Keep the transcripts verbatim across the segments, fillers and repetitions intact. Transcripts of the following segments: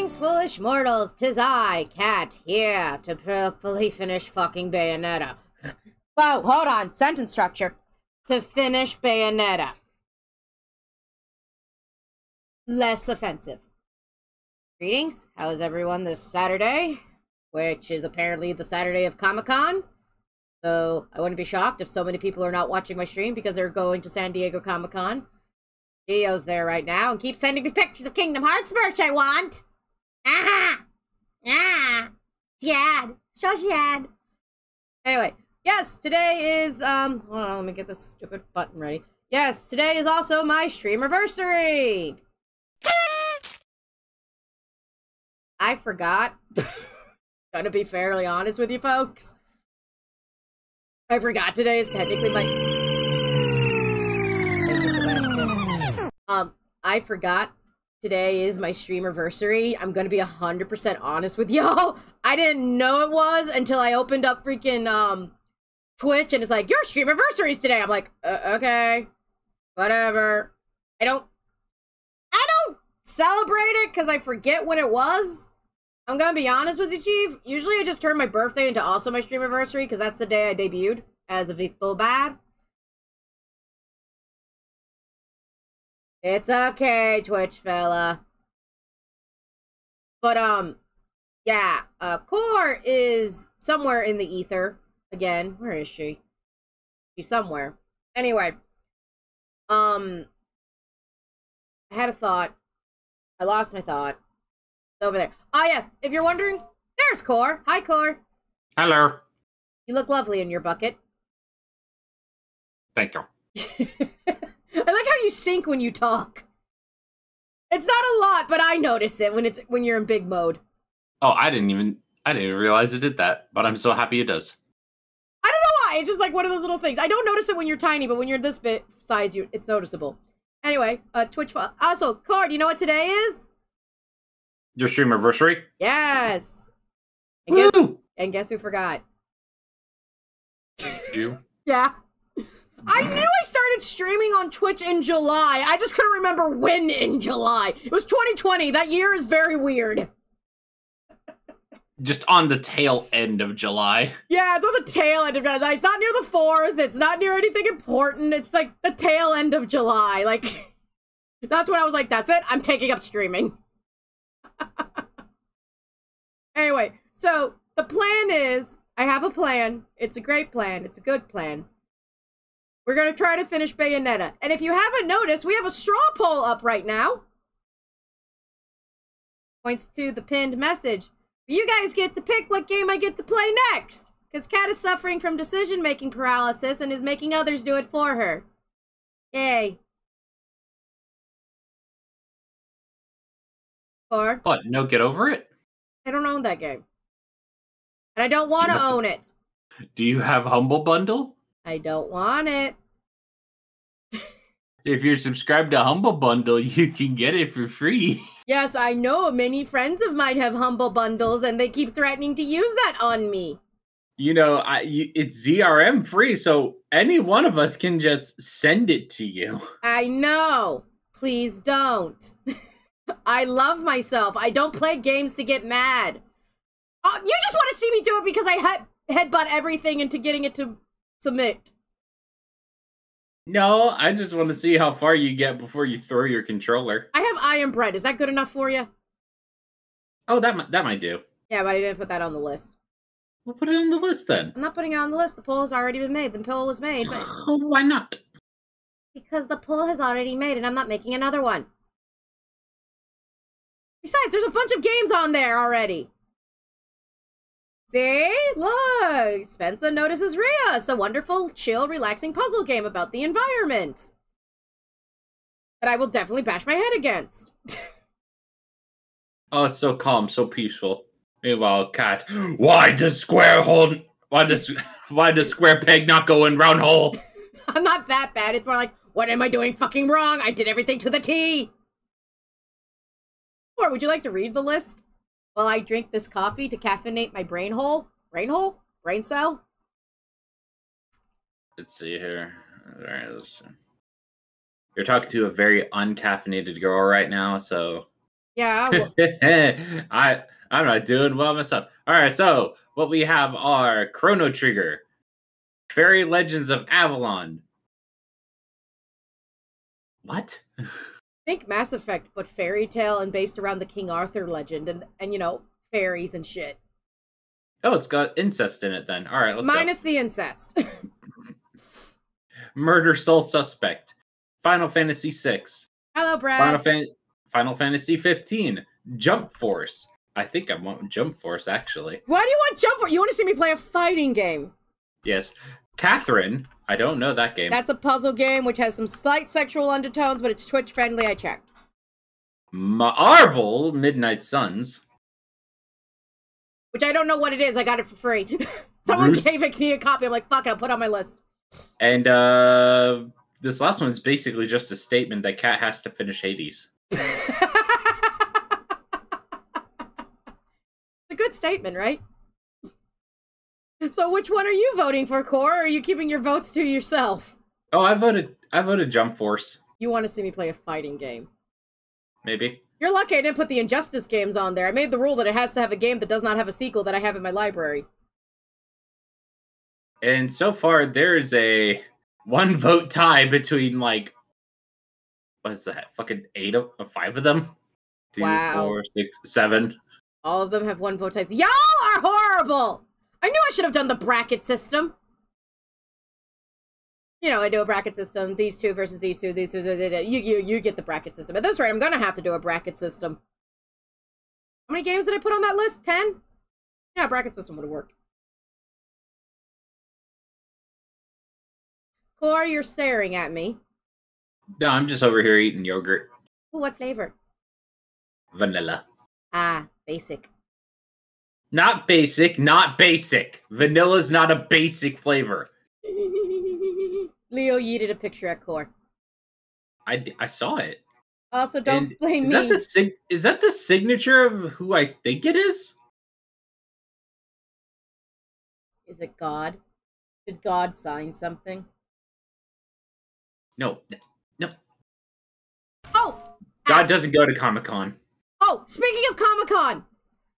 Greetings, foolish mortals. Tis I, Cat, here to hopefully finish fucking Bayonetta. Whoa, hold on. Sentence structure. To finish Bayonetta. Less offensive. Greetings. How is everyone this Saturday? Which is apparently the Saturday of Comic-Con. So I wouldn't be shocked if so many people are not watching my stream because they're going to San Diego Comic-Con. Gio's there right now and keep sending me pictures of Kingdom Hearts merch I want. Aha! Ah! Sad. So sad. Anyway. Yes, today is, um, hold on, let me get this stupid button ready. Yes, today is also my streamiversary! I forgot. Gonna be fairly honest with you folks. I forgot today is technically my... Thank you, Sebastian. Um, I forgot today is my streamiversary. I'm gonna be one hundred percent honest with y'all. I didn't know it was until I opened up freaking, um... Twitch, and it's like, your stream anniversary's today. I'm like, uh, okay, whatever. I don't, I don't celebrate it because I forget when it was. I'm gonna be honest with you, Chief. Usually I just turn my birthday into also my stream anniversary because that's the day I debuted as a Vito Bad. It's okay, Twitch fella. But, um, yeah, uh, Core is somewhere in the ether. Again, where is she? She's somewhere. Anyway, um, I had a thought. I lost my thought. It's over there. Oh yeah, if you're wondering, there's Core. Hi, Core. Hello. You look lovely in your bucket. Thank you. I like how you sink when you talk. It's not a lot, but I notice it when it's when you're in big mode. Oh, I didn't even I didn't even realize it did that, but I'm so happy it does. It's just like one of those little things. I don't notice it when you're tiny, but when you're this bit size, you it's noticeable. Anyway, uh, Twitch. Also, Core, do you know what today is? Your stream anniversary? Yes. And guess, and guess who forgot? You? Yeah. I knew I started streaming on Twitch in July. I just couldn't remember when in July. It was twenty twenty. That year is very weird. Just on the tail end of July. Yeah, it's on the tail end of July. It's not near the fourth. It's not near anything important. It's like the tail end of July. Like, that's when I was like, that's it. I'm taking up streaming. Anyway, so the plan is, I have a plan. It's a great plan. It's a good plan. We're going to try to finish Bayonetta. And if you haven't noticed, we have a straw poll up right now. Points to the pinned message. You guys get to pick what game I get to play next! Because Kat is suffering from decision-making paralysis and is making others do it for her. Yay. Or... What? No Get Over It? I don't own that game. And I don't want to own it. Do you have Humble Bundle? I don't want it. If you're subscribed to Humble Bundle, you can get it for free. Yes, I know. Many friends of mine have Humble Bundles, and they keep threatening to use that on me. You know, I, you, it's D R M free, so any one of us can just send it to you. I know. Please don't. I love myself. I don't play games to get mad. Oh, you just want to see me do it because I he headbutt everything into getting it to submit. No, I just want to see how far you get before you throw your controller. I have Iron Bread. Is that good enough for you? Oh, that, that might do. Yeah, but I didn't put that on the list. We'll put it on the list then. I'm not putting it on the list. The poll has already been made. The poll was made. But... Oh, why not? Because the poll has already made and I'm not making another one. Besides, there's a bunch of games on there already. See? Look! Spencer notices Rhea. It's a wonderful, chill, relaxing puzzle game about the environment. That I will definitely bash my head against. Oh, it's so calm, so peaceful. Meanwhile, Cat, why does square hole... Why does, why does square peg not go in round hole? I'm not that bad. It's more like, what am I doing fucking wrong? I did everything to the T! Or would you like to read the list? While I drink this coffee to caffeinate my brain hole. Brain hole? Brain cell? Let's see here. All right, let's see. You're talking to a very uncaffeinated girl right now, so Yeah. Well I I'm not doing well myself. All right, so what we have are Chrono Trigger, Fairy Legends of Avalon. What? I think Mass Effect, but fairy tale and based around the King Arthur legend and and you know, fairies and shit. Oh, it's got incest in it then. All right, let's Minus go. the incest. Murder Soul Suspect, Final Fantasy six. Hello, Brad. Final, Fan Final Fantasy fifteen, Jump Force. I think I want Jump Force, actually. Why do you want Jump Force? You want to see me play a fighting game? Yes. Catherine. I don't know that game. That's a puzzle game which has some slight sexual undertones, but it's Twitch friendly, I checked. Marvel Midnight Suns. Which I don't know what it is. I got it for free. Someone Bruce. gave me a copy. I'm like, fuck it, I'll put it on my list. And uh, this last one is basically just a statement that Kat has to finish Hades. A good statement, right? So which one are you voting for, Core? Or are you keeping your votes to yourself? Oh, I voted. I voted Jump Force. You want to see me play a fighting game? Maybe. You're lucky I didn't put the Injustice games on there. I made the rule that it has to have a game that does not have a sequel that I have in my library. And so far, there is a one vote tie between, like, what's that? Fucking eight of uh, five of them. Two, wow. Four, six, seven. All of them have one vote ties. Y'all are horrible. I knew I should have done the bracket system. You know, I do a bracket system. These two versus these two. These two. You you you get the bracket system. At this rate, I'm gonna have to do a bracket system. How many games did I put on that list? ten. Yeah, bracket system would have worked. Core, you're staring at me. No, I'm just over here eating yogurt. Ooh, what flavor? Vanilla. Ah, basic. Not basic, not basic. Vanilla's not a basic flavor. Leo yeeted a picture at Core. I, I saw it. Also, don't and blame is me. That the sig is that the signature of who I think it is? Is it God? Did God sign something? No. No. Oh! God I doesn't go to Comic-Con. Oh, speaking of Comic-Con!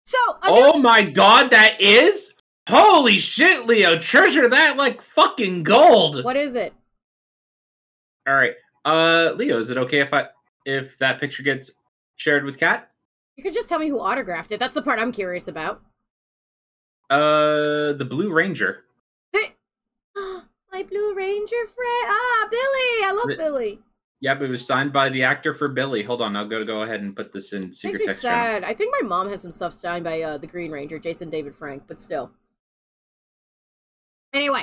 So, oh my god, that is? Holy shit, Leo. Treasure that like fucking gold. What is it? All right. Uh, Leo, is it okay if I if that picture gets shared with Kat? You could just tell me who autographed it. That's the part I'm curious about. Uh, the Blue Ranger. Hey. My Blue Ranger friend. Ah, Billy. I love it, Billy. Yeah, but it was signed by the actor for Billy. Hold on, I'll go go ahead and put this in secret. Makes me sad. I think my mom has some stuff signed by uh, the Green Ranger, Jason David Frank, but still. Anyway.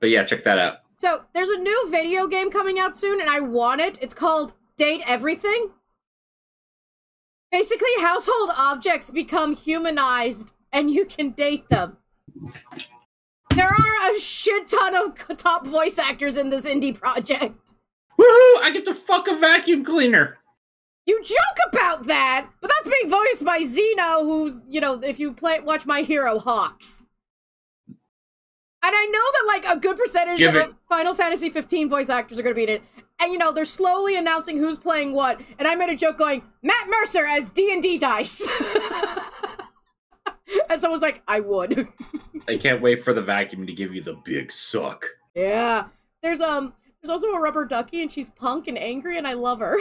But yeah, check that out. So there's a new video game coming out soon, and I want it. It's called Date Everything. Basically, household objects become humanized, and you can date them. There are a shit ton of top voice actors in this indie project. Woohoo! I get to fuck a vacuum cleaner! You joke about that, but that's being voiced by Zeno, who's, you know, if you play watch My Hero, Hawks. And I know that, like, a good percentage Give of it. Final Fantasy fifteen voice actors are gonna be in it. And, you know, they're slowly announcing who's playing what, and I made a joke going, Matt Mercer as D and D Dice. And someone's like, I would. I can't wait for the vacuum to give you the big suck. Yeah. There's, um... There's also a rubber ducky, and she's punk and angry, and I love her.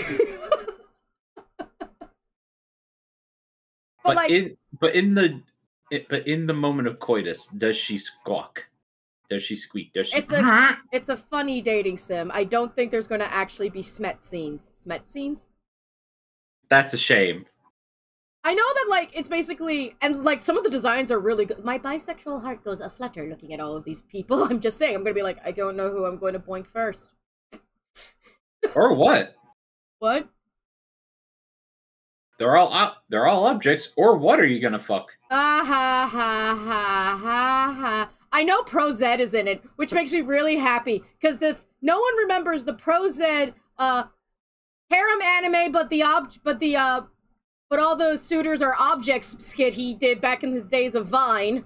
but, but like, in but in the it, but in the moment of coitus, does she squawk? Does she squeak? Does she? It's a it's a funny dating sim. I don't think there's going to actually be smet scenes. Smet scenes. That's a shame. I know that, like, it's basically, and, like, some of the designs are really good. My bisexual heart goes aflutter looking at all of these people. I'm just saying, I'm going to be like, I don't know who I'm going to boink first. Or what? What? They're all, they're all objects, or what are you going to fuck? Ah, ha, ha, ha, ha, ha. I know ProZd is in it, which makes me really happy, because if no one remembers the ProZd, uh, harem anime, but the, ob but the, uh, But all those suitors are objects skit he did back in his days of Vine.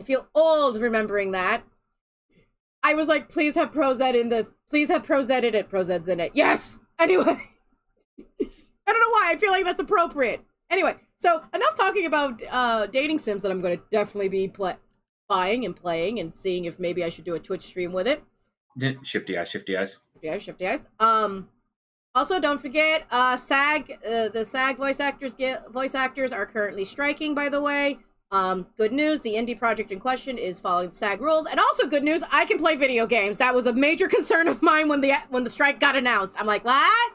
I feel old remembering that. I was like, please have ProZd in this. Please have ProZd in it. ProZd's in it. Yes! Anyway. I don't know why. I feel like that's appropriate. Anyway, so enough talking about uh, dating sims that I'm going to definitely be play buying and playing and seeing if maybe I should do a Twitch stream with it. Shifty eyes, shifty eyes. Shifty eyes, shifty eyes. Um, also, don't forget, uh, SAG, uh, the SAG voice actors get, voice actors are currently striking, by the way. Um, good news, the indie project in question is following the SAG rules. And also good news, I can play video games. That was a major concern of mine when the when the strike got announced. I'm like, what?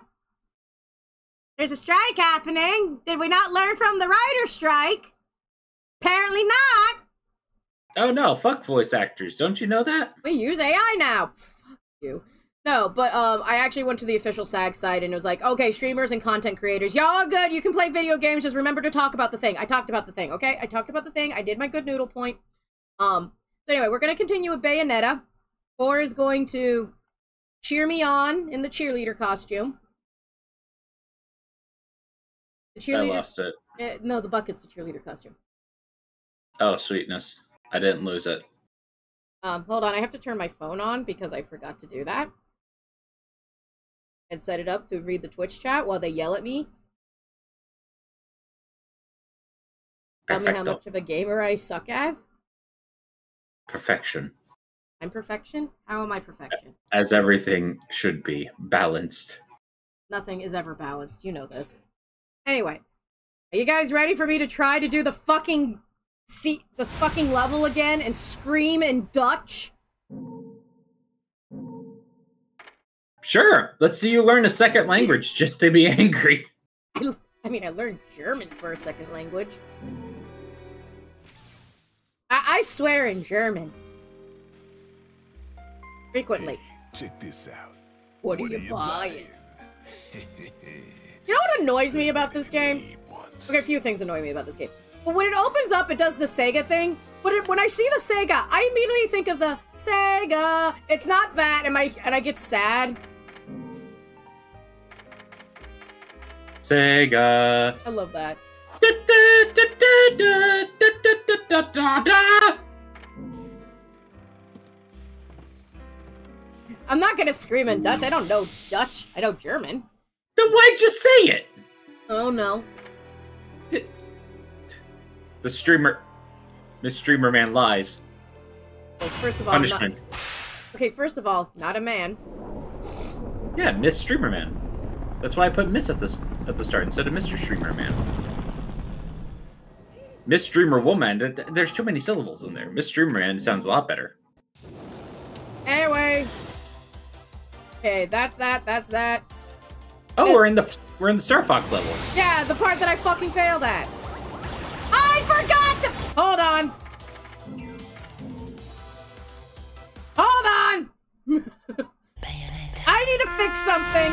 There's a strike happening. Did we not learn from the writer strike? Apparently not. Oh no, fuck voice actors. Don't you know that? We use A I now. Fuck you. No, but um, I actually went to the official SAG site and it was like, okay, streamers and content creators, y'all good. You can play video games. Just remember to talk about the thing. I talked about the thing, okay? I talked about the thing. I did my good noodle point. Um, so anyway, we're going to continue with Bayonetta. Or is going to cheer me on in the cheerleader costume. The cheerleader, I lost it. Uh, no, the bucket's the cheerleader costume. Oh, sweetness. I didn't lose it. Um, hold on. I have to turn my phone on because I forgot to do that. And set it up to read the Twitch chat while they yell at me. Perfecto. Tell me how much of a gamer I suck as. Perfection. I'm perfection? How am I perfection? As everything should be. Balanced. Nothing is ever balanced. You know this. Anyway. Are you guys ready for me to try to do the fucking... see the fucking level again and scream in Dutch? Sure. Let's see you learn a second language just to be angry. I mean, I learned German for a second language. I, I swear in German. Frequently. Hey, check this out. What, what are, are you buying? buying? You know what annoys me about this game? Okay, a few things annoy me about this game. But when it opens up, it does the Sega thing. But it, when I see the Sega, I immediately think of the Sega. It's not that, and, my, and I get sad. Sega. I love that. I'm not gonna scream in Dutch. I don't know Dutch. I know German. Then why'd you say it? Oh no. The streamer, Miss Streamer Man lies. Well, first of all, punishment. Not, okay, first of all, not a man. Yeah, Miss Streamer Man. That's why I put Miss at the at the start instead of Mister Streamer Man. Miss Streamer Woman. There's too many syllables in there. Miss Streamer Man sounds a lot better. Anyway. Okay, that's that. That's that. Oh, Miss we're in the we're in the Star Fox level. Yeah, the part that I fucking failed at. I forgot to- Hold on. Hold on! I need to fix something.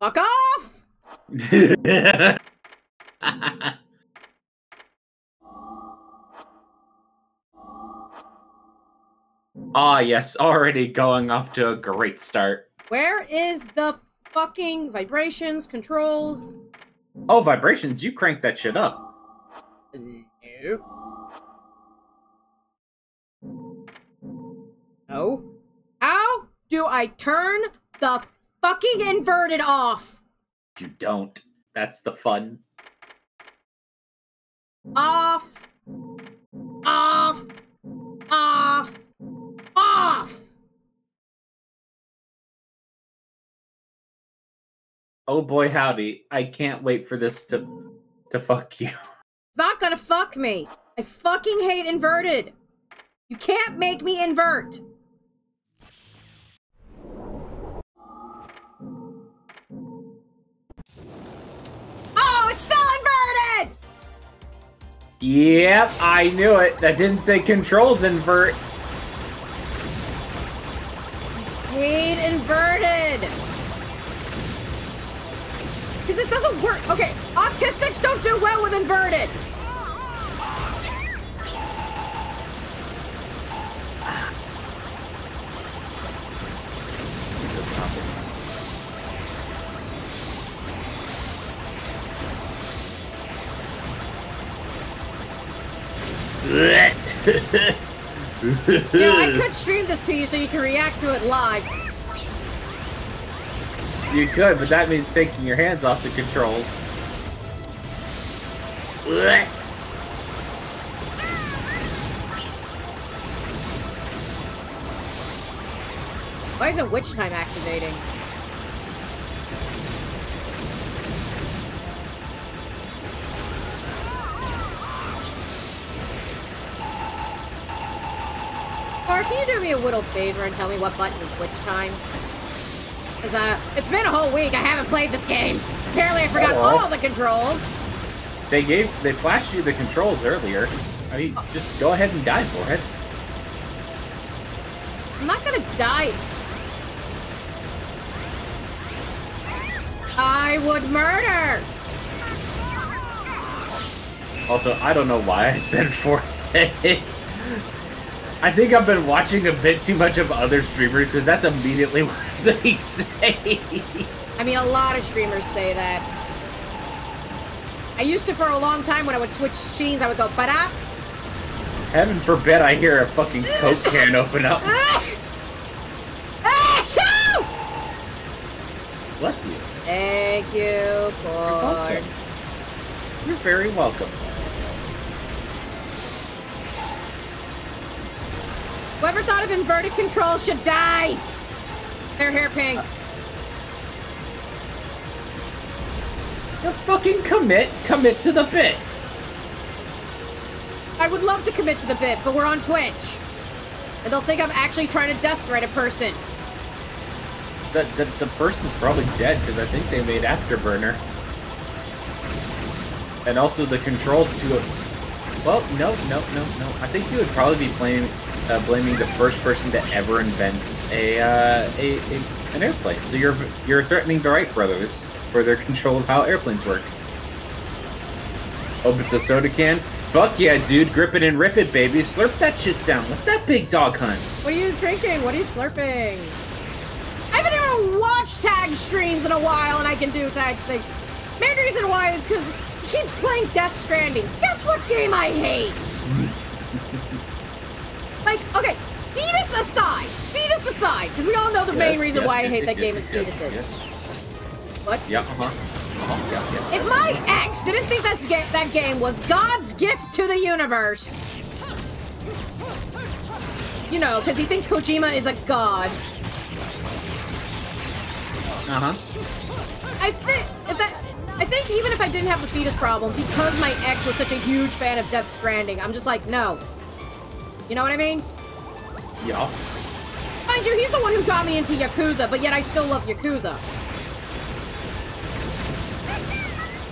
Fuck off! Ah, oh, yes, already going off to a great start. Where is the fucking vibrations, controls. Oh, vibrations, you crank that shit up. No. No. How do I turn the fucking inverted off? You don't. That's the fun. Off. Off. Off. Off. Oh boy, howdy. I can't wait for this to to fuck you. It's not gonna fuck me. I fucking hate inverted. You can't make me invert. Oh, it's still inverted! Yep, I knew it. That didn't say controls invert. I hate inverted. Because this doesn't work. Okay, autistics don't do well with inverted. You know, I could stream this to you so you can react to it live. You could, but that means taking your hands off the controls. Blech. Why isn't witch time activating? Clark, can you do me a little favor and tell me what button is witch time? Cause uh, it's been a whole week. I haven't played this game. Apparently, I forgot oh. all the controls. They gave, they flashed you the controls earlier. I mean, oh. just go ahead and die for it. I'm not gonna die. I would murder. Also, I don't know why I said for it. I think I've been watching a bit too much of other streamers because that's immediately what they say. I mean, a lot of streamers say that. I used to for a long time when I would switch machines, I would go, ba-da. Heaven forbid I hear a fucking Coke can open up. Bless you. Thank you, Clark. You're, You're very welcome. Whoever thought of inverted controls should die! They're hair pink. Uh, you're fucking commit, commit to the bit. I would love to commit to the bit, but we're on Twitch. And they'll think I'm actually trying to death threat a person. The, the, the person's probably dead because I think they made Afterburner. And also the controls to it. Well, no, no, no, no. I think you would probably be playing... Uh, blaming the first person to ever invent a, uh, a, a an airplane. So you're you're threatening the Wright brothers for their control of how airplanes work. Opens a soda can. Fuck yeah, dude! Grip it and rip it, baby! Slurp that shit down. Let that big dog hunt. What are you drinking? What are you slurping? I haven't even watched tag streams in a while, and I can do tag things. Main reason why is because he keeps playing Death Stranding. Guess what game I hate? Like, okay, fetus aside, fetus aside, because we all know the yes, main reason yes, why I hate yes, that yes, game yes, is fetuses. Yes. What? Yeah, uh-huh. Uh-huh, yeah, yeah. If my ex didn't think that's ga that game was God's gift to the universe, you know, because he thinks Kojima is a god. Uh-huh. I think if that, I think even if I didn't have the fetus problem, because my ex was such a huge fan of Death Stranding, I'm just like, no. You know what I mean? Yeah. Mind you, he's the one who got me into Yakuza, but yet I still love Yakuza.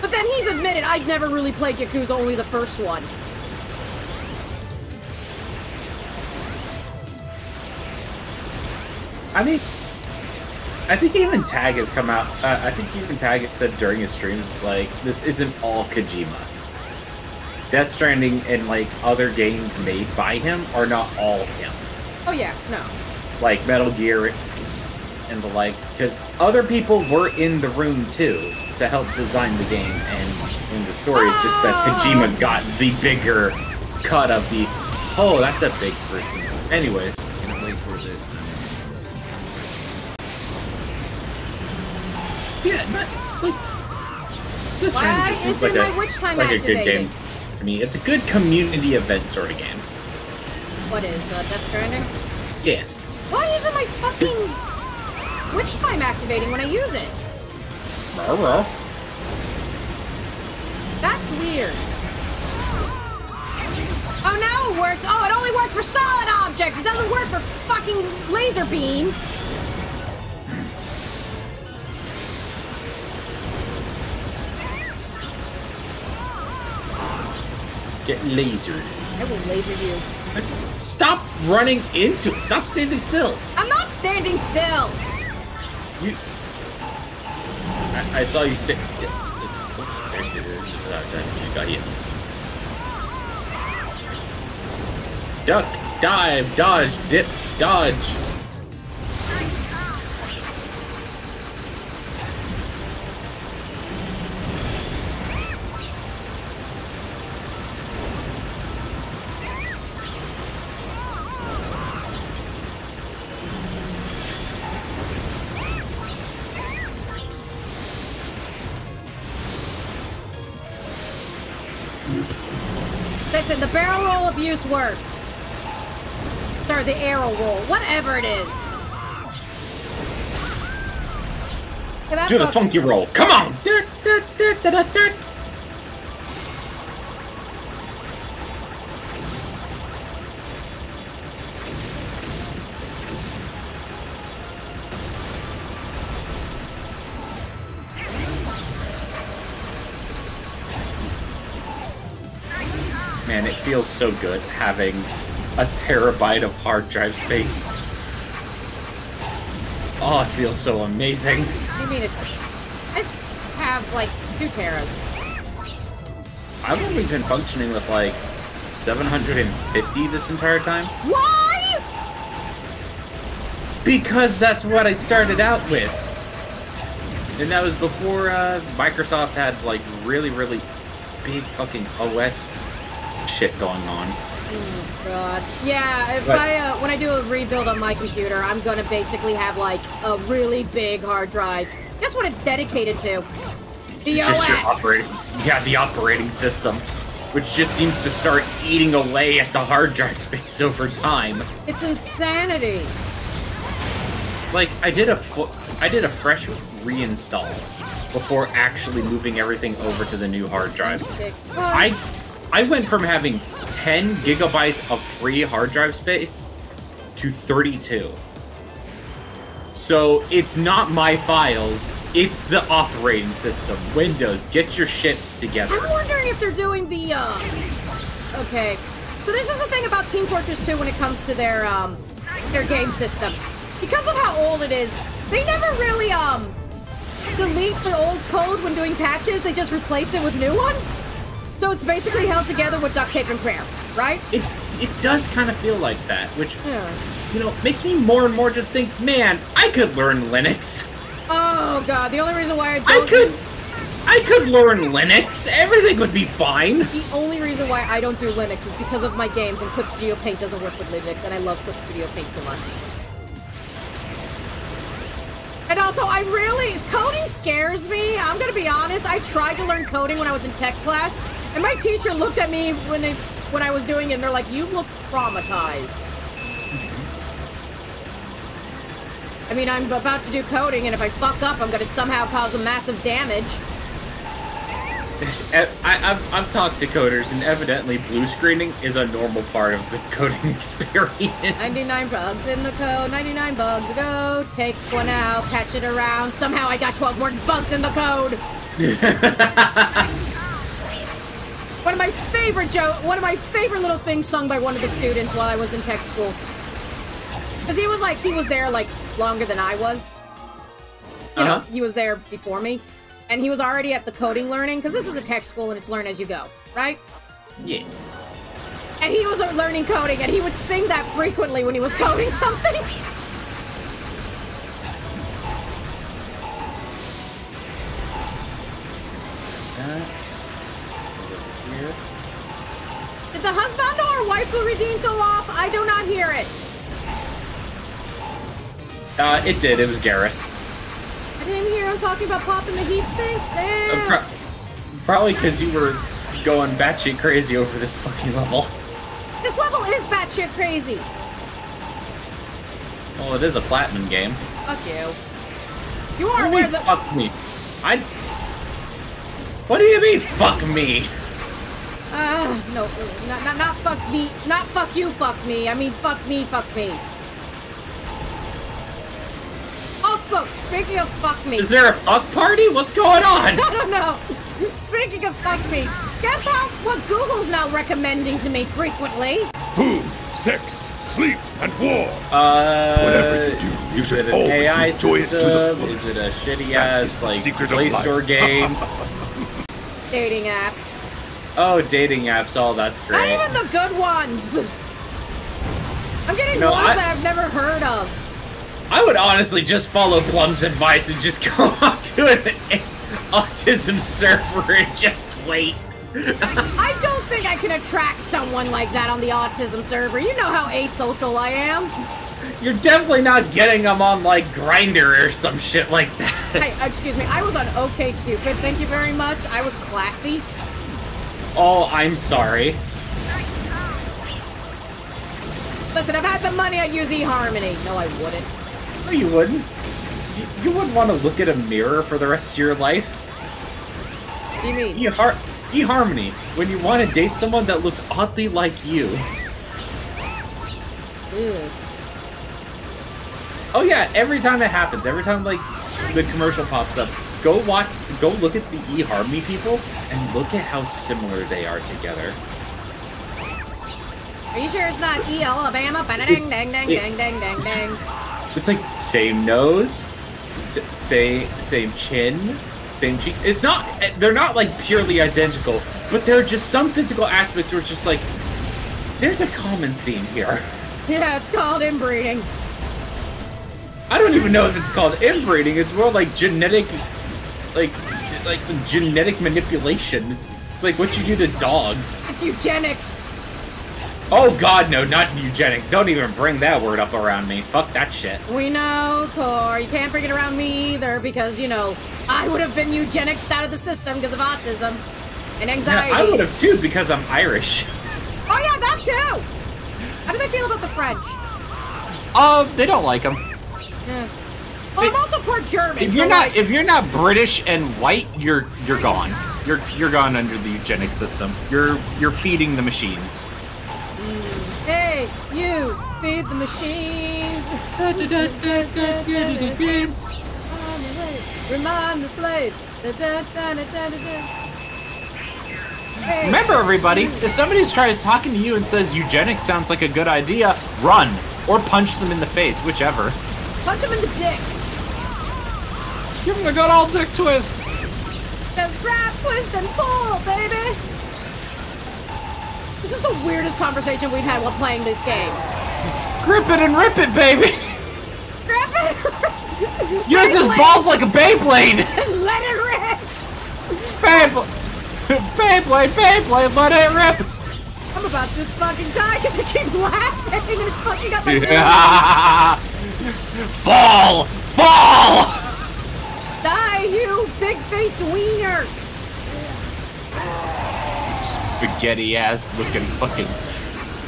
But then he's admitted I'd never really played Yakuza, only the first one. I mean, I think even Tag has come out, uh, I think even Tag has said during his streams, like, this isn't all Kojima. Death Stranding and, like, other games made by him are not all him. Oh, yeah, no. Like, Metal Gear and the like, because other people were in the room, too, to help design the game and in the story. It's oh! just that Kojima got the bigger cut of the, oh, that's a big person. Anyways. Yeah, but, like, this Why is like my a, witch time like activating? A good game. I mean, it's a good community event sort of game. What is, uh, Death Stranding? Yeah. Why isn't my fucking witch time activating when I use it? Oh, well. That's weird. Oh, now it works. Oh, it only works for solid objects. It doesn't work for fucking laser beams. Get lasered. I will laser you. Stop running into it. Stop standing still. I'm not standing still. You. I, I saw you sit. Yeah. You got hit. Duck, dive, dodge, dip, dodge. Listen, the barrel roll abuse works. Or the arrow roll, whatever it is. Do the funky roll. Come on! Man, it feels so good having a terabyte of hard drive space. Oh, it feels so amazing. You mean it's... I have, like, two teras. I've only been functioning with, like, seven hundred fifty this entire time. Why? Because that's what I started out with. And that was before uh, Microsoft had, like, really, really big fucking O S shit going on. Oh, God. Yeah, if but, I, uh, when I do a rebuild on my computer, I'm gonna basically have, like, a really big hard drive. That's what it's dedicated to. The just O S. Operating, yeah, the operating system, which just seems to start eating away at the hard drive space over time. It's insanity. Like, I did a, I did a fresh reinstall before actually moving everything over to the new hard drive. I... I went from having ten gigabytes of free hard drive space to thirty-two. So it's not my files, it's the operating system. Windows, get your shit together. I'm wondering if they're doing the, uh... okay. So there's just a thing about Team Fortress two when it comes to their, um, their game system. Because of how old it is, they never really, um, delete the old code when doing patches, they just replace it with new ones. So it's basically held together with duct tape and prayer, right? It it does kind of feel like that, which, yeah. you know, makes me more and more just think, man, I could learn Linux. Oh, God, the only reason why I don't... I could, I could learn Linux. Everything would be fine. The only reason why I don't do Linux is because of my games, and Clip Studio Paint doesn't work with Linux, and I love Clip Studio Paint too much. And also, I really... Coding scares me. I'm going to be honest. I tried to learn coding when I was in tech class. And my teacher looked at me when they, when I was doing it, and they're like, you look traumatized. I mean, I'm about to do coding, and if I fuck up, I'm going to somehow cause a massive damage. I, I've, I've talked to coders, and evidently blue screening is a normal part of the coding experience. ninety-nine bugs in the code, ninety-nine bugs ago, take one out, patch it around. Somehow I got twelve more bugs in the code! One of my favorite joke, one of my favorite little things sung by one of the students while I was in tech school. Because he was like, he was there like longer than I was. You uh-huh. know, he was there before me. And he was already at the coding learning, because this is a tech school and it's learn as you go, right? Yeah. And he was learning coding, and he would sing that frequently when he was coding something. Uh. Did the husband or waifu redeem go off? I do not hear it. Uh, it did. It was Garrus. I didn't hear him talking about popping the heat sink. Damn. Pro probably because you were going batshit crazy over this fucking level. This level is batshit crazy. Well, it is a Platinum game. Fuck you. You are what where the- Fuck me. I- What do you mean, fuck me? Uh, no, not, not, not fuck me, not fuck you, fuck me. I mean, fuck me, fuck me. Also, speaking of fuck me. Is there a fuck party? What's going on? I don't know. Speaking of fuck me, guess how, what Google's now recommending to me frequently? Food, sex, sleep, and war. Uh, Whatever you do, you should always A I enjoy system? It to the fullest. Is it a shitty ass, like, Play Store game? Dating apps. Oh, dating apps, all oh, that's great. Not even the good ones! I'm getting no, ones I, that I've never heard of. I would honestly just follow Plum's advice and just go on to an autism server and just wait. I, I don't think I can attract someone like that on the autism server. You know how asocial I am. You're definitely not getting them on, like, Grindr or some shit like that. Hey, excuse me, I was on OkCupid, thank you very much. I was classy. Oh, I'm sorry. Listen, if I had the money, I'd use eHarmony. No, I wouldn't. No, you wouldn't. You, you wouldn't want to look at a mirror for the rest of your life. What do you mean? E-har- eHarmony. When you want to date someone that looks oddly like you. Ew. Oh yeah, every time that happens, every time like the commercial pops up, go watch, go look at the eHarmony people and look at how similar they are together. Are you sure it's not E Alabama? Ba dang dang dang dang dang dang dang. It's like same nose, same same chin, same cheeks. It's not. They're not like purely identical, but there are just some physical aspects where it's just like there's a common theme here. Yeah, it's called inbreeding. I don't even know if it's called inbreeding. It's more like genetic, like, like genetic manipulation. It's like what you do to dogs. It's eugenics. Oh god, no, not eugenics. Don't even bring that word up around me. Fuck that shit. We know, Core. You can't bring it around me either because, you know, I would have been eugenicsed out of the system because of autism and anxiety. Yeah, I would have too because I'm Irish. Oh yeah, that too! How do they feel about the French? Uh, they don't like them. Yeah. Well, I'm also part German. If you're so not, like... if you're not British and white, you're you're gone. You're you're gone under the eugenic system. You're you're feeding the machines. Hey, you! Feed the machines! Remind the slaves! Hey. Remember, everybody, if somebody tries talking to you and says eugenics sounds like a good idea, run! Or punch them in the face, whichever. Punch them in the dick! Give them a good old dick twist! Just grab, twist, and pull, baby! This is the weirdest conversation we've had while playing this game. Grip it and rip it, baby! Grip it and rip it! Use his balls like a Beyblade! Let it rip! Beyblade! Beyblade, Beyblade, let it rip! I'm about to fucking die because I keep laughing and it's fucking up my yeah. Fall! Fall! Die, you big-faced wiener! Spaghetti-ass looking fucking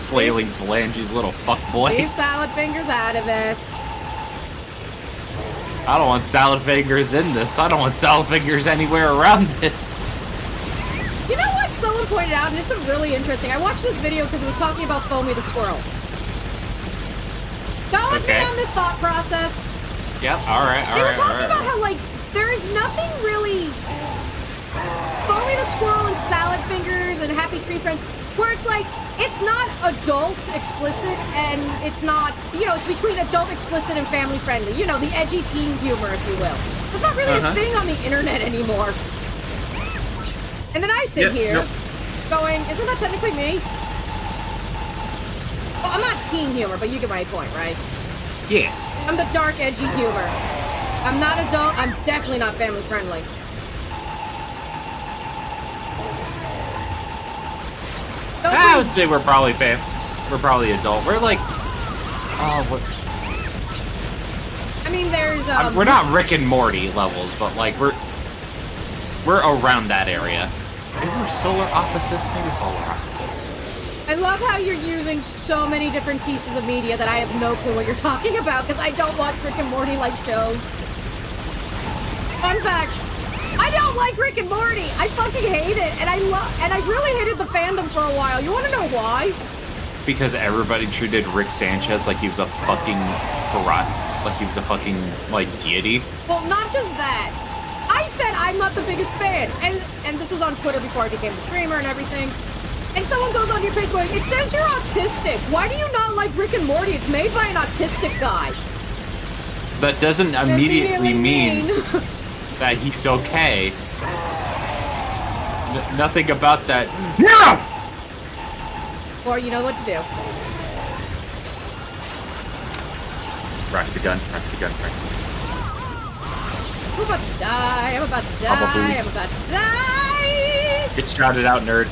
flailing phalanges, little fuckboy. Leave salad fingers out of this. I don't want salad fingers in this. I don't want salad fingers anywhere around this. You know what someone pointed out, and it's a really interesting. I watched this video because it was talking about Foamy the squirrel. Go with okay. me on this thought process. Yep, alright, alright. They were talking right, about right. how, like, there is nothing really... Foamy the Squirrel and Salad Fingers and Happy Tree Friends, where it's like, it's not adult explicit and it's not, you know, it's between adult explicit and family friendly. You know, the edgy teen humor, if you will. It's not really uh-huh. a thing on the internet anymore. And then I sit yep, here nope. going, isn't that technically me? Well, I'm not teen humor, but you get my point, right? Yeah. I'm the dark, edgy humor. I'm not adult, I'm definitely not family friendly. Don't I would say we're probably fam we're probably adult. We're like, oh, what? I mean, there's. Um, I, we're not Rick and Morty levels, but like we're we're around that area. Maybe we're Solar Opposites. Maybe Solar Opposites. I love how you're using so many different pieces of media that I have no clue what you're talking about because I don't watch Rick and Morty like shows. Fun fact. I don't like Rick and Morty. I fucking hate it, and I love, and I really hated the fandom for a while. You want to know why? Because everybody treated Rick Sanchez like he was a fucking pirat, like he was a fucking like deity. Well, not just that. I said I'm not the biggest fan, and and this was on Twitter before I became a streamer and everything. And someone goes on your page going, "It says you're autistic. Why do you not like Rick and Morty? It's made by an autistic guy." That doesn't immediately, immediately mean. mean that he's okay. N nothing about that. No! Or you know what to do. Crack the gun, crack the gun, crack the gun. I'm about to die, I'm about to die, Probably. I'm about to die! Get shouted out, nerd.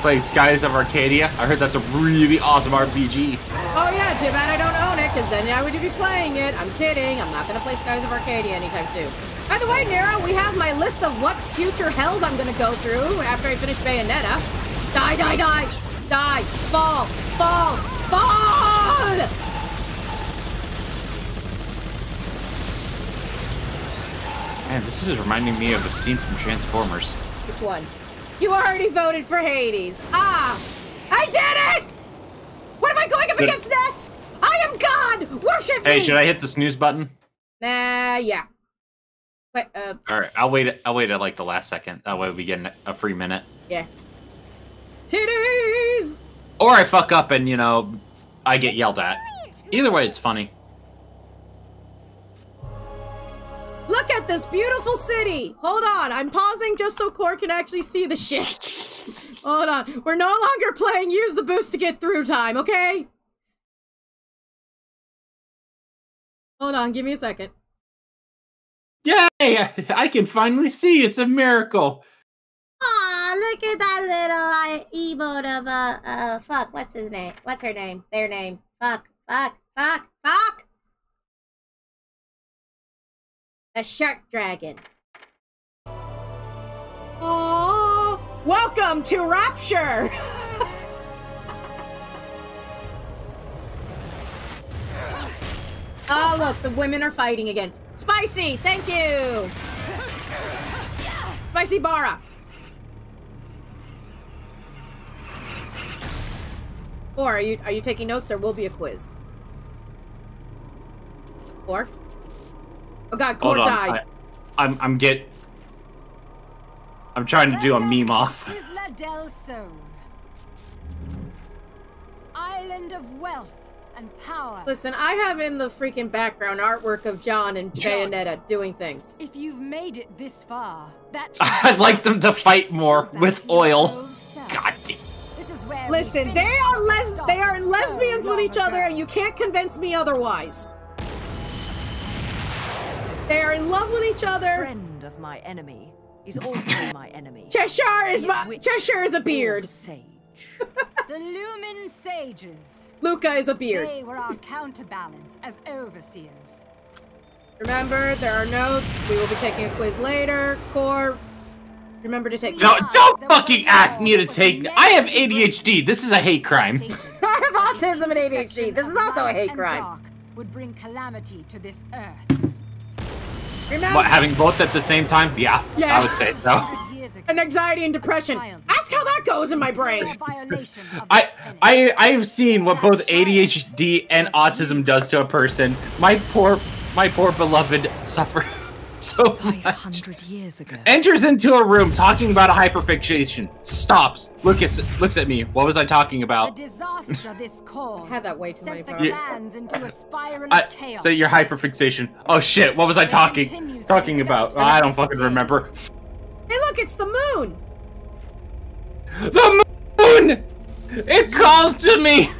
Play Skies of Arcadia. I heard that's a really awesome R P G. Oh yeah, too bad I don't own it, because then I would be playing it. I'm kidding. I'm not gonna play Skies of Arcadia anytime soon. By the way, Nero, we have my list of what future hells I'm gonna go through after I finish Bayonetta. Die, die, die, die, fall, fall, Fall! Man, this is reminding me of a scene from Transformers. Which one? You already voted for Hades. Ah! I did it! What am I going up Good. against next? I am God! Worship hey, me! Hey, should I hit the snooze button? Nah, uh, yeah. But, uh... Alright, I'll wait, I'll wait at, like, the last second. That way we get a free minute. Yeah. Titties! Or I fuck up and, you know, I get yelled at. Either way, it's funny. Look at this beautiful city! Hold on, I'm pausing just so Core can actually see the shit. Hold on. We're no longer playing Use the Boost to get through time, okay? Hold on, give me a second. Yay! I can finally see! It's a miracle! Aw, look at that little uh, emote of, uh, uh, fuck, what's his name? What's her name? Their name. Fuck, fuck, fuck, fuck! The shark dragon. Oh, welcome to Rapture! Oh, look, the women are fighting again. Spicy, thank you! Spicy Bara. Or are you are you taking notes? There will be a quiz. Or? Oh God, Core died. I, I'm I'm get. I'm trying to do a meme off. Isla del Sol, island of wealth and power. Listen, I have in the freaking background artwork of John and Bayonetta doing things. If you've made it this far, that I'd like them to fight more with oil. God damn. Listen, they are les they are lesbians with each other, and you can't convince me otherwise. They are in love with each other. Friend of my enemy is also my enemy. Cheshire is my Cheshire is a beard. Sage. The Lumen Sages. Luca is a beard. They were our counterbalance as overseers. Remember, there are notes. We will be taking a quiz later. Core, remember to take. No, don't fucking ask me to take. I have A D H D. This is a hate crime. I have autism and A D H D. This is also a hate crime. Would bring calamity to this earth. Remember, what, having both at the same time? Yeah, yeah. I would say so. And anxiety and depression. Ask how that goes in my brain. I, I, I have seen what both A D H D and autism does to a person. My poor, my poor beloved suffer so much. five hundred years ago. Enters into a room talking about a hyperfixation. Stops. Look at, looks at me. What was I talking about? The disaster this caused. I had that way too many problems. Into a spiral of chaos. So your hyperfixation. Oh shit! What was I talking talking about? Oh, I don't fucking remember. Hey, look! It's the moon. The moon. It calls to me.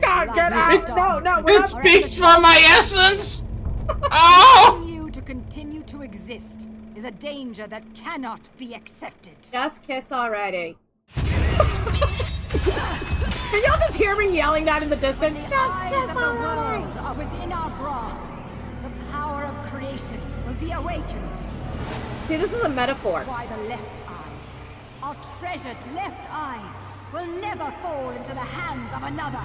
God, get out! No, no. It speaks for my essence. Oh. Continue to exist is a danger that cannot be accepted. Just kiss already. Can y'all just hear me yelling that in the distance? The just kiss already. The are within our grasp. The power of creation will be awakened. See, this is a metaphor. Why the left eye, our treasured left eye, will never fall into the hands of another.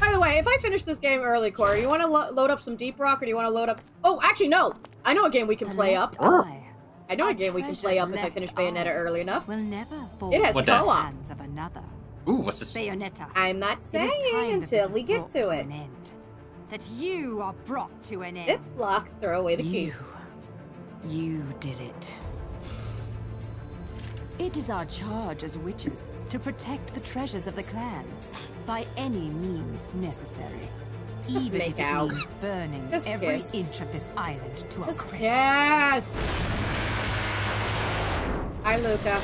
By the way, if I finish this game early, Corey, do you want to lo load up some Deep Rock, or do you want to load up? Oh, actually, no. I know a game we can play up. Eye. I know a game we can play up if I finish Bayonetta early enough. Will never fall. It has co-op. Ooh, what's this? Bayonetta. I'm not saying until we get to it. To end. That you are brought to an end. Zip lock. Throw away the key. You, you did it. It is our charge as witches to protect the treasures of the clan by any means necessary. Just even make if out. It means burning just every kiss. Inch of this island to just a crisp. Yes. Hi, Luca.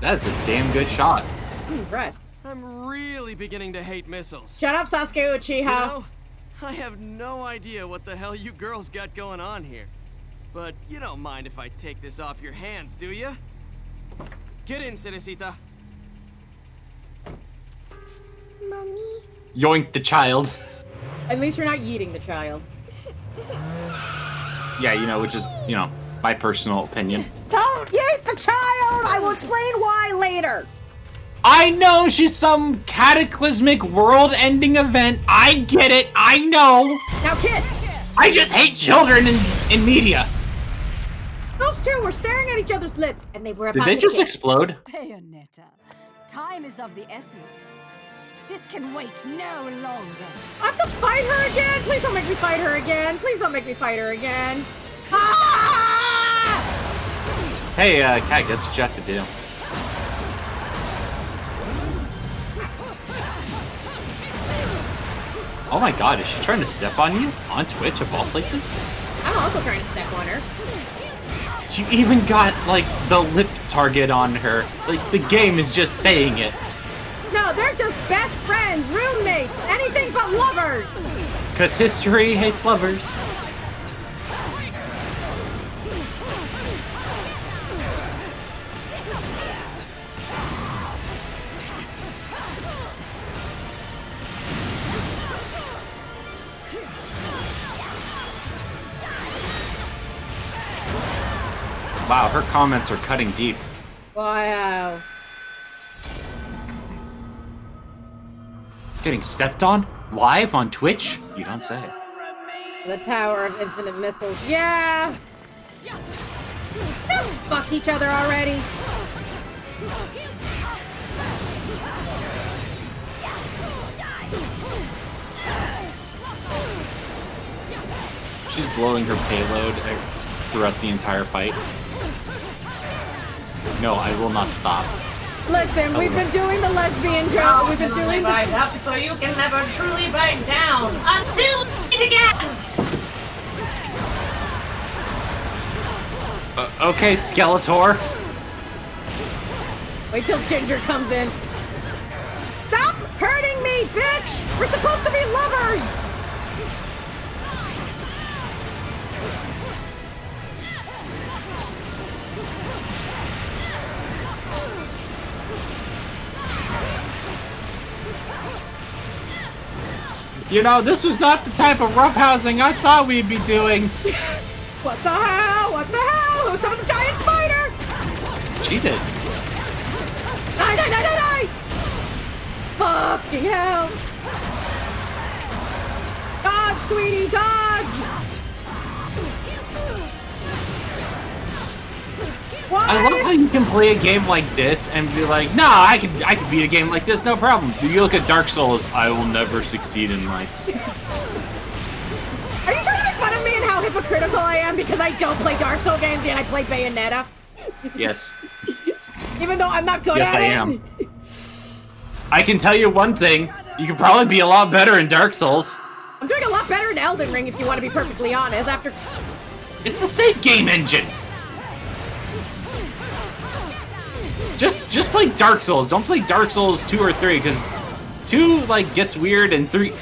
That's a damn good shot. I'm impressed. I'm really beginning to hate missiles. Shut up, Sasuke Uchiha. You know, I have no idea what the hell you girls got going on here. But you don't mind if I take this off your hands, do you? Get in, Ceresita. Mommy. Yoink the child. At least you're not yeeting the child. Yeah, you know, which is, you know, my personal opinion. Don't yeet the child! I will explain why later. I know she's some cataclysmic world-ending event. I get it. I know. Now kiss. I just hate children in, in media. Those two were staring at each other's lips, and they were about to kiss. Did they just explode? Bayonetta, time is of the essence. This can wait no longer. I have to fight her again. Please don't make me fight her again. Please don't make me fight her again. Ah! Hey, uh, Cat, guess what you have to do. Oh my god, is she trying to step on you? On Twitch, of all places? I'm also trying to step on her. She even got, like, the lip target on her. Like, the game is just saying it. No, they're just best friends, roommates, anything but lovers! Because history hates lovers. Wow, her comments are cutting deep. Wow. Getting stepped on? Live on Twitch? You don't say. The Tower of Infinite Missiles. Yeah! Let's fuck each other already! She's blowing her payload throughout the entire fight. No, I will not stop. Listen, we've been doing the lesbian joke. We've been doing the up so you can never truly bite down until it again. Uh, okay, Skeletor. Wait till Ginger comes in. Stop hurting me, bitch! We're supposed to be lovers. You know, this was not the type of roughhousing I thought we'd be doing. What the hell? What the hell? Who summoned the giant spider? She did. Die, die, die, die, die! Fucking hell! Dodge, sweetie, dodge! What? I love how you can play a game like this and be like, "No, nah, I can, I can beat a game like this, no problem." You look at Dark Souls, I will never succeed in life. Are you trying to make fun of me and how hypocritical I am because I don't play Dark Souls games and I play Bayonetta? Yes. Even though I'm not good yes, at I it. Yes, I am. I can tell you one thing: you can probably be a lot better in Dark Souls. I'm doing a lot better in Elden Ring, if you want to be perfectly honest. After it's the same game engine. Just, just play Dark Souls. Don't play Dark Souls two or three, because two like gets weird, and three,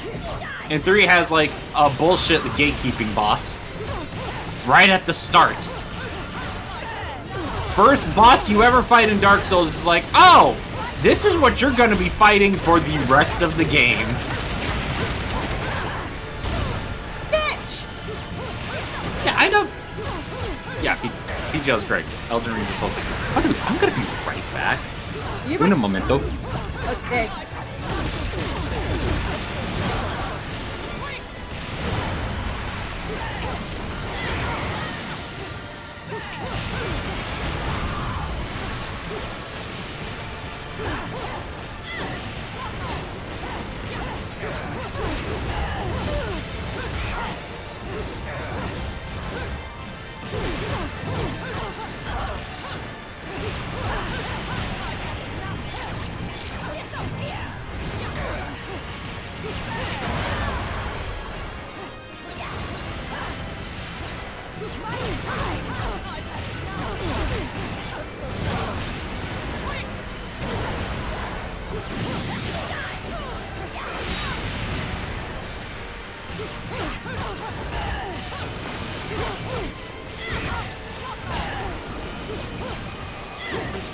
and three has like a bullshit gatekeeping boss right at the start. First boss you ever fight in Dark Souls is like, oh, this is what you're gonna be fighting for the rest of the game. Bitch. Yeah, I don't. Yeah, he, he feels great. Elden Ring is also good. I'm gonna be. Back. You in a momento. Okay.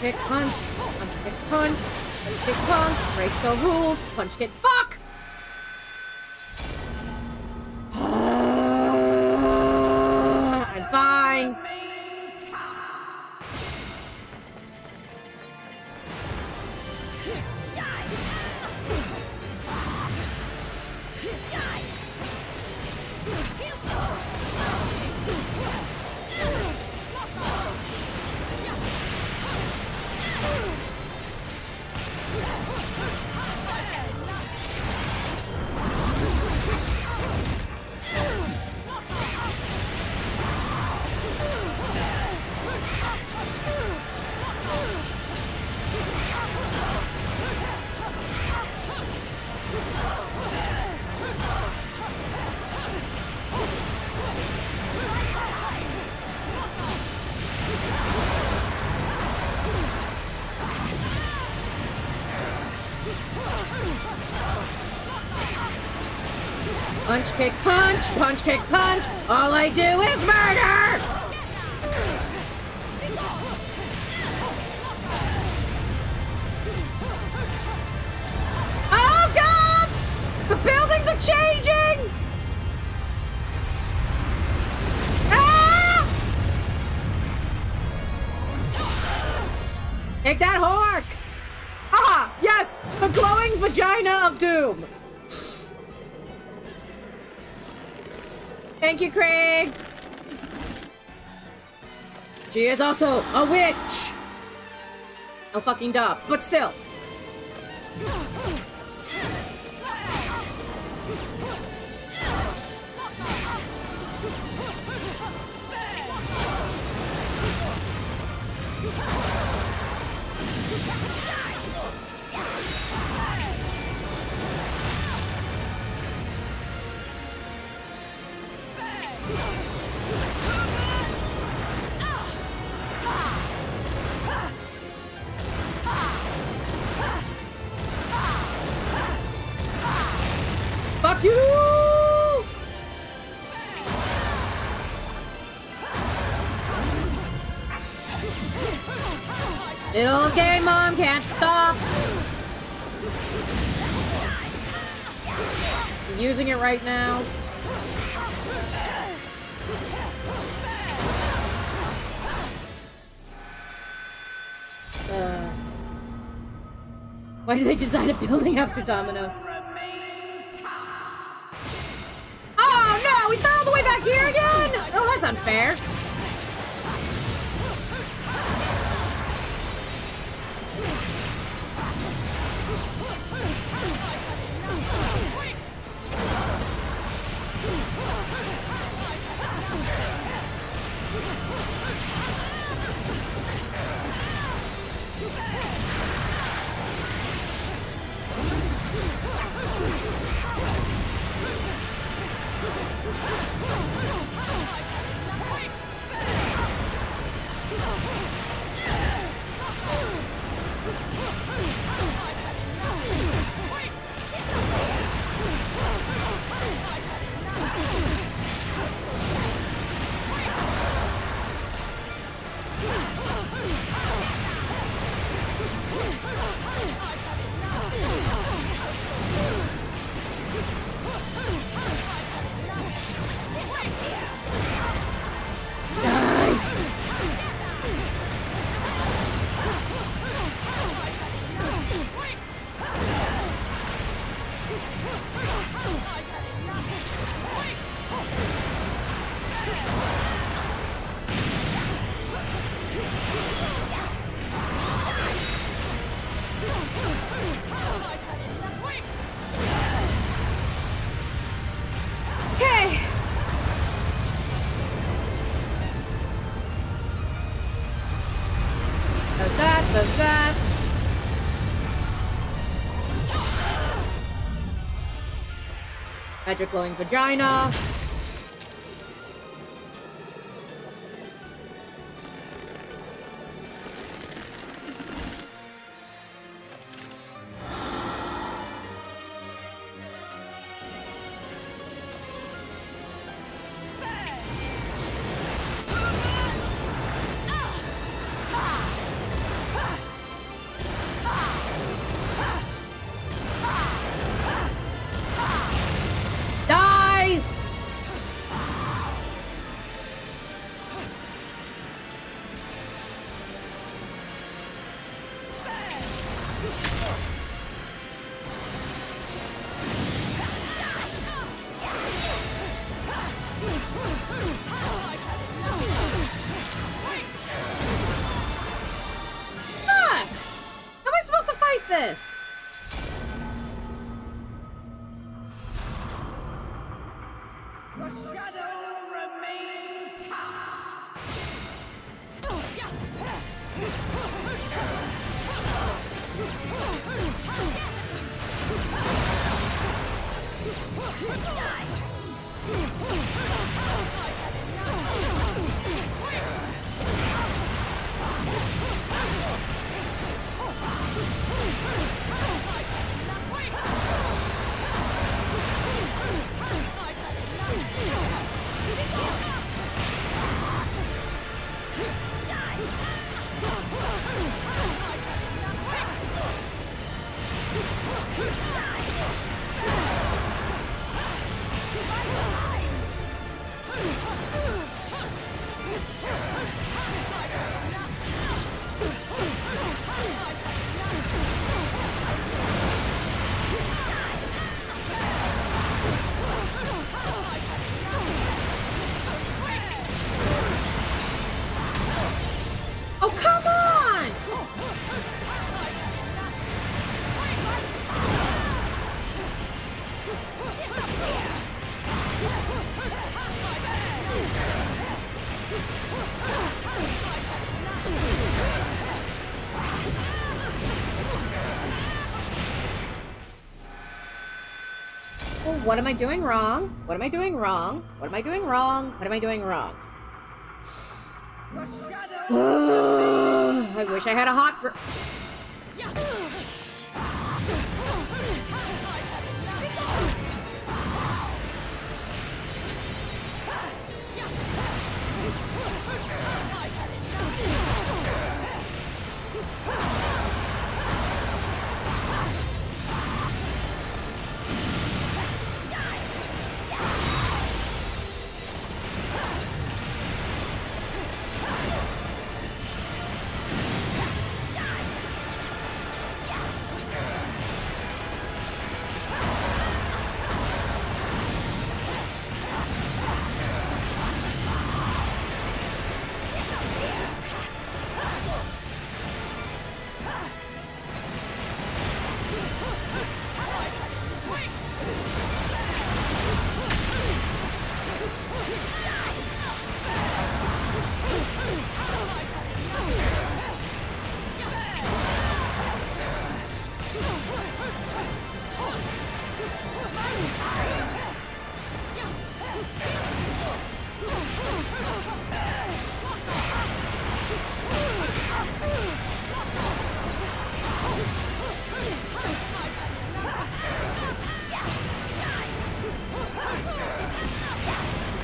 Punch, kick, punch, punch, kick, punch, punch, kick, punk, break the rules, punch, kick, fuck! I'm fine. Punch, kick, punch! Punch, kick, punch! All I do is murder! Oh, God! The buildings are changing! Ah! Take that, Hork! Ah, yes! The glowing vagina of doom! Thank you, Craig! She is also a witch! No fucking duh, but still! Fuck you! Little game, Mom, can't stop! Using it right now. Uh, why did they design a building after Domino's? Oh no, he's not all the way back here again? Oh, that's unfair. Magic glowing vagina. Well, what am I doing wrong? What am I doing wrong? What am I doing wrong? What am I doing wrong? I wish I had a hot br-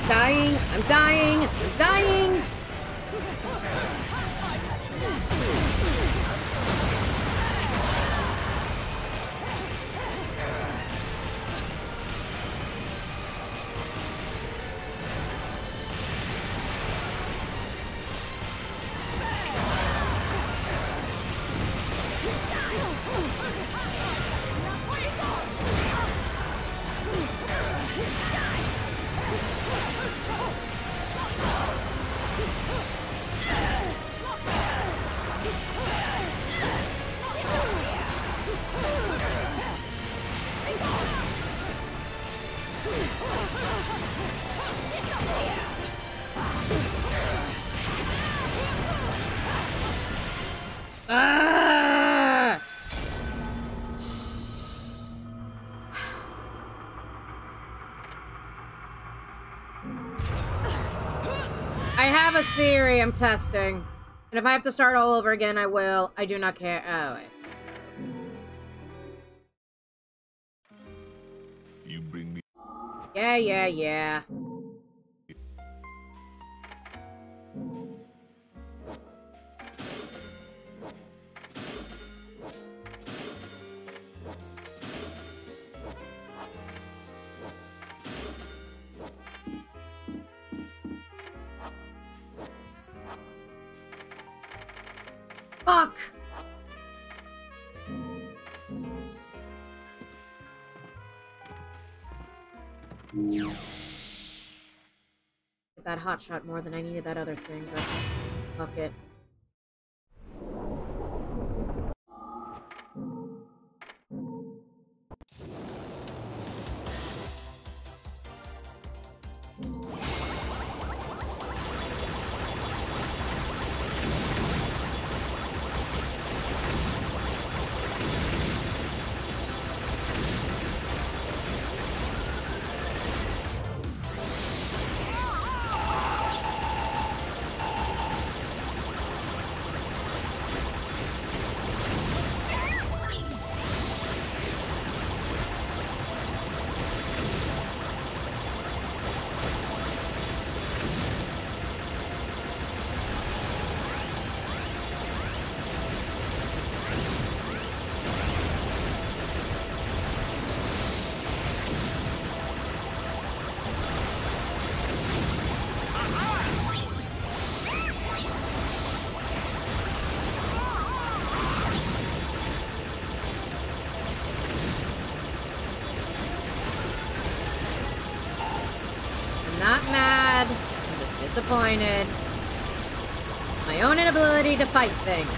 dying, I'm dying, I'm dying! Theory I'm testing, and if I have to start all over again, I will. I do not care. Oh, wait. You bring me. Yeah, yeah, yeah. Fuck! Get that hot shot more than I needed that other thing, but fuck it. Disappointed. My own inability to fight things.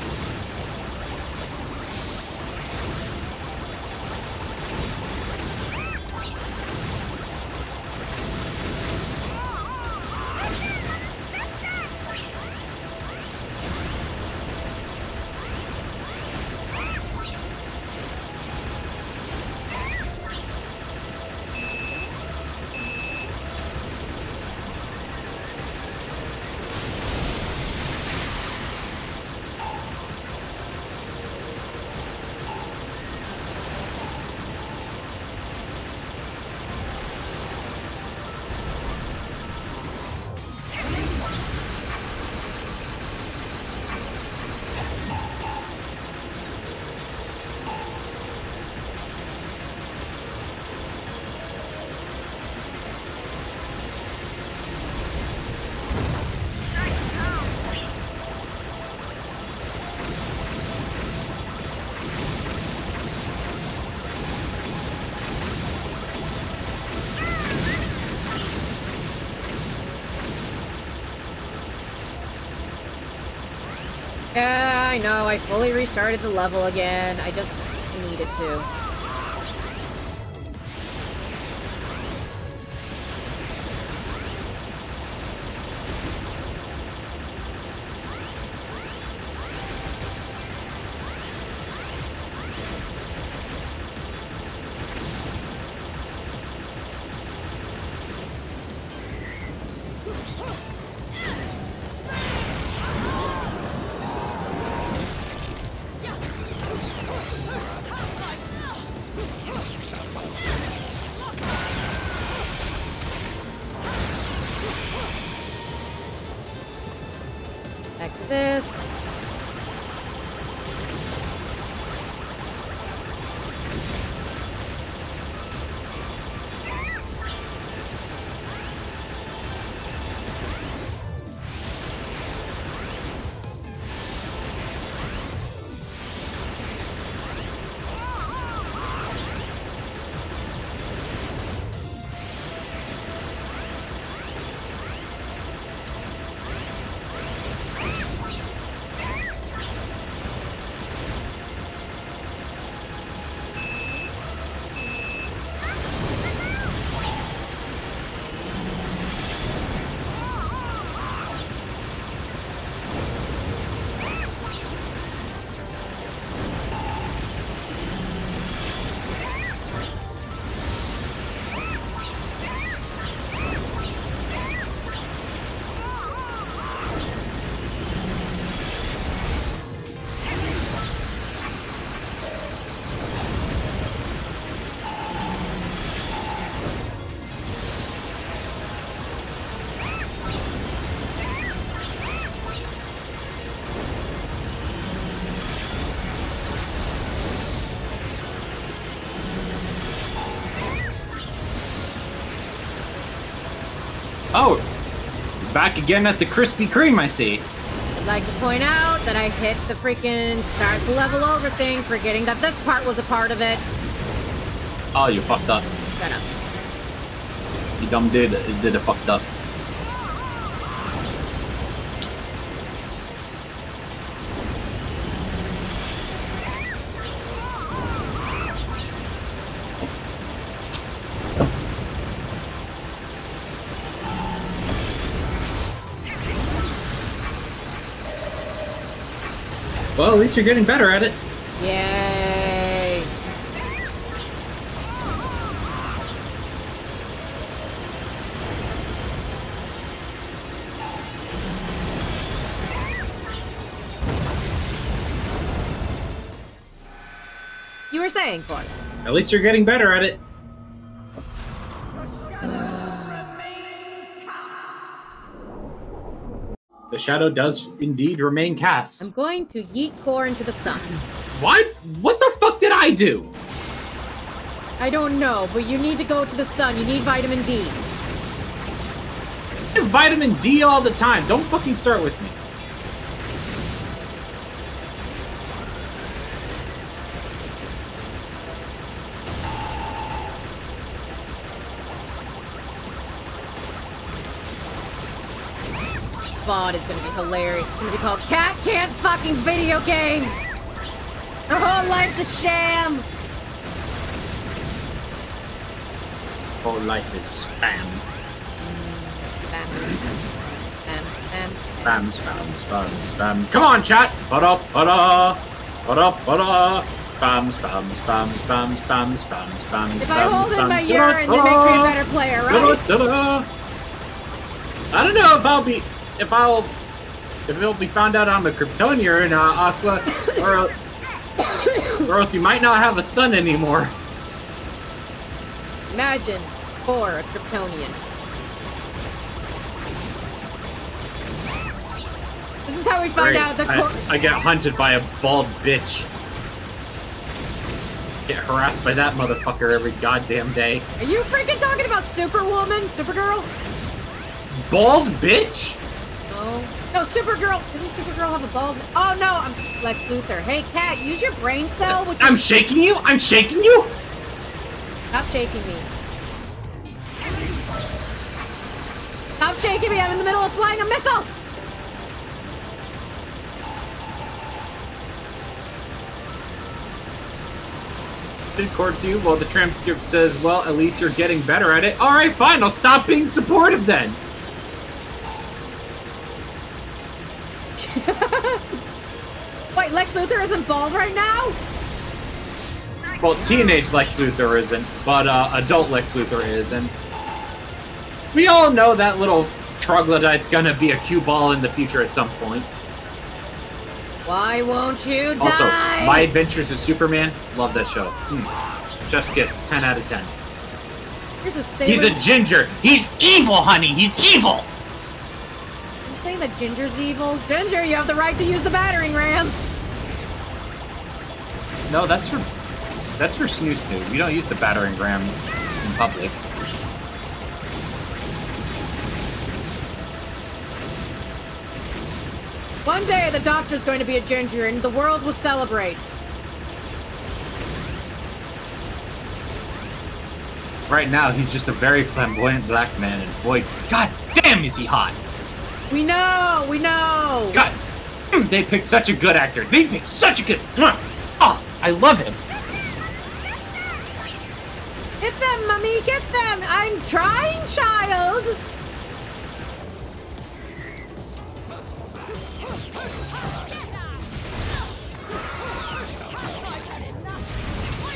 Yeah, I know. I fully restarted the level again. I just needed to. Oh, back again at the Krispy Kreme, I see. I'd like to point out that I hit the freaking start the level over thing, forgetting that this part was a part of it. Oh, you fucked up. Shut up. You dumb dude did a fucked up. Well, at least you're getting better at it. Yay! You were saying, Clark. At least you're getting better at it. The shadow does indeed remain cast. I'm going to yeet core into the sun. What? What the fuck did I do? I don't know, but you need to go to the sun. You need vitamin D. I have vitamin D all the time. Don't fucking start with me. It's gonna be hilarious. It's gonna be called Cat Can't Fucking Video Game! Her whole life's a sham! Whole life is spam. Spam. Spam, spam, spam, spam. Spam, spam, spam, spam. Come on, chat! Ba-da, ba-da! Ba-da, ba-da! Spam, spam, spam, spam, spam, spam, spam. If I hold in my urine, that makes me a better player, right? I don't know if I'll be... If I'll, if it'll be found out I'm a Kryptonian in uh, Aqua, or, or else you might not have a son anymore. Imagine, for a Kryptonian. This is how we found Great. out that I, I get hunted by a bald bitch. Get harassed by that motherfucker every goddamn day. Are you freaking talking about Superwoman, Supergirl? Bald bitch? No, Supergirl. Didn't Supergirl have a bald? Oh no, I'm Lex Luthor. Hey, Cat, use your brain cell. Which I'm is... shaking you. I'm shaking you. Stop shaking me. Stop shaking me. I'm in the middle of flying a missile. directed towards you while the transcript says, well, at least you're getting better at it. Alright, fine, I'll stop being supportive then. Wait, Lex Luthor isn't bald right now? Well, teenage Lex Luthor isn't, but uh, adult Lex Luthor is, and we all know that little troglodyte's gonna be a cue ball in the future at some point. Why won't you die? Also, My Adventures with Superman, love that show. Mm. Chef's Kiss, ten out of ten. Here's a saber. He's a ginger. He's evil, honey. He's evil. You're saying that Ginger's evil? Ginger, you have the right to use the battering ram. No, that's for that's for snoo snoo. You don't use the battering ram in public. One day, the doctor's going to be a ginger, and the world will celebrate. Right now, he's just a very flamboyant black man, and boy, goddamn, is he hot! We know, we know! God, they picked such a good actor. They picked such a good... Oh, I love him. Get them, mommy, get them! I'm trying, child!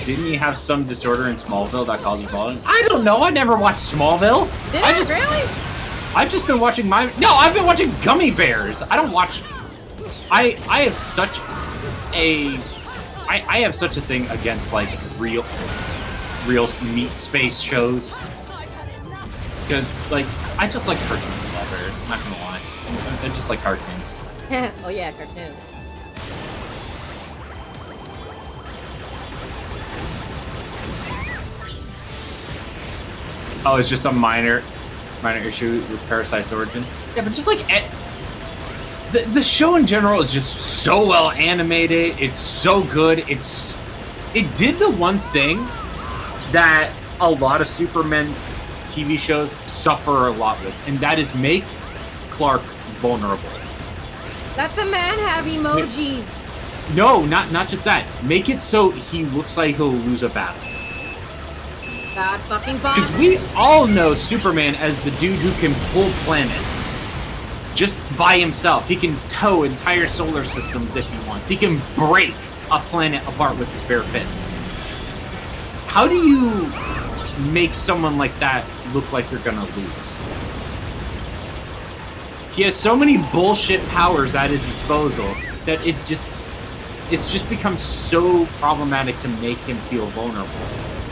Didn't you have some disorder in Smallville that caused you falling? I don't know. I never watched Smallville. Did I just, really? I've just been watching my... No, I've been watching Gummy Bears. I don't watch... I I have such a... I, I have such a thing against, like, real... Real meat space shows. Because, like, I just like cartoons. I'm not gonna lie. I just like cartoons. Oh, yeah, cartoons. Oh, it's just a minor, minor issue with Parasite's origin. Yeah, but just like the the show in general is just so well animated. It's so good. It's it did the one thing that a lot of Superman T V shows suffer a lot with, and that is make Clark vulnerable. Let the man have emojis. No, not not just that. Make it so he looks like he'll lose a battle. God fucking boss. Because we all know Superman as the dude who can pull planets just by himself. He can tow entire solar systems if he wants. He can break a planet apart with his bare fist. How do you make someone like that look like you're gonna lose? He has so many bullshit powers at his disposal that it just it's just become so problematic to make him feel vulnerable.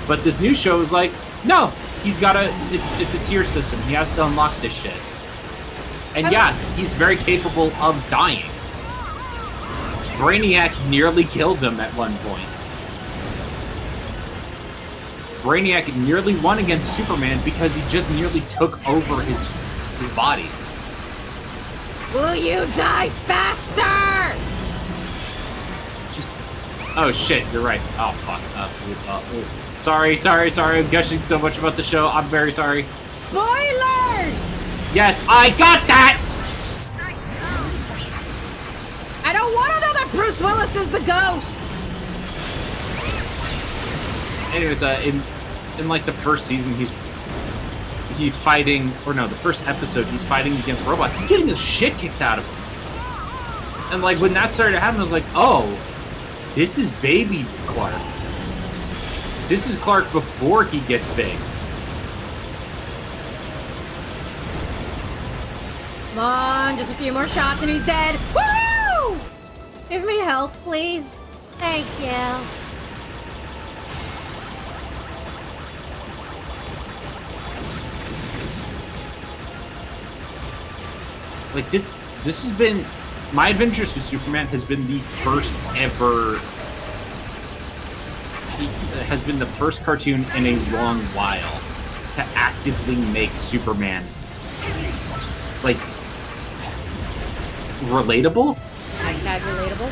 But this new show is like, no, he's got a, it's, it's a tier system. He has to unlock this shit. And yeah, he's very capable of dying. Brainiac nearly killed him at one point. Brainiac nearly won against Superman because he just nearly took over his, his body. Will you die faster? Just, oh shit, you're right. Oh fuck, uh, uh, uh. Sorry, sorry, sorry, I'm gushing so much about the show. I'm very sorry. Spoilers! Yes, I got that! I don't want to know that Bruce Willis is the ghost! Anyways, uh, in, in like the first season, he's he's fighting, or no, the first episode, he's fighting against robots. He's getting the shit kicked out of him. And like, when that started to happen, I was like, oh, this is baby Clark. This is Clark before he gets big. Come on, just a few more shots and he's dead. Woo! Give me health, please. Thank you. Like this, this has been My Adventures with Superman has been the first ever. has been the first cartoon in a long while to actively make Superman like relatable? Not relatable.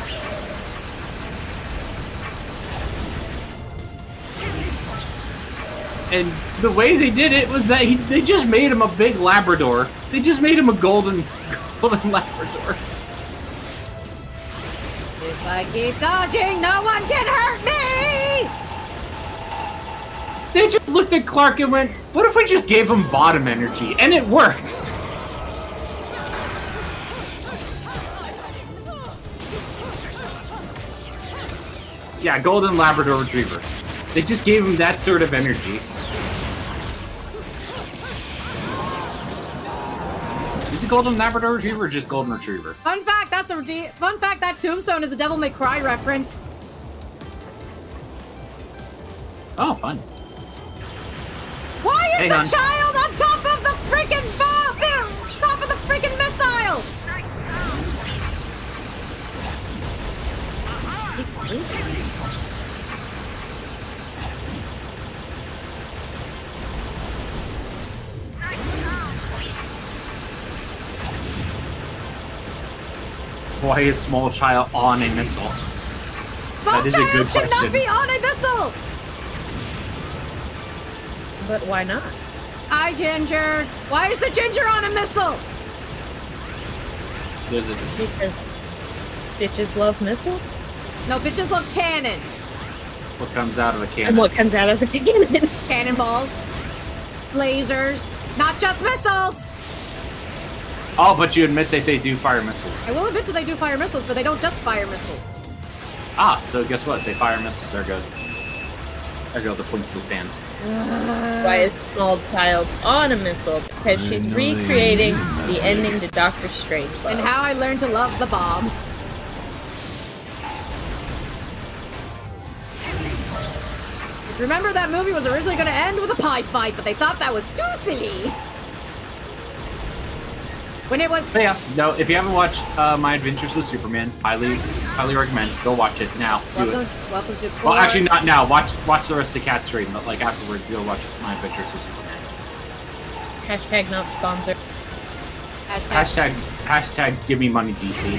And the way they did it was that he, they just made him a big Labrador. They just made him a golden golden Labrador. If I keep dodging, no one can hurt me! They just looked at Clark and went, what if we just gave him bottom energy? And it works! Yeah, Golden Labrador Retriever. They just gave him that sort of energy. Is it Golden Labrador Retriever or just Golden Retriever? Fun fact, that's a re fun fact that Tombstone is a Devil May Cry reference. Oh, fun. Why is Hang the on. child on top of the freaking bomb? Ew, top of the freaking missiles! Why is small child on a missile? Small that is child a good should question. not be on a missile! But why not? Hi, Ginger! Why is the Ginger on a missile? There's a... Because bitches love missiles? No, bitches love cannons. What comes out of a cannon? And what comes out of a cannon? Cannonballs. Lasers. Not just missiles! Oh, but you admit that they do fire missiles. I will admit that they do fire missiles, but they don't just fire missiles. Ah, so guess what? They fire missiles. There go, there go the plimsoll stands. Uh, Why is small child on a missile? Because she's recreating the ending to Doctor Strange. And how I learned to love the bomb. Remember that movie was originally going to end with a pie fight, but they thought that was too silly. When it was- but yeah, no, if you haven't watched uh, My Adventures with Superman, highly, highly recommend. Go watch it now. Do welcome, it. welcome to Well, actually not now. Watch watch the rest of Cat's stream, but like afterwards, you'll watch My Adventures with Superman. Hashtag not sponsored. Hashtag, hashtag, hashtag give me money, D C.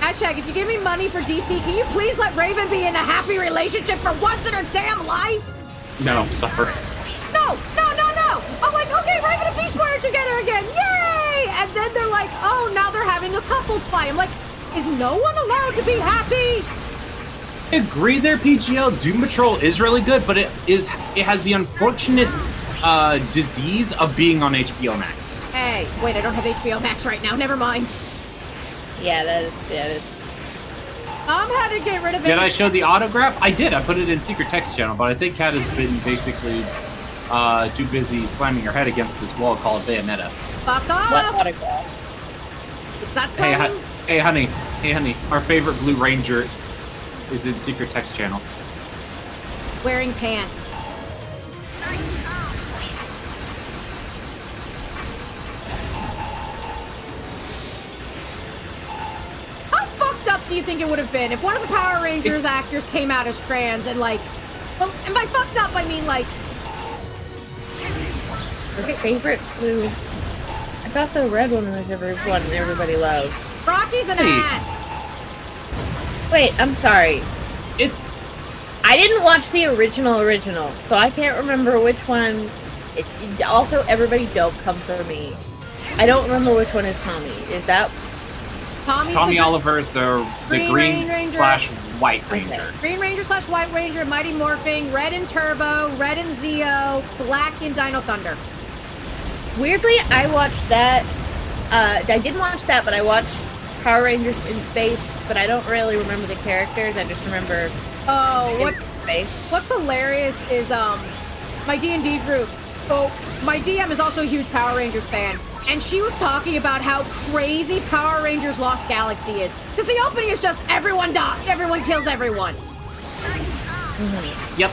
Hashtag, if you give me money for D C, can you please let Raven be in a happy relationship for once in her damn life? No, suffer. No, no, no, no! I'm like, okay, Raven and Beast Warrior together again, yay! And then they're like, oh, now they're having a couples fight. I'm like, is no one allowed to be happy? I agree there, P G L. Doom Patrol is really good, but it is it has the unfortunate uh, disease of being on H B O Max. Hey, wait, I don't have H B O Max right now. Never mind. Yeah, that is... Yeah, that is... Mom had to get rid of it. Did I show the autograph? I did. I put it in Secret Text Channel, but I think Kat has been basically uh, too busy slamming her head against this wall called Bayonetta. Fuck off! It's not slamming. Hey, hu hey, honey. Hey, honey. Our favorite Blue Ranger is in Secret Text Channel. Wearing pants. How fucked up do you think it would have been if one of the Power Rangers it's... actors came out as trans and like... Well, and by fucked up, I mean like... Her favorite Blue... I thought the red one was every one everybody loved. Rocky's an ass! Wait, I'm sorry. It... I didn't watch the original original, so I can't remember which one... It, it, also, everybody don't come for me. I don't remember which one is Tommy. Is that... Tommy's Tommy the... Oliver is the, the green, green ranger. slash white ranger. Okay. Green ranger slash white ranger, Mighty Morphing, red in Turbo, red in Zeo, black in Dino Thunder. Weirdly, I watched that, uh, I didn't watch that, but I watched Power Rangers in Space, but I don't really remember the characters, I just remember... Oh, what's, space. what's hilarious is, um, my D and D group, so, my D M is also a huge Power Rangers fan, and she was talking about how crazy Power Rangers Lost Galaxy is, because the opening is just, everyone dies, everyone kills everyone. Mm-hmm. Yep.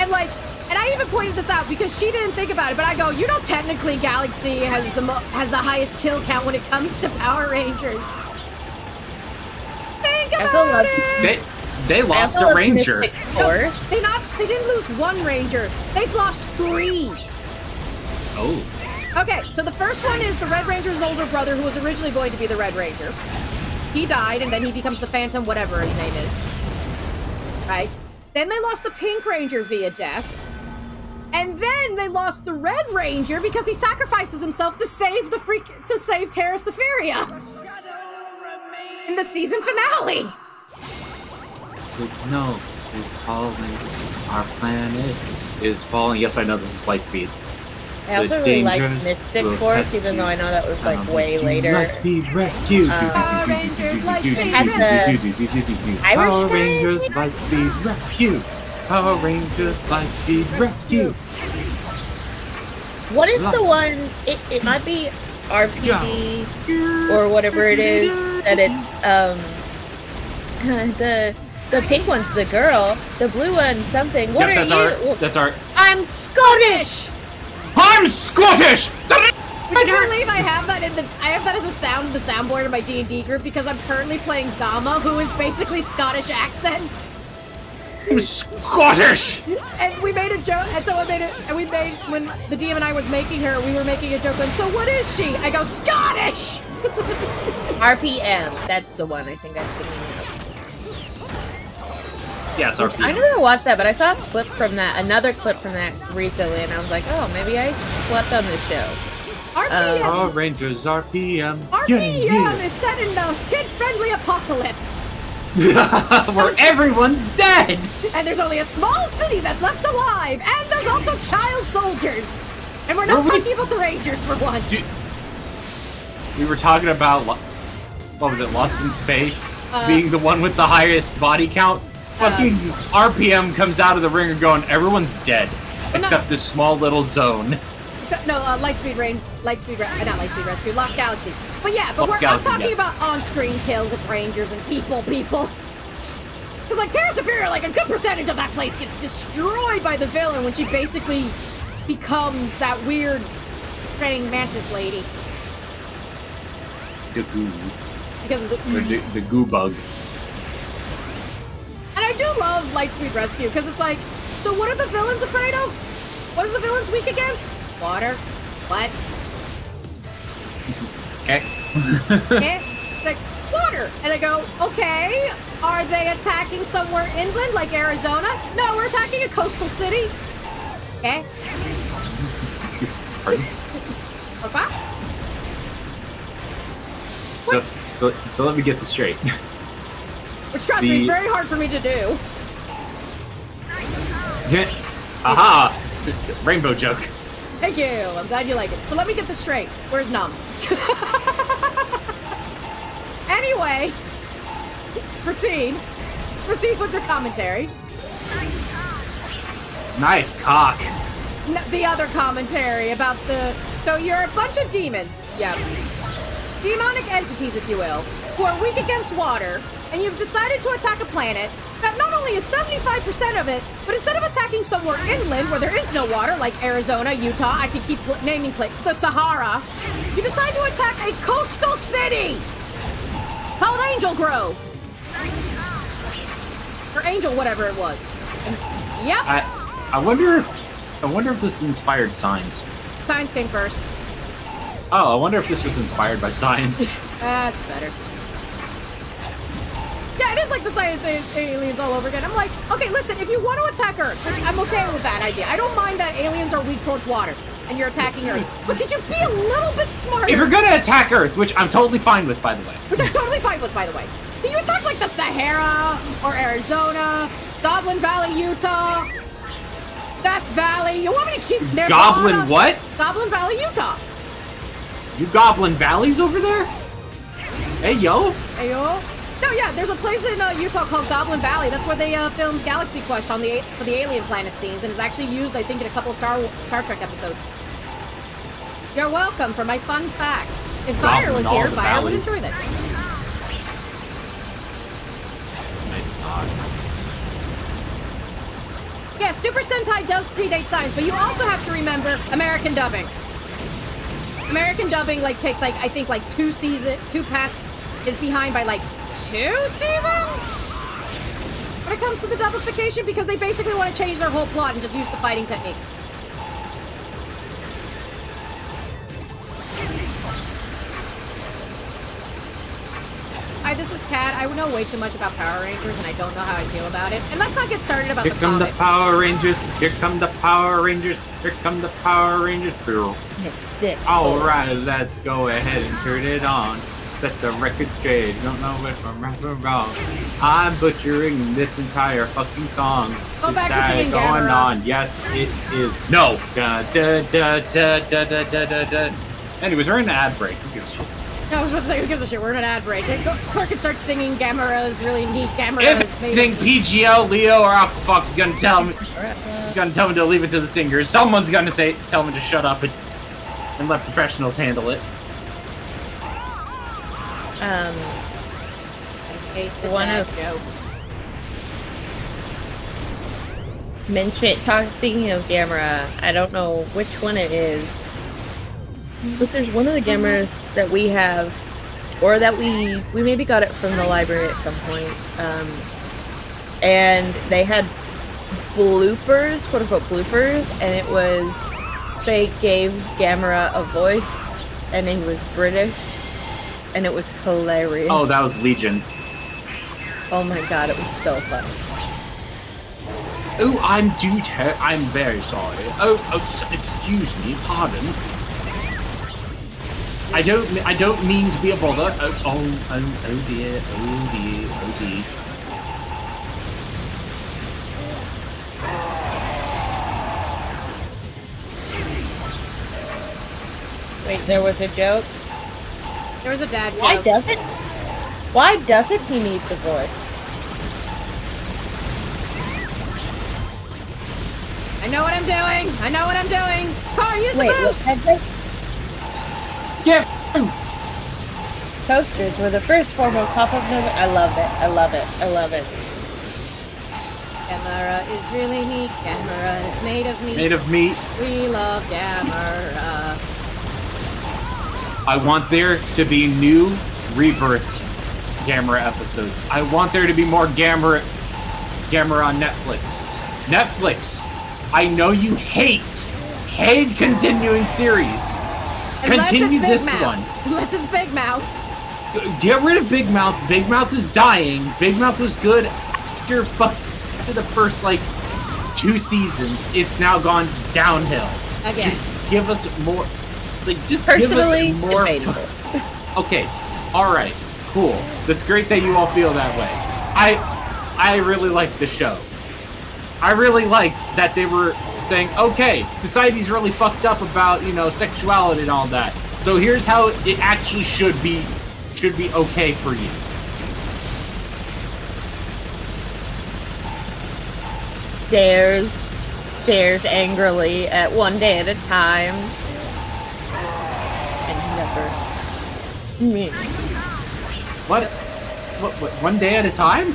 And like... And I even pointed this out because she didn't think about it, but I go, you know technically Galaxy has the mo has the highest kill count when it comes to Power Rangers. Think about it! They, they lost a ranger. No, they, not, they didn't lose one ranger. They've lost three. Oh. Okay, so the first one is the Red Ranger's older brother who was originally going to be the Red Ranger. He died, and then he becomes the Phantom, whatever his name is. Right? Then they lost the Pink Ranger via death. And then they lost the Red Ranger because he sacrifices himself to save the freak to save Terra Sephiria in the season finale. It's like, no, he's calling our planet. is falling. Yes, I know this is Lightspeed. I also the really liked Mystic Force, even though I know that was like um, way later. Lightspeed Rescue! Power Rangers Lightspeed! Power Rangers Lightspeed Rescue! Power Rangers Lightspeed Rescue! What is the one? It, it might be R P G or whatever it is that it's um the the pink one's the girl, the blue one's something. What yep, are that's you? Our, that's our. I'm Scottish. I'm Scottish. I can't believe I have that in the. I have that as a sound, the soundboard in my D and D group because I'm currently playing Gama, who is basically Scottish accent. I'm Scottish! And we made a joke, and so I made it, and we made, when the D M and I was making her, we were making a joke like, so what is she? I go, Scottish! R P M, that's the one, I think that's the meaning of. Yes, R P M. I never watched that, but I saw a clip from that, another clip from that recently, and I was like, oh, maybe I slept on this show. R P M! Um, Power Rangers, R P M. R P M yeah, yeah. is set in the kid-friendly apocalypse. Where everyone's dead! And there's only a small city that's left alive! And there's also child soldiers! And we're not were talking we... about the Rangers for once! Dude. We were talking about, what was it, Lost in Space? Uh, Being the one with the highest body count? Fucking uh, R P M comes out of the ring and going, everyone's dead. Except not... this small little zone. Except, no, uh, Lightspeed Rain. Lightspeed Rescue. Not Lightspeed Rescue. Lost Galaxy. But yeah, but Lost we're Galaxy, I'm talking yes. about on-screen kills of Rangers and people, people. Because, like, Terra Superior, like, a good percentage of that place gets destroyed by the villain when she basically becomes that weird praying mantis lady. The goo. Because of the... Or the, the goo bug. And I do love Lightspeed Rescue, because it's like, so what are the villains afraid of? What are the villains weak against? Water. What? Okay. Okay. Like, water! And I go, okay, are they attacking somewhere inland, like Arizona? No, we're attacking a coastal city. Okay. Pardon? Okay. So, so, so let me get this straight. Which, trust the... me, it's very hard for me to do. Yeah. Aha! Rainbow joke. Thank you. I'm glad you like it. But let me get this straight. Where's Nom? Anyway, proceed. Proceed with your commentary. Nice cock. No, the other commentary about the... So you're a bunch of demons. Yeah. Demonic entities, if you will, who are weak against water, and you've decided to attack a planet that not only is seventy-five percent of it, but instead of attacking somewhere inland where there is no water, like Arizona, Utah, I could keep naming places, the Sahara, you decide to attack a coastal city called Angel Grove. Or Angel, whatever it was. Yep. I, I wonder if, I wonder if this inspired Signs. Signs came first. Oh, I wonder if this was inspired by Signs. That's better. Yeah, it is like the science aliens all over again. I'm like, okay, listen, if you want to attack Earth, which I'm okay with that idea. I don't mind that aliens are weak towards water, and you're attacking Earth. But could you be a little bit smarter? If you're gonna attack Earth, which I'm totally fine with, by the way. Which I'm totally fine with, by the way. You attack, like, the Sahara, or Arizona, Goblin Valley, Utah, Death Valley. You want me to keep... Nirvana? Goblin what? Goblin Valley, Utah. You Goblin Valleys over there? Hey, yo. Hey, yo. No, yeah, there's a place in uh, Utah called Goblin Valley. That's where they uh, filmed Galaxy Quest on the for the alien planet scenes, and it's actually used, I think, in a couple of Star Star Trek episodes. You're welcome for my fun fact. If Goblin Fire was here, Fire valleys. would enjoy that. Nice. Yeah, Super Sentai does predate Signs, but you also have to remember American dubbing. American dubbing like takes like I think like two season, two past is behind by like. Two seasons? When it comes to the dubification, because they basically want to change their whole plot and just use the fighting techniques. Hi, this is Kat. I know way too much about Power Rangers, and I don't know how I feel about it. And let's not get started about Here the comics. Here come the Power Rangers. Here come the Power Rangers. Here come the Power Rangers. All right, let's go ahead and turn it on. set the record straight. Don't know if I'm right or wrong. I'm butchering this entire fucking song. Go this back to singing going on. Yes, it is. No. Da, da, da, da, da, da, da, da. Anyways, we're in an ad break. Who gives a shit? No, I was about to say, who gives a shit? We're in an ad break. Clark can start singing Gammaro's really neat Gammaro's. If you think P G L, Leo, or Alpha Fox is gonna tell me, gonna tell me to leave it to the singers, someone's gonna say, tell me to shut up and, and let professionals handle it. Um, I hate the one of jokes. Mention talk. Speaking of Gamera, I don't know which one it is, but there's one of the Gameras that we have, or that we we maybe got it from the library at some point. Um, and they had bloopers, quote unquote bloopers, and it was they gave Gamera a voice, and he was British. And it was hilarious. Oh, that was Legion. Oh my god, it was so funny. Oh, I'm due ter- I'm very sorry. Oh, oh, excuse me, pardon. I don't, I don't mean to be a bother. Oh, oh, oh, oh dear, oh dear, oh dear. Wait, there was a joke? There was a dad joke. Why doesn't? Why doesn't he need the voice? I know what I'm doing. I know what I'm doing. Car, use Wait, the boost. Yeah. Coasters were the first form of pop-up movie. I love it. I love it. I love it. Gamera is really neat. Gamera is made of meat. Made of meat. We love Gamera. I want there to be new Rebirth Gamera episodes. I want there to be more Gamera, Gamera on Netflix. Netflix, I know you hate, hate continuing series. Unless Continue this mouth. one. Unless it's Big Mouth. Get rid of Big Mouth. Big Mouth is dying. Big Mouth was good after, after the first, like, two seasons. It's now gone downhill. Again. Just give us more... Like, just Personally, give us more Okay, alright, cool. That's great that you all feel that way. I I really liked the show. I really liked that they were saying, okay, society's really fucked up about, you know, sexuality and all that. So here's how it actually should be should be okay for you. Stares, stares angrily at one day at a time. Me. What? What? What? One day at a time?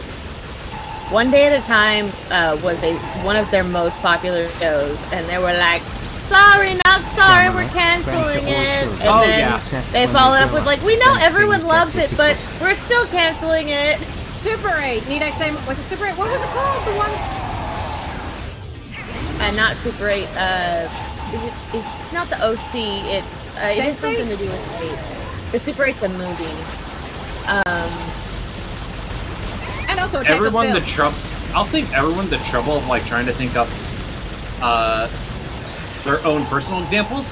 One day at a time uh, was a one of their most popular shows, and they were like, "Sorry, not sorry, we're canceling it." And oh, then yeah. they followed up with like, "We know everyone loves it, but we're still canceling it." Super eight. Need I say? Was it Super eight? What was it called? The one? Uh, not Super eight. Uh, it's, it's not the O C. It's uh, it has something to do with eight. The Super eight's a movie. Um, and also a type everyone of film. the trouble. I'll save everyone the trouble of like trying to think up uh, their own personal examples.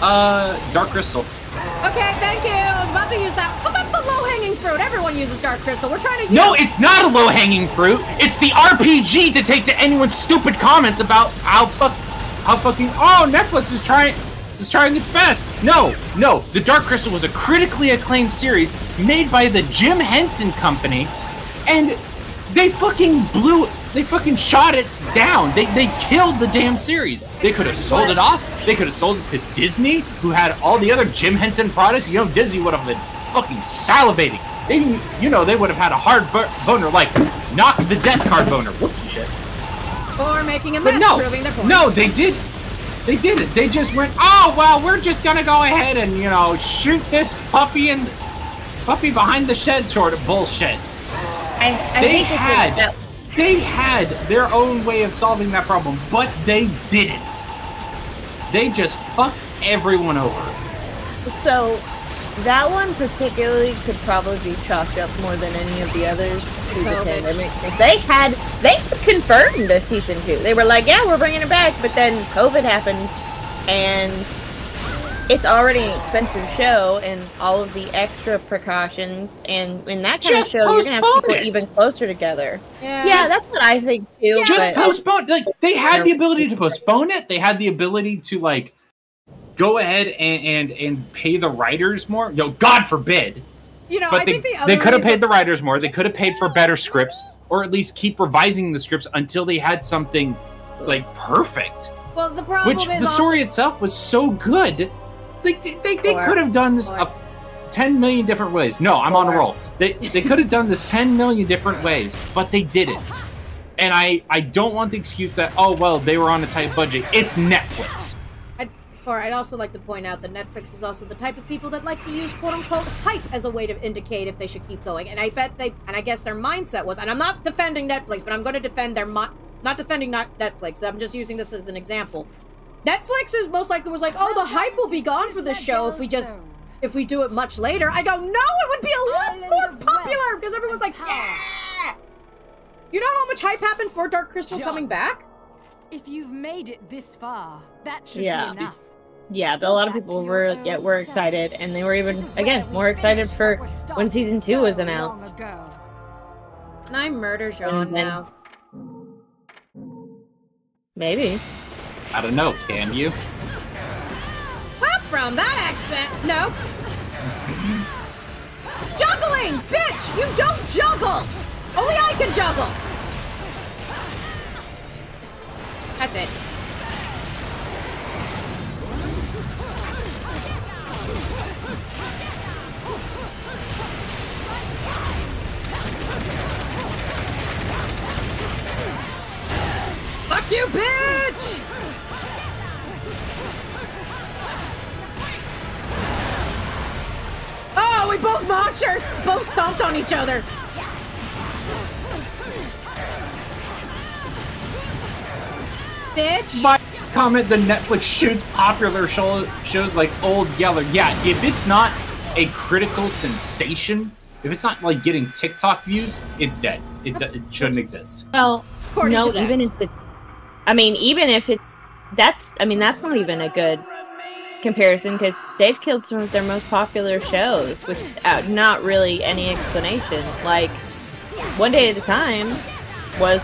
Uh, Dark Crystal. Okay, thank you. I was about to use that. But that's the low-hanging fruit. Everyone uses Dark Crystal. We're trying to use- No, it's not a low-hanging fruit. It's the R P G to take to anyone's stupid comments about how fuck, how fucking oh Netflix is trying. It's trying its best. No, no. The Dark Crystal was a critically acclaimed series made by the Jim Henson Company, and they fucking blew it. They fucking shot it down. They they killed the damn series. They could have sold it off. They could have sold it to Disney, who had all the other Jim Henson products. You know, Disney would have been fucking salivating. They, you know, they would have had a hard boner, like knock the desk hard boner. Whoopsie shit. Or making a mess, no, proving their point. No, they did. They did it. They just went, oh, well, we're just going to go ahead and, you know, shoot this puppy and puppy behind the shed sort of bullshit. I, I they, think had, that... they had their own way of solving that problem, but they didn't. They just fucked everyone over. So that one particularly could probably be chalked up more than any of the others to the pandemic. They had, they confirmed a season two. They were like, yeah, we're bringing it back, but then COVID happened, and it's already an expensive show, and all of the extra precautions, and in that kind just of show, you're gonna have people it. even closer together. Yeah. yeah, that's what I think too. Yeah. Just postpone. Like they had the ability to postpone it. They had the ability to like go ahead and and, and pay the writers more. Yo, God forbid. You know, but I they, think the other they could have paid the writers more. They could have paid for better scripts, or at least keep revising the scripts until they had something like perfect. Well, the problem Which, is the story also... itself was so good. They, they, they, they could have done this a ten million different ways. No, I'm Four. on a roll. They, they could have done this ten million different ways, but they didn't. And I, I don't want the excuse that, oh, well, they were on a tight budget. It's Netflix. I'd, Cora, I'd also like to point out that Netflix is also the type of people that like to use quote-unquote hype as a way to indicate if they should keep going. And I bet they, and I guess their mindset was, and I'm not defending Netflix, but I'm going to defend their mind. Not defending not Netflix, I'm just using this as an example. Netflix is most likely was like, oh, the hype will be gone for this show if we just, if we do it much later. I go, no, it would be a lot more popular because everyone's like, yeah! You know how much hype happened for Dark Crystal coming back? If you've made it this far, that should be enough. Yeah, but a lot of people were, yeah, were excited, and they were even, again, more excited for when season two was announced. Can I murder Jean now? Maybe. I don't know, can you? Well, from that accent, no. Juggling, bitch! You don't juggle! Only I can juggle! That's it. Fuck you, bitch! Oh, we both monsters! Both stomped on each other! Bitch! My comment, the Netflix shoots popular show shows like Old Yeller. Yeah, if it's not a critical sensation, if it's not like getting TikTok views, it's dead. It, it shouldn't exist. Well, According no, even if it's... I mean, even if it's, that's, I mean, that's not even a good comparison because they've killed some of their most popular shows without not really any explanation. Like, One Day at a Time was,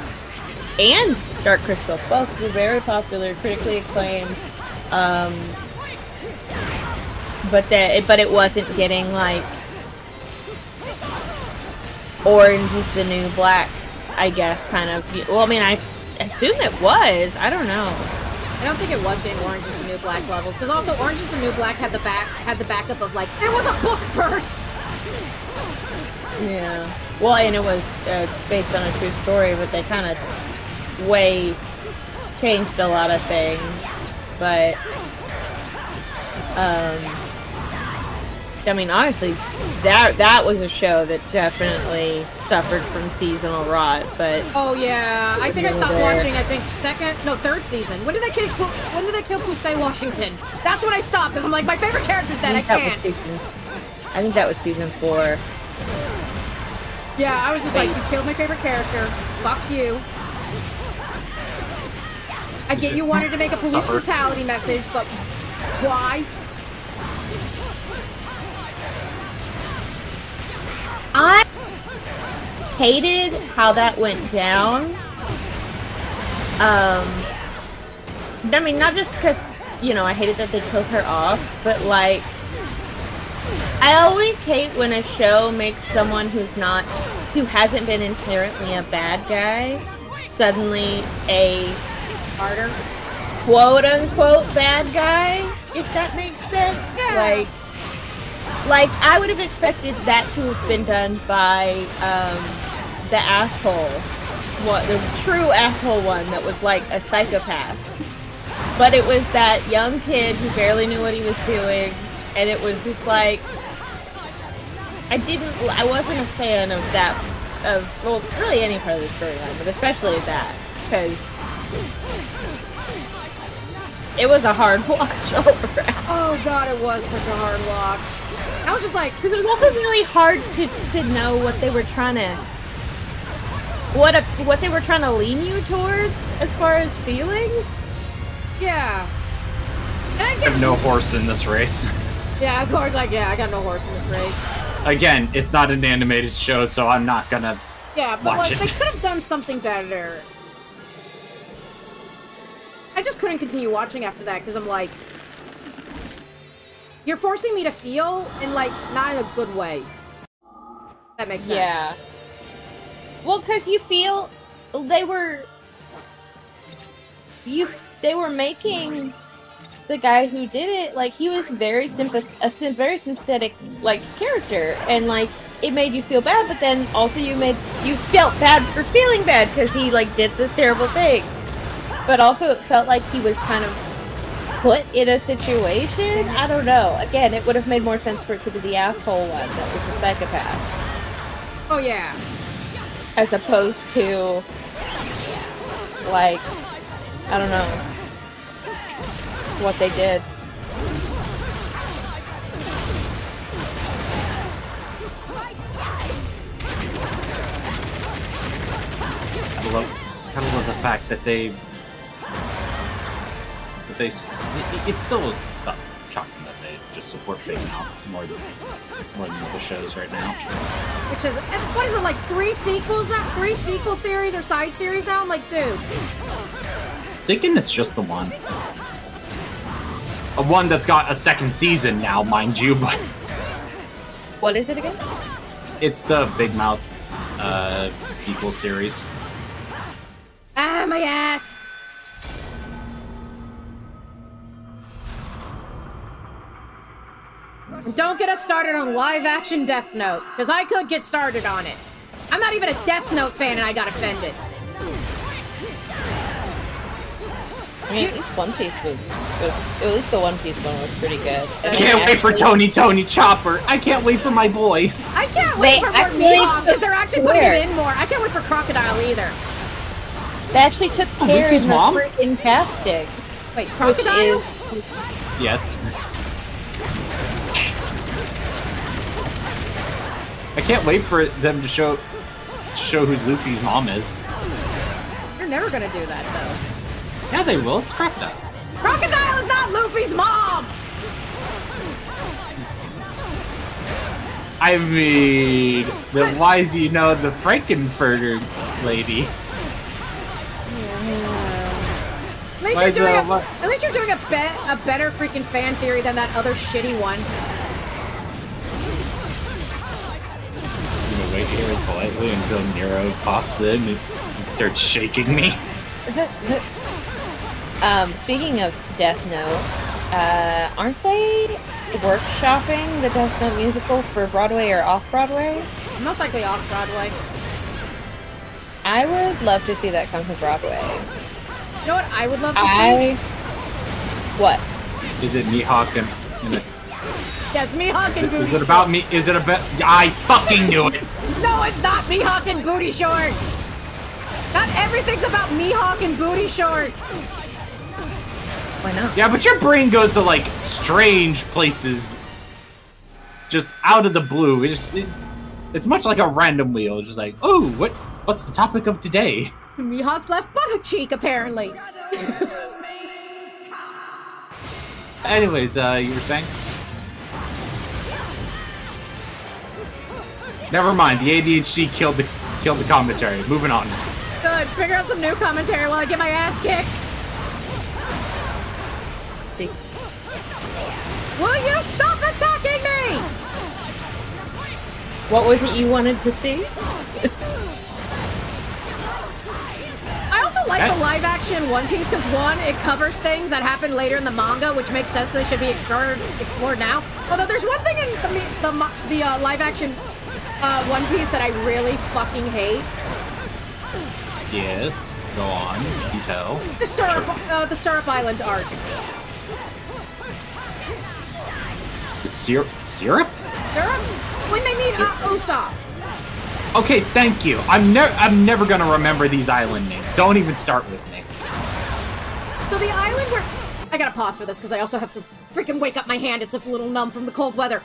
and Dark Crystal, both were very popular, critically acclaimed, um, but that, but it wasn't getting, like, Orange is the New Black, I guess, kind of, well, I mean, I assume it was. I don't know. I don't think it was getting Orange is the New Black levels, because also Orange is the New Black had the back had the backup of like it was a book first. Yeah. Well, and it was uh, based on a true story, but they kind of way changed a lot of things. But um, I mean, honestly, that that was a show that definitely suffered from seasonal rot, but oh yeah, I think I stopped there. watching. I think second, no, third season. When did they kill? When did they kill Pusey Washington? That's when I stopped because I'm like, my favorite character is that I, I can't. Season, I think that was season four. Yeah, I was just Wait. like, you killed my favorite character. Fuck you. I get you wanted to make a police Suffered. brutality message, but why? I. hated how that went down. Um, I mean, not just because, you know, I hated that they killed her off, but like, I always hate when a show makes someone who's not, who hasn't been inherently a bad guy, suddenly a martyr, quote-unquote bad guy, if that makes sense. Yeah. Like, Like, I would have expected that to have been done by, um, the asshole. What, the true asshole one that was, like, a psychopath. But it was that young kid who barely knew what he was doing, and it was just like... I didn't... I wasn't a fan of that, of, well, really any part of the storyline, but especially that, because... it was a hard watch all around. Oh god, it was such a hard watch. I was just like... because it was also really hard to, to know what they were trying to... What a, what they were trying to lean you towards as far as feelings. Yeah. I have no horse in this race. Yeah, of course, like, yeah, I got no horse in this race. Again, it's not an animated show, so I'm not gonna Yeah, but watch like, it. They could have done something better. I just couldn't continue watching after that, because I'm like... You're forcing me to feel, in like, not in a good way. That makes sense. Yeah. Well, because you feel... They were... You... They were making... The guy who did it, like, he was very sympath- a sim- very sympathetic, like, character, and like it made you feel bad. But then also you made you felt bad for feeling bad because he like did this terrible thing. But also it felt like he was kind of put in a situation. I don't know. Again, it would have made more sense for it to be the asshole one that was a psychopath. Oh yeah. As opposed to like I don't know. What they did. I love, kind of love the fact that they, that they, it, it's still stuff shocking that they just support Big Mouth more than more than the shows right now. Which is, what is it like? Three sequels now? Three sequel series or side series now? I'm like, dude. Thinking it's just the one. A one that's got a second season now, mind you, but... What is it again? It's the Big Mouth, uh, sequel series. Ah, my ass! Don't get us started on live-action Death Note, because I could get started on it. I'm not even a Death Note fan and I got offended. I mean, at least One Piece was, was... At least the One Piece one was pretty good. I can't wait actually... for Tony Tony Chopper! I can't wait for my boy! I can't wait, wait for more Mihawk, because they're actually putting it in more. I can't wait for Crocodile either. They actually took care oh, in mom? the freaking casting. Wait, Crocodile? Is... Yes. I can't wait for them to show... to show who Luffy's mom is. You're never gonna do that, though. Yeah, they will. It's Crocodile. Crocodile is not Luffy's mom! I mean... Then why does he know the Frankenfurter lady? Yeah. At, least you're doing a, at least you're doing a, be a better freaking fan theory than that other shitty one. I'm gonna wait here politely until Nero pops in and starts shaking me. Um, speaking of Death Note, uh, aren't they workshopping the Death Note musical for Broadway or off-Broadway? Most likely off-Broadway. I would love to see that come to Broadway. You know what I would love to I... see? What? Is it Mihawk and... and yes, Mihawk and Booty Shorts. Is it about me? Is it about... I fucking knew it! No, it's not Mihawk and Booty Shorts! Not everything's about Mihawk and Booty Shorts! Why not? Yeah, but your brain goes to, like, strange places. Just out of the blue. It's, it, it's much like a random wheel. It's just like, oh, what, what's the topic of today? Mihawk's left buttock cheek, apparently. Anyways, uh, you were saying? Never mind, the A D H D killed the, killed the commentary. Moving on. Good, figure out some new commentary while I get my ass kicked. Will you stop attacking me? What was it you wanted to see? I also like that... the live action One Piece because one, it covers things that happen later in the manga, which makes sense they should be explored explored now. Although there's one thing in the, the, the uh, live action uh, One Piece that I really fucking hate. Yes, go on, you tell. The syrup, sure. uh, the syrup island arc. Syrup? Syrup? Syrup? When they meet uh, Usopp. Okay, thank you. I'm never, I'm never gonna remember these island names. Don't even start with me. So the island where I gotta pause for this because I also have to freaking wake up my hand. It's a little numb from the cold weather.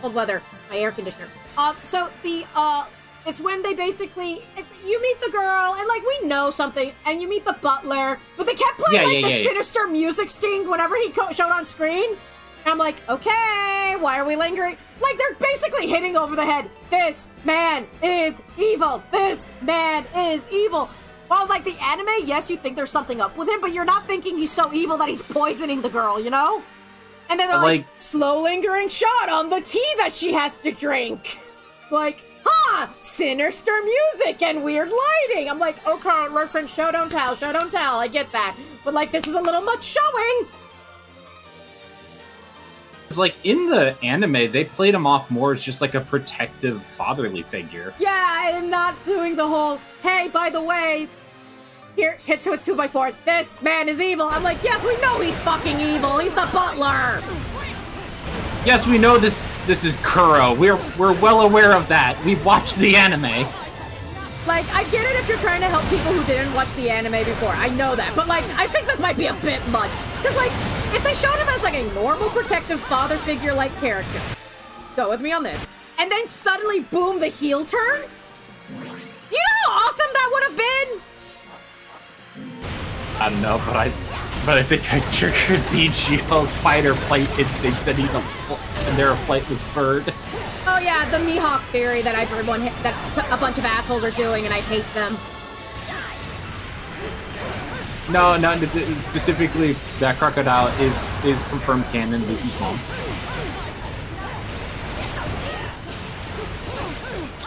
Cold weather. My air conditioner. Um. Uh, so the uh It's when they basically, it's you meet the girl, and like, we know something, and you meet the butler, but they kept playing yeah, like yeah, the yeah, sinister yeah. music sting whenever he co showed on screen. And I'm like, okay, why are we lingering? Like, they're basically hitting over the head. This man is evil. This man is evil. Well, like the anime, yes, you think there's something up with him, but you're not thinking he's so evil that he's poisoning the girl, you know? And then they're like, like, slow lingering shot on the tea that she has to drink. Like, ha! Huh, sinister music and weird lighting. I'm like, okay, listen, show don't tell, show don't tell. I get that. But like, this is a little much showing. It's like, in the anime, they played him off more as just like a protective fatherly figure. Yeah, and not doing the whole, hey, by the way, here, hits it with two by four. This man is evil. I'm like, yes, we know he's fucking evil. He's the butler. Yes, we know this this is Kuro. We're we're well aware of that. We've watched the anime. Like, I get it if you're trying to help people who didn't watch the anime before. I know that. But like, I think this might be a bit much. Because like, if they showed him as like a normal protective father figure-like character. Go with me on this. And then suddenly, boom, the heel turn. You know how awesome that would have been? I don't know, but I, but I think I triggered B G L's fighter flight instincts, and he's a, and they're a flightless bird. Oh yeah, the Mihawk theory that I've heard one that a bunch of assholes are doing, and I hate them. No, not specifically. That crocodile is is confirmed canon. Luffy's mom.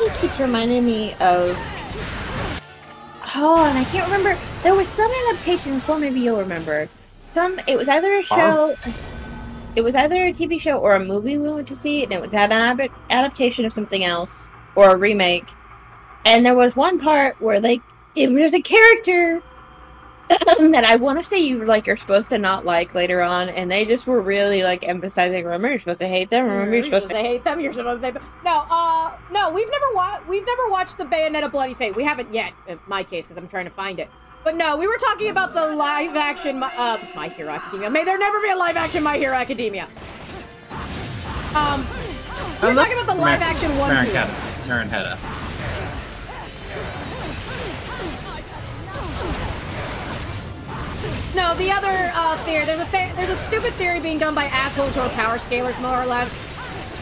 He keeps reminding me of. Oh, and I can't remember. There was some adaptation before, well, maybe you'll remember. Some, it was either a show, oh. it was either a T V show or a movie we went to see, and it was an ad adaptation of something else, or a remake. And there was one part where, like, it, there's a character that I want to say you, like, are supposed to not like later on, and they just were really, like, emphasizing, remember, you're supposed to hate them, remember, you're supposed, you're supposed to, to hate them, you're supposed to... No, uh, no, we've never, wa we've never watched the Bayonetta Bloody Fate. We haven't yet, in my case, because I'm trying to find it. But no, we were talking about the live-action my, uh, My Hero Academia. May there never be a live-action My Hero Academia. Um, we were talking about the live-action One Piece. Marinhetta. No, the other uh, theory, there's a th there's a stupid theory being done by assholes who are power scalers, more or less,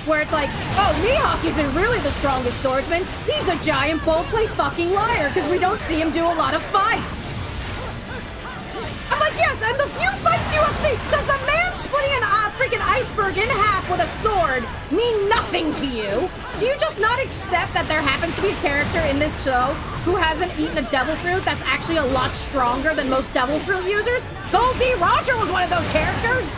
where it's like, oh, Mihawk isn't really the strongest swordsman. He's a giant, bold-faced fucking liar, because we don't see him do a lot of fights. I'm like, yes, and the few fights you have seen, does the man splitting an uh, freaking iceberg in half with a sword mean nothing to you? Do you just not accept that there happens to be a character in this show who hasn't eaten a devil fruit that's actually a lot stronger than most devil fruit users? Goldie Roger was one of those characters!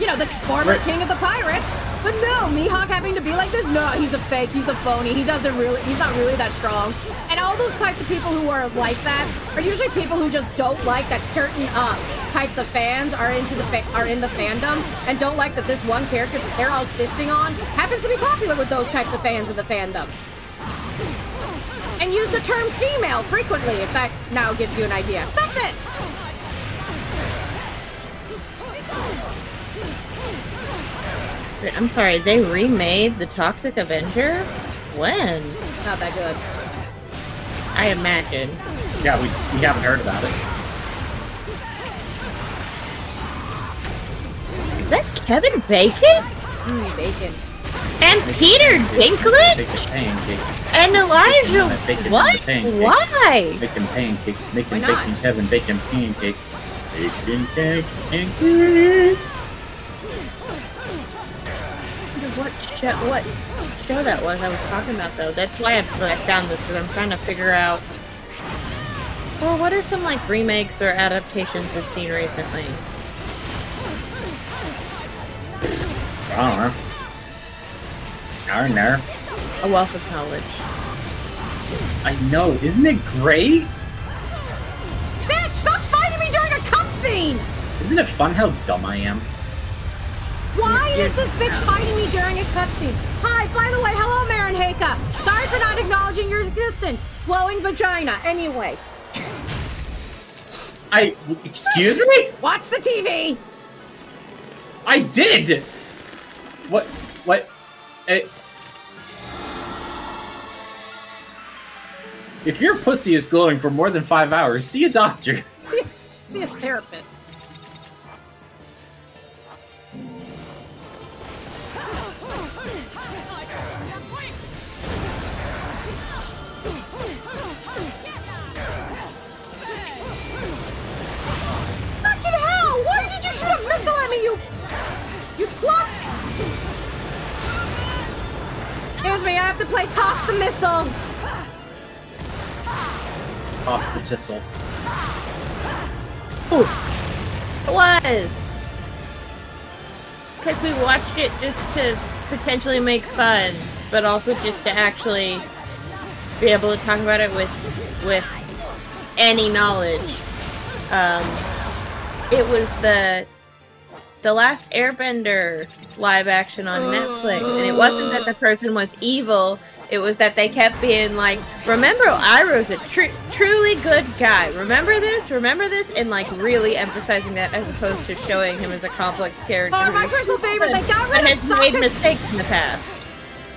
You know, the former king of the pirates. But no, Mihawk having to be like this, no, he's a fake, he's a phony, he doesn't really, he's not really that strong. And all those types of people who are like that are usually people who just don't like that certain uh, types of fans are into the fa are in the fandom and don't like that this one character that they're all dissing on happens to be popular with those types of fans in the fandom. And use the term female frequently, if that now gives you an idea. Sexist! I'm sorry, they remade the Toxic Avenger? When? Not that good. I imagine. Yeah, we, we haven't heard about it. Is that Kevin Bacon? Mm, bacon. And bacon. Peter Dinklage? Bacon pancakes. And Elijah. Bacon, what? Bacon, why? Bacon pancakes. Bacon, bacon, Kevin, bacon pancakes. Bacon pancakes. What show, what show that was I was talking about, though. That's why I, I found this, because I'm trying to figure out, well, what are some, like, remakes or adaptations we've seen recently? I don't know. I don't know. A Wealth of Knowledge. I know. Isn't it great? Bitch, stop fighting me during a cutscene! Isn't it fun how dumb I am? Why is this bitch fighting me during a cutscene? Hi, by the way, hello, Marin Heika. Sorry for not acknowledging your existence. Glowing vagina, anyway. I, excuse me? Watch the T V. I did. What, what, It, if your pussy is glowing for more than five hours, see a doctor. See, see a therapist. You slut! It was me, I have to play Toss the Missile! Toss the Tissel. Ooh. It was! Because we watched it just to potentially make fun, but also just to actually be able to talk about it with, with any knowledge. Um, it was the... The Last Airbender live action on Netflix, and it wasn't that the person was evil, it was that they kept being like, remember Iroh's a tr truly good guy, remember this, remember this, and like really emphasizing that as opposed to showing him as a complex character. Oh, my personal favorite, they got rid of Sokka's... made mistakes in the past.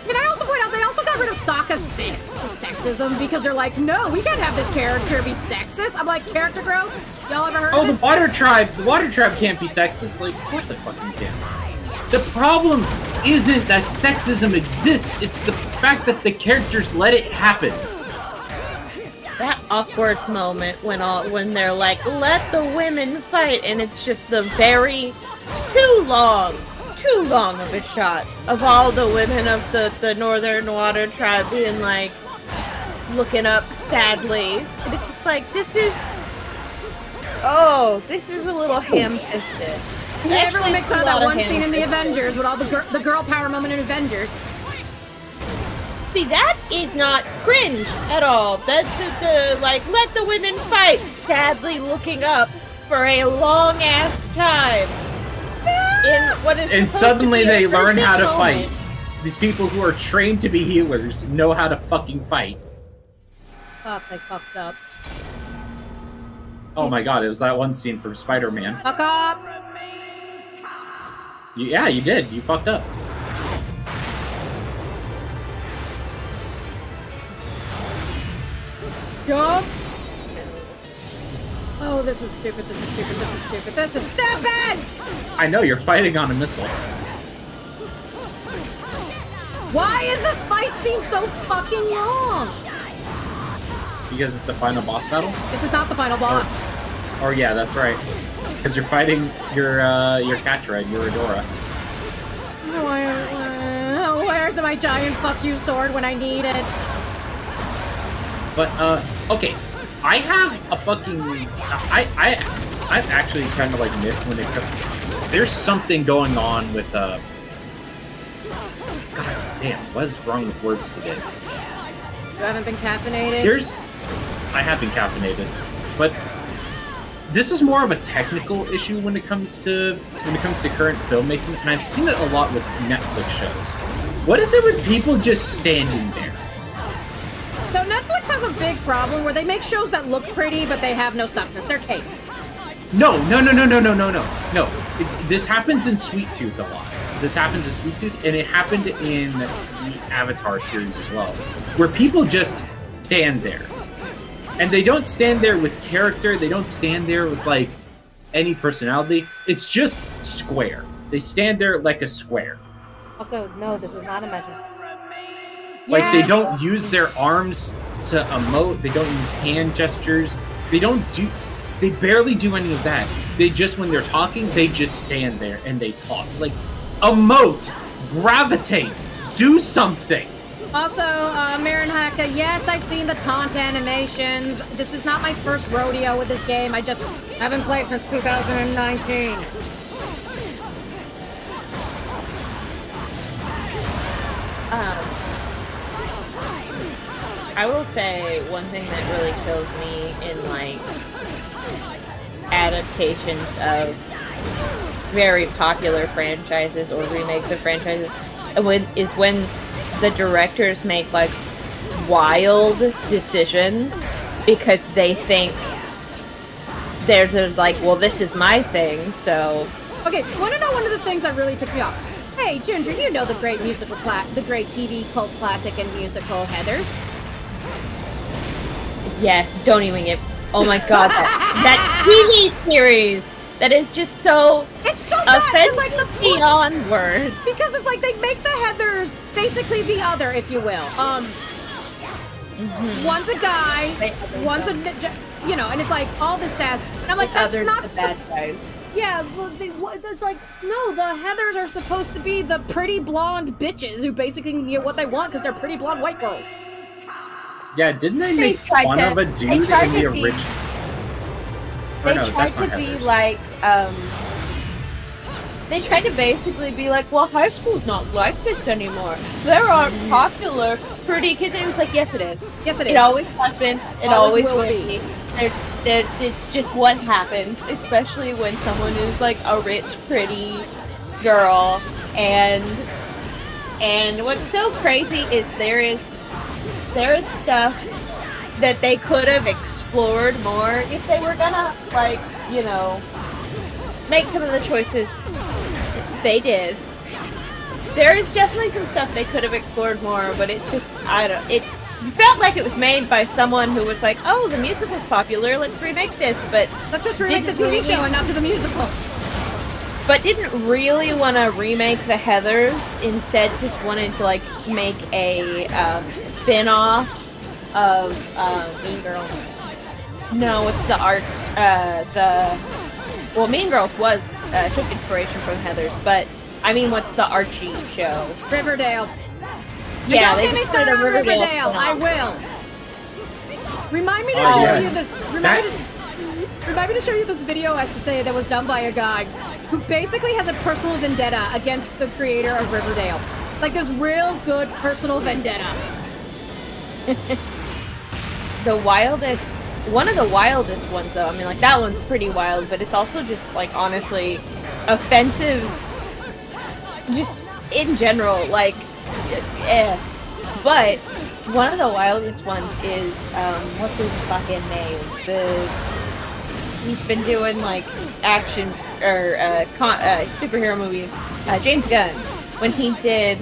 Can I also point out, they also got rid of Sokka's sexism because they're like, no, we can't have this character be sexist. I'm like, character growth? Y'all ever heard oh, of it? Oh, the water tribe! The water tribe can't be sexist. Like, of course it fucking can. The problem isn't that sexism exists, it's the fact that the characters let it happen. That awkward moment when all when they're like, let the women fight, and it's just the very too long. Too long of a shot of all the women of the, the Northern Water Tribe being like looking up sadly. And it's just like, this is. Oh, this is a little ham fisted. Yeah, everyone makes fun of that one scene in the Avengers with all the, gir the girl power moment in Avengers. See, that is not cringe at all. That's the, the, like, let the women fight, sadly looking up for a long ass time. In what is and suddenly they learn how to moment. Fight. These people who are trained to be healers know how to fucking fight. Fuck, oh, they fucked up. Oh He's... my god, it was that one scene from Spider-Man. Fuck up! You, yeah, you did. You fucked up. Jump! Oh, this is stupid, this is stupid, this is stupid, this is stupid! I know, you're fighting on a missile. Why is this fight scene so fucking long? Because it's the final boss battle? This is not the final boss. Or, or yeah, that's right. Because you're fighting your, uh, your Catra, your Eudora. Where, where's my giant fuck you sword when I need it? But, uh, okay. I have a fucking I I I'm actually kind of like miffed when it comes. There's something going on with uh. God damn, what is wrong with words today? You haven't been caffeinated. There's I have been caffeinated, but this is more of a technical issue when it comes to when it comes to current filmmaking, and I've seen it a lot with Netflix shows. What is it with people just standing there? So Netflix has a big problem where they make shows that look pretty, but they have no substance. They're cake. No, no, no, no, no, no, no, no. No. It, this happens in Sweet Tooth a lot. This happens in Sweet Tooth, and it happened in the Avatar series as well, where people just stand there. And they don't stand there with character. They don't stand there with, like, any personality. It's just square. They stand there like a square. Also, no, this is not a measure. Like, yes. They don't use their arms to emote, they don't use hand gestures, they don't do, they barely do any of that. They just, when they're talking, they just stand there and they talk. Like, emote, gravitate, do something! Also, uh, Marin Haka, yes, I've seen the taunt animations. This is not my first rodeo with this game, I just haven't played since two thousand nineteen. Um... I will say one thing that really kills me in like adaptations of very popular franchises or remakes of franchises is when the directors make like wild decisions because they think they're like, well, this is my thing, so... Okay, you want to know one of the things that really took me off? Hey, Ginger, you know the great musical, the great T V cult classic and musical Heathers. Yes, don't even get. Oh my God, that, that T V series that is just so. It's so bad. Offensive like the, beyond words. Because it's like they make the Heathers basically the other, if you will. Um, mm-hmm. One's a guy, one's them. a, you know, and it's like all the sad. And I'm like, the that's not the bad guys. Yeah, well, they, it's like, no, the Heathers are supposed to be the pretty blonde bitches who basically can get what they want because they're pretty blonde white girls. Yeah, didn't they, they make fun to, of a dude in the original? They no, tried to be Heathers. like, um... They tried to basically be like, well, high school's not like this anymore. There aren't popular pretty kids. And it was like, yes it is. Yes it is. It always has been. It always, always will, will be. be. They're, they're, it's just what happens, especially when someone is like a rich, pretty girl. And and what's so crazy is there is there is stuff that they could have explored more if they were gonna, like, you know, make some of the choices they did. There is definitely some stuff they could have explored more, but it just, I don't, it. You felt like it was made by someone who was like, oh, the musical's popular, let's remake this, but... Let's just remake the T V show and not do the musical. But didn't really want to remake the Heathers, instead just wanted to, like, make a um, spin-off of... Uh, Mean Girls. No, it's the art... Uh, the... Well, Mean Girls was... Uh, took inspiration from Heathers, but... I mean, what's the Archie show? Riverdale. Yeah, don't get me started on Riverdale. Riverdale. I will. Remind me to oh, show yes. you this. Remind, that... me to, remind me to show you this video essay that was done by a guy who basically has a personal vendetta against the creator of Riverdale. Like this real good personal vendetta. The wildest, one of the wildest ones though. I mean, like that one's pretty wild, but it's also just like honestly offensive. Just in general, like. Eh. But one of the wildest ones is um, what's his fucking name? The he's been doing like action or uh, con uh, superhero movies. Uh, James Gunn, when he did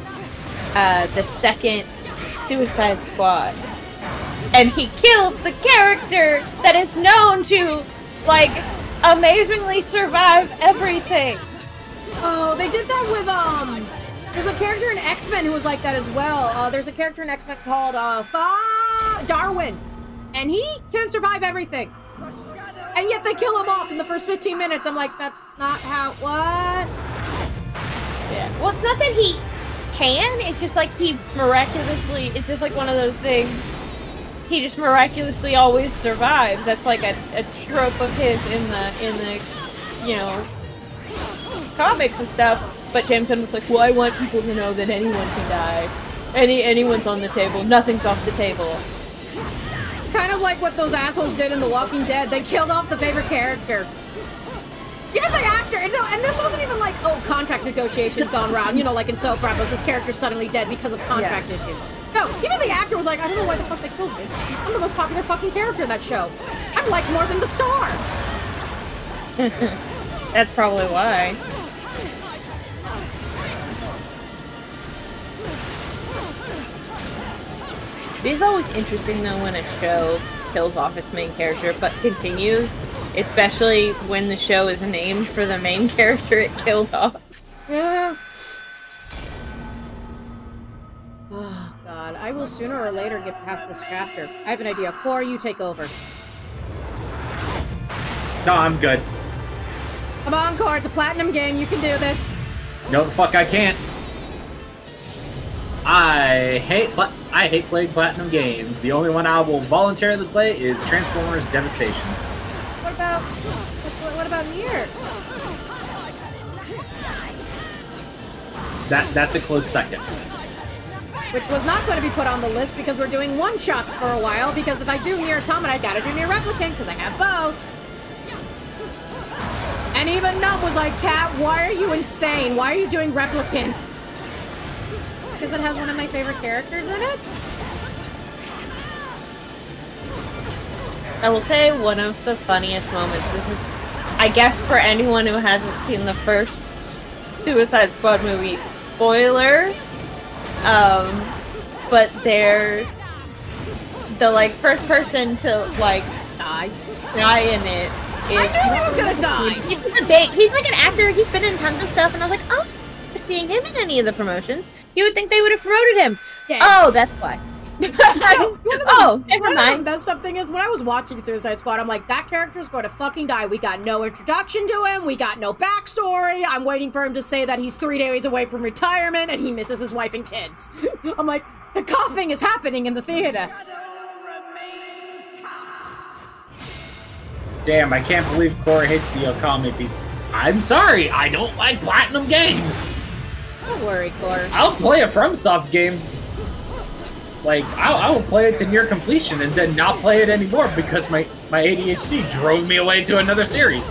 uh, the second Suicide Squad, and he killed the character that is known to like amazingly survive everything. Oh, they did that with um. There's a character in X-Men who was like that as well. Uh, there's a character in X-Men called uh, Darwin, and he can survive everything. And yet they kill him off in the first fifteen minutes. I'm like, that's not how, what? Yeah. Well, it's not that he can, it's just like he miraculously, it's just like one of those things. He just miraculously always survives. That's like a, a trope of his in the, in the, you know, comics and stuff. But Jameson was like, well, I want people to know that anyone can die. Any anyone's on the table. Nothing's off the table. It's kind of like what those assholes did in The Walking Dead. They killed off the favorite character. Even the actor. And, so, and this wasn't even like, oh, contract negotiations gone wrong. You know, like in soap operas, this character's suddenly dead because of contract yeah. issues. No, even the actor was like, I don't know why the fuck they killed me. I'm the most popular fucking character in that show. I'm liked more than the star. That's probably why. It's always interesting though when a show kills off its main character but continues, especially when the show is named for the main character it killed off. Yeah. Oh God, I will sooner or later get past this chapter. I have an idea. Cora, you take over. No, I'm good. Come on, Cora, it's a platinum game. You can do this. No, the fuck, I can't. I hate I hate playing platinum games. The only one I will voluntarily play is Transformers Devastation. What about what about Nier? That that's a close second. Which was not going to be put on the list because we're doing one shots for a while. Because if I do Nier Automata, I gotta do Nier Replicant because I have both. And even Nub was like, "Cat, why are you insane? Why are you doing Replicant?" Because it has one of my favorite characters in it. I will say one of the funniest moments. This is, I guess, for anyone who hasn't seen the first Suicide Squad movie, spoiler, um, but they're the like first person to like die, die in it. Is, I knew he was gonna die. He's a big, he's like an actor. He's been in tons of stuff, and I was like, oh, I'm not seeing him in any of the promotions. You would think they would have promoted him. Okay. Oh, that's why. No, the, oh, never mind. One of the best thing is when I was watching Suicide Squad, I'm like, that character's going to fucking die. We got no introduction to him. We got no backstory. I'm waiting for him to say that he's three days away from retirement and he misses his wife and kids. I'm like, the coughing is happening in the theater. Damn, I can't believe Cora hits the Okami beat. I'm sorry, I don't like Platinum Games. Don't worry, Cora. I'll play a FromSoft game. Like, I'll, I will play it to near completion and then not play it anymore because my, my A D H D drove me away to another series.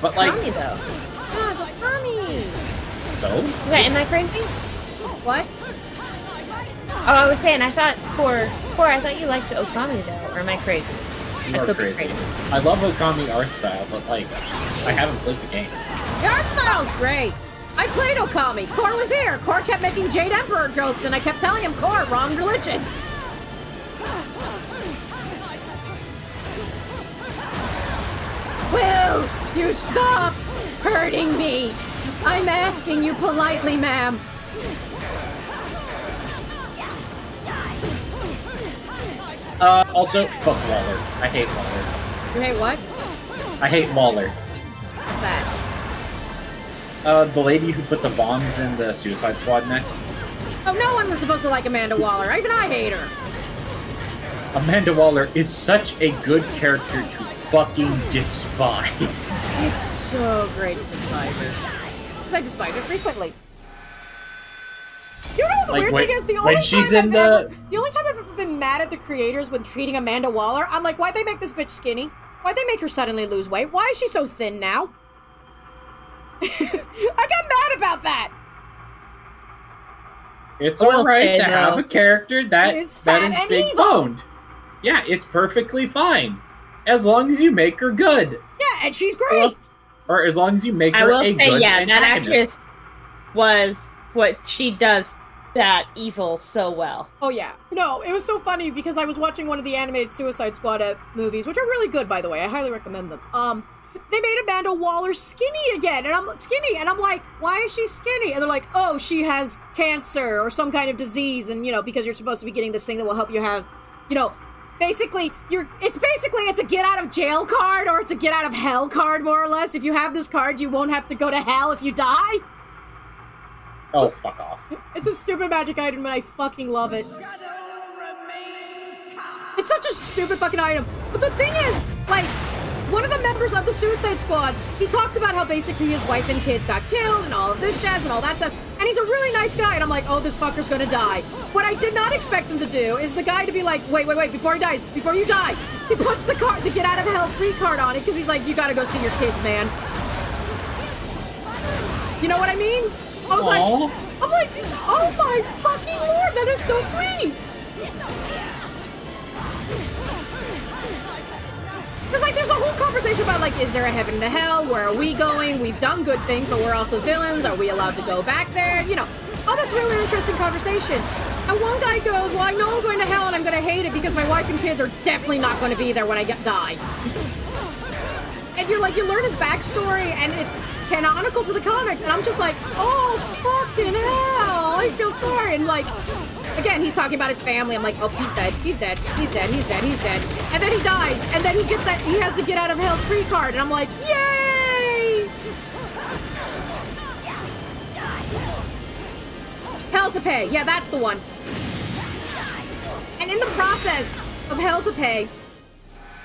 But like... Tommy, though. God, Tommy! So? Okay, am I crazy? What? Oh, I was saying, I thought, for, for I thought you liked Okami, though, or am I crazy? You are crazy. crazy. I love Okami art style, but like, I haven't played the game. The art style's great! I played Okami. Cor was here. Cor kept making Jade Emperor jokes, and I kept telling him, Cor, wrong religion. Will you stop hurting me? I'm asking you politely, ma'am. Uh, also, fuck Waller. I hate Waller. You hate what? I hate Waller. What's that? Uh, the lady who put the bombs in the Suicide Squad next. Oh, no one was supposed to like Amanda Waller. Even I hate her. Amanda Waller is such a good character to fucking despise. It's so great to despise her. Because I despise her frequently. You know the like weird when, thing is the only she's time in I've the... ever the only time I've ever been mad at the creators when treating Amanda Waller, I'm like, why'd they make this bitch skinny? Why'd they make her suddenly lose weight? Why is she so thin now? I got mad about that. It's all right to have a character that that is big boned. Yeah, it's perfectly fine, as long as you make her good. Yeah, and she's great. Or, or as long as you make her a good antagonist. I will say, yeah, that actress was what she does that evil so well. Oh yeah, no, it was so funny because I was watching one of the animated Suicide Squad movies, which are really good, by the way. I highly recommend them. Um. They made Amanda Waller skinny again, and I'm skinny, and I'm like, why is she skinny? And they're like, oh, she has cancer or some kind of disease, and you know, because you're supposed to be getting this thing that will help you have, you know, basically, you're. It's basically it's a get out of jail card or it's a get out of hell card, more or less. If you have this card, you won't have to go to hell if you die. Oh, fuck off! It's a stupid magic item, and I fucking love it. It's such a stupid fucking item, but the thing is, like. One of the members of the Suicide Squad, he talks about how basically his wife and kids got killed and all of this jazz and all that stuff, and he's a really nice guy, and I'm like, oh, this fucker's gonna die. What I did not expect him to do is the guy to be like, wait, wait, wait, before he dies, before you die, he puts the card, the get out of hell free card on it, because he's like, you gotta go see your kids, man. You know what I mean? I was Aww. like, I'm like, oh my fucking lord, that is so sweet! Because, like, there's a whole conversation about, like, is there a heaven and a hell? Where are we going? We've done good things, but we're also villains. Are we allowed to go back there? You know, all this really interesting conversation. And one guy goes, well, I know I'm going to hell and I'm going to hate it because my wife and kids are definitely not going to be there when I get die. And you're like, you learn his backstory, and it's canonical to the comics. And I'm just like, oh, fucking hell. I feel sorry. And, like... Again, he's talking about his family. I'm like, oh, he's dead. He's dead. He's dead. He's dead. He's dead. And then he dies. And then he gets that. He has to get out of hell free card. And I'm like, yay! Hell to pay. Yeah, that's the one. And in the process of hell to pay,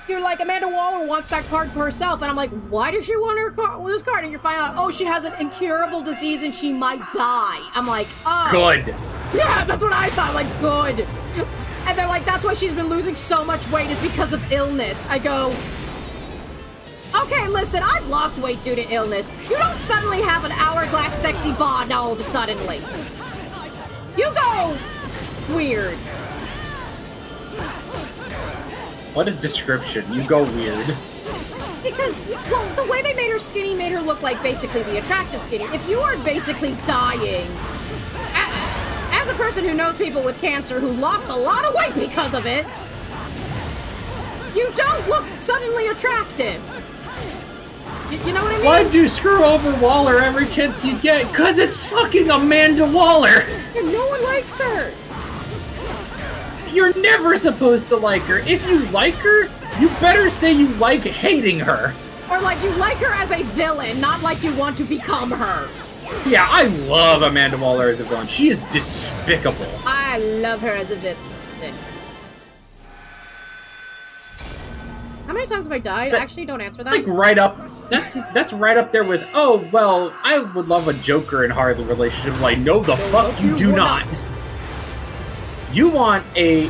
you're like, Amanda Waller wants that card for herself. And I'm like, why does she want her card? This card? And you find out, oh, she has an incurable disease and she might die. I'm like, oh. Good. Yeah, that's what I thought, like, good. And they're like, that's why she's been losing so much weight is because of illness. I go, okay, listen, I've lost weight due to illness. You don't suddenly have an hourglass sexy bod now all of a sudden. You go weird. What a description, you go weird. Because, well, the way they made her skinny made her look like basically the attractive skinny. If you are basically dying, as a person who knows people with cancer who lost a lot of weight because of it, you don't look suddenly attractive. You, you know what I mean? Why'd you screw over Waller every chance you get? Because it's fucking Amanda Waller! And no one likes her! You're never supposed to like her. If you like her, you better say you like hating her. Or like you like her as a villain, not like you want to become her. Yeah, I love Amanda Waller as a villain. She is despicable. I love her as a villain. How many times have I died? That, Actually, don't answer that. Like right up, that's that's right up there with, oh, well, I would love a Joker and Harley relationship. Like, no the no, fuck you, you do not. not. You want a,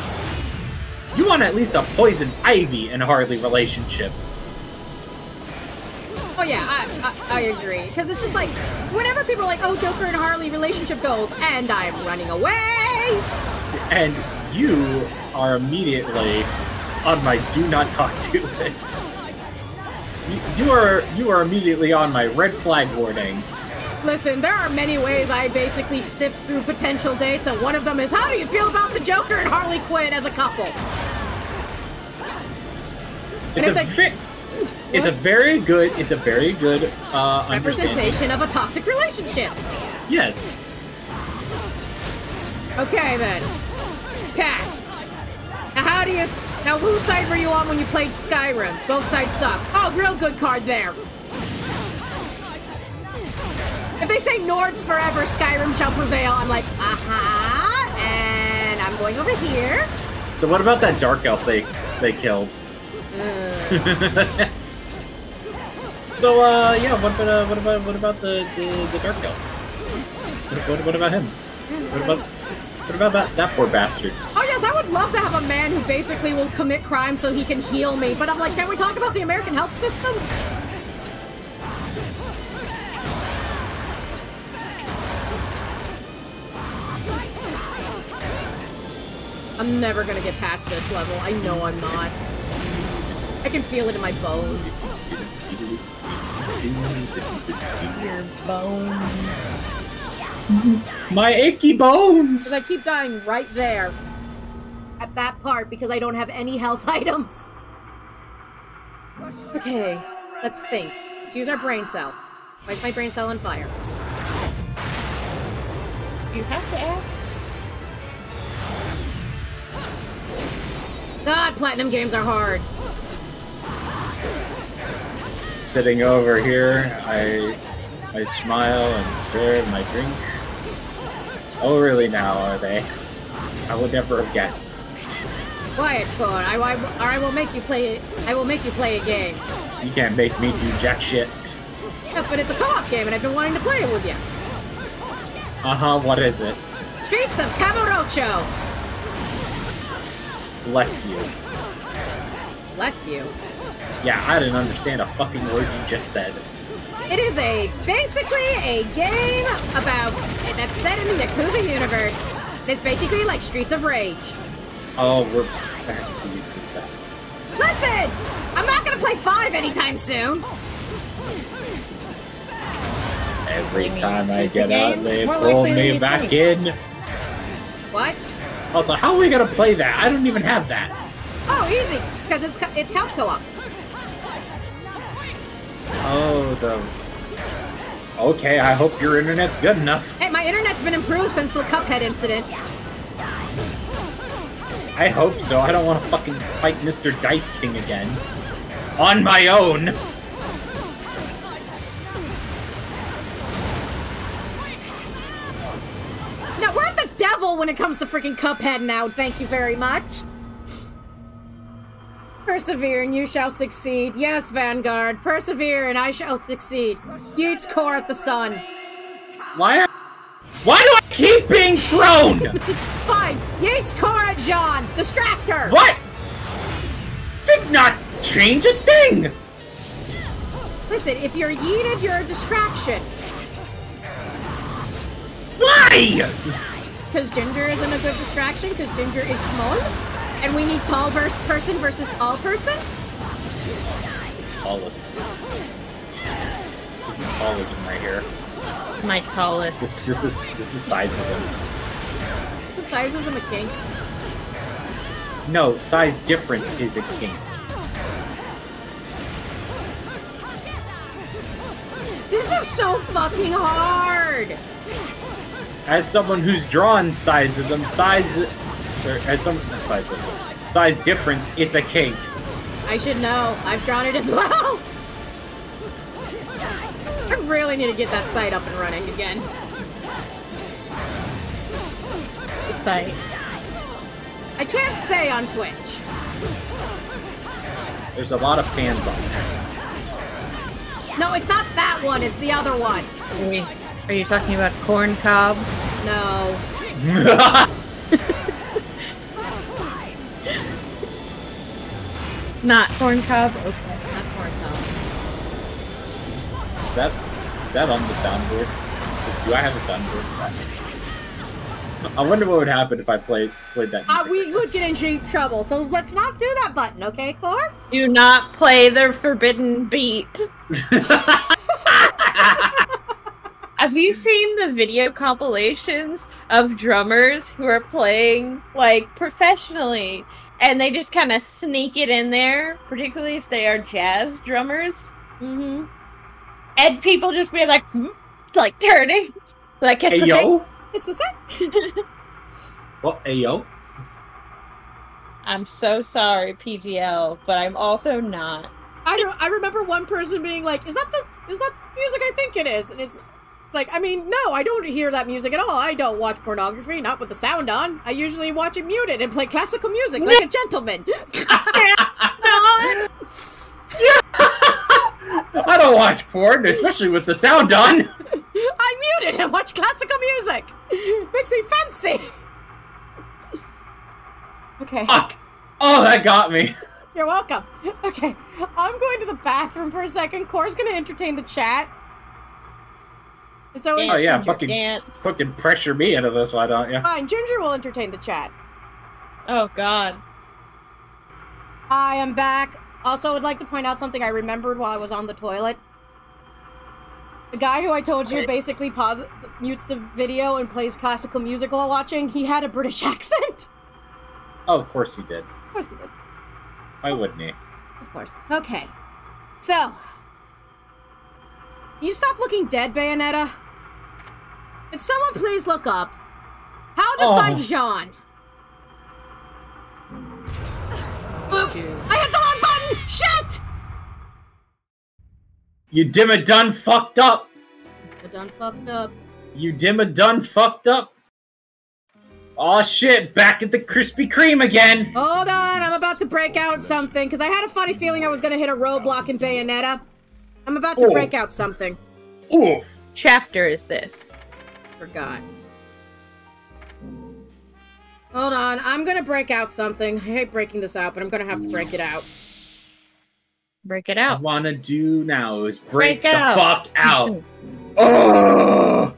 you want at least a Poison Ivy and Harley relationship. Oh yeah, I, I, I agree. Because it's just like, whenever people are like, oh, Joker and Harley relationship goals, and I'm running away! And you are immediately on my do not talk to list. You, you are, you are immediately on my red flag warning. Listen, there are many ways I basically sift through potential dates, and one of them is, how do you feel about the Joker and Harley Quinn as a couple? It's, a, they, ve it's a very good, it's a very good uh, representation of a toxic relationship. Yes. Okay then. Pass. Now how do you? Now whose side were you on when you played Skyrim? Both sides suck. Oh, real good card there. If they say Nords forever, Skyrim shall prevail, I'm like, aha, uh-huh, and I'm going over here. So what about that dark elf they, they killed? Uh. so, uh, yeah, what about, uh, what about, what about the, the, the dark elf? What, what, what about him? What about, what about that, that poor bastard? Oh yes, I would love to have a man who basically will commit crime so he can heal me, but I'm like, can we talk about the American health system? I'm never gonna get past this level. I know I'm not. I can feel it in my bones. Your bones. My achy bones! Because I keep dying right there. At that part, because I don't have any health items. Okay, let's think. Let's use our brain cell. Why is my brain cell on fire? You have to ask. God, Platinum Games are hard. Sitting over here, I I smile and stare at my drink. Oh, really now, are they? I would never have guessed. Quiet, Code. I, I, or I will make you play, I will make you play a game. You can't make me do jack shit. Yes, but it's a co-op game, and I've been wanting to play it with you. Uh-huh, what is it? Streets of Kamurocho. Bless you. Bless you? Yeah, I didn't understand a fucking word you just said. It is a basically a game about that's set in the Yakuza universe. It's basically like Streets of Rage. Oh, we're back to Yakuza. Listen! I'm not gonna play five anytime soon. Every time I get out, they pull me back in. What? Also, how are we gonna play that? I don't even have that. Oh, easy, because it's it's couch co-op. Oh, the. Okay, I hope your internet's good enough. Hey, my internet's been improved since the Cuphead incident. I hope so. I don't want to fucking fight Mister Dice King again, on my own. Now we're at the devil when it comes to freaking Cuphead now, thank you very much. Persevere and you shall succeed. Yes, Vanguard, persevere and I shall succeed. Yeats core at the sun. Why are... Why do I keep being thrown? Fine, Yeats core at John. Distract her. What? Did not change a thing. Listen, if you're yeeted, you're a distraction. Why? Because Ginger isn't a good distraction, because Ginger is small, and we need tall versus person versus tall person. tallest? This is tallism right here. My tallest. This, this is this is sizeism. Is sizeism a kink? No, size difference is a kink. This is so fucking hard. As someone who's drawn sizeism, size, or as some sizeism, size difference, it's a kink. I should know. I've drawn it as well. I really need to get that site up and running again. Site. I can't say on Twitch. There's a lot of fans on there. No, it's not that one. It's the other one. Wait, are you talking about Corn Cob? No. Not Corn Cob? Okay. Not Corn Cob. Is that, is that on the soundboard? Do I have a soundboard for that? I wonder what would happen if I played played that music. Uh, we would get in deep trouble, so let's not do that button, okay, Core? Do not play the forbidden beat. Have you seen the video compilations of drummers who are playing, like, professionally, and they just kind of sneak it in there, particularly if they are jazz drummers? Mm-hmm. And people just be like, like, turning. Like, hey, the yo. Thing. It's what's that? What? Ayo? I'm so sorry, P G L, but I'm also not. I don't. I remember one person being like, "Is that the? Is that the music I think it is?" And it's, it's like, I mean, no, I don't hear that music at all. I don't watch pornography, not with the sound on. I usually watch it muted and play classical music like a gentleman. I don't watch porn, especially with the sound on. I muted and watch classical music. Makes me fancy. Okay. Fuck. Oh, that got me. You're welcome. Okay, I'm going to the bathroom for a second. Core's gonna entertain the chat. So oh yeah, fucking dance. Fucking pressure me into this, why don't you? Fine, Ginger will entertain the chat. Oh God. I am back. Also, I would like to point out something I remembered while I was on the toilet. The guy who I told you basically pauses, mutes the video and plays classical music while watching, he had a British accent. Oh, of course he did. Of course he did. Why wouldn't he? Of course. Okay. So. You stop looking dead, Bayonetta? Could someone please look up how to oh. find Jean? Oops! Dude. I hit the wrong button! Shit! You dimmadun fucked up! Dimmadun fucked up. You dimmadun fucked up! Aw shit, back at the Krispy Kreme again! Hold on, I'm about to break out something, because I had a funny feeling I was gonna hit a roadblock in Bayonetta. I'm about to Ooh. break out something. Oof. Chapter is this? Forgot. Hold on, I'm gonna break out something. I hate breaking this out, but I'm gonna have to break it out. Break it out. What I wanna do now is break, break the out. fuck out. Oh!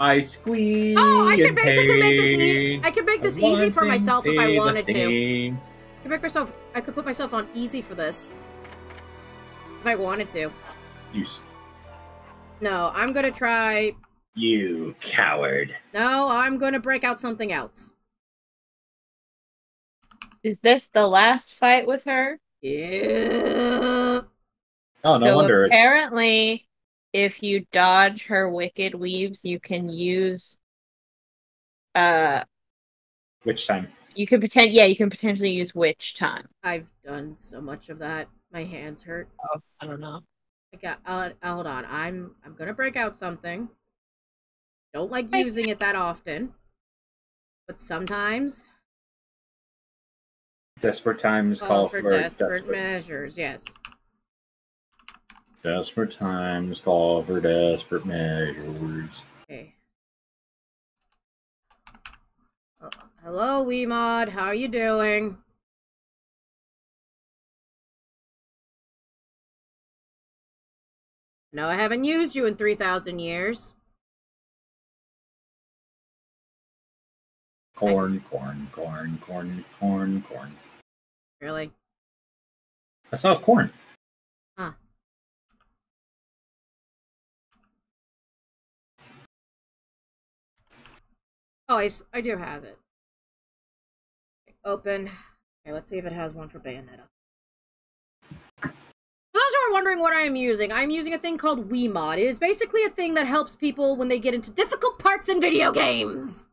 I squeeze. Oh, I can basically make this. E I can make this easy for myself if I wanted to. I can make myself. I could put myself on easy for this if I wanted to. You. No, I'm gonna try. You coward. No, I'm going to break out something else. Is this the last fight with her? Yeah. Oh, no so wonder. Apparently, it's... if you dodge her wicked weaves, you can use... Uh, witch time. You can pretend, yeah, you can potentially use witch time. I've done so much of that. My hands hurt. Oh, I don't know. I got, I'll, I'll, hold on. I'm, I'm going to break out something. Don't like using it that often, but sometimes desperate times call, call for, for desperate, desperate measures. Yes. Desperate times call for desperate measures. Okay. Oh, hello, WeMod. How are you doing? No, I haven't used you in three thousand years. Corn, corn, corn, corn, corn, corn. Really? I saw corn. Huh. Oh, I, I do have it. Open. Okay, let's see if it has one for Bayonetta. For those who are wondering what I am using, I am using a thing called WiiMod. It is basically a thing that helps people when they get into difficult parts in video games.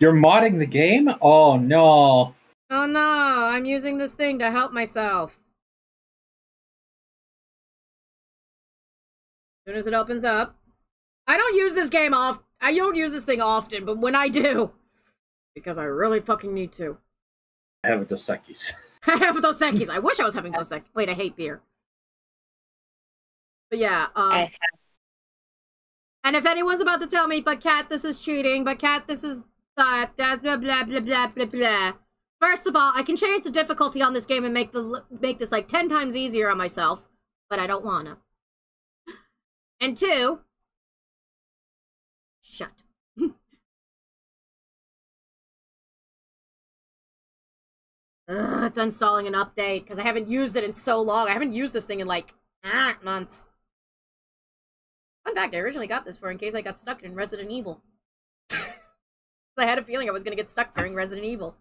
You're modding the game? Oh, no. Oh, no. I'm using this thing to help myself. As soon as it opens up. I don't use this game off. I don't use this thing often, but when I do. Because I really fucking need to. I have a Dos Equis. I have Dos Equis. I wish I was having Dos Equis. Wait, I hate beer. But yeah. Um, and if anyone's about to tell me, but Kat, this is cheating. But Kat, this is... Blah, blah, blah, blah, blah, blah, blah. First of all, I can change the difficulty on this game and make the make this like ten times easier on myself, but I don't wanna. And two, shut. Ugh, it's uninstalling an update because I haven't used it in so long. I haven't used this thing in like ah, months. Fun fact: I originally got this for in case I got stuck in Resident Evil. I had a feeling I was going to get stuck during Resident Evil.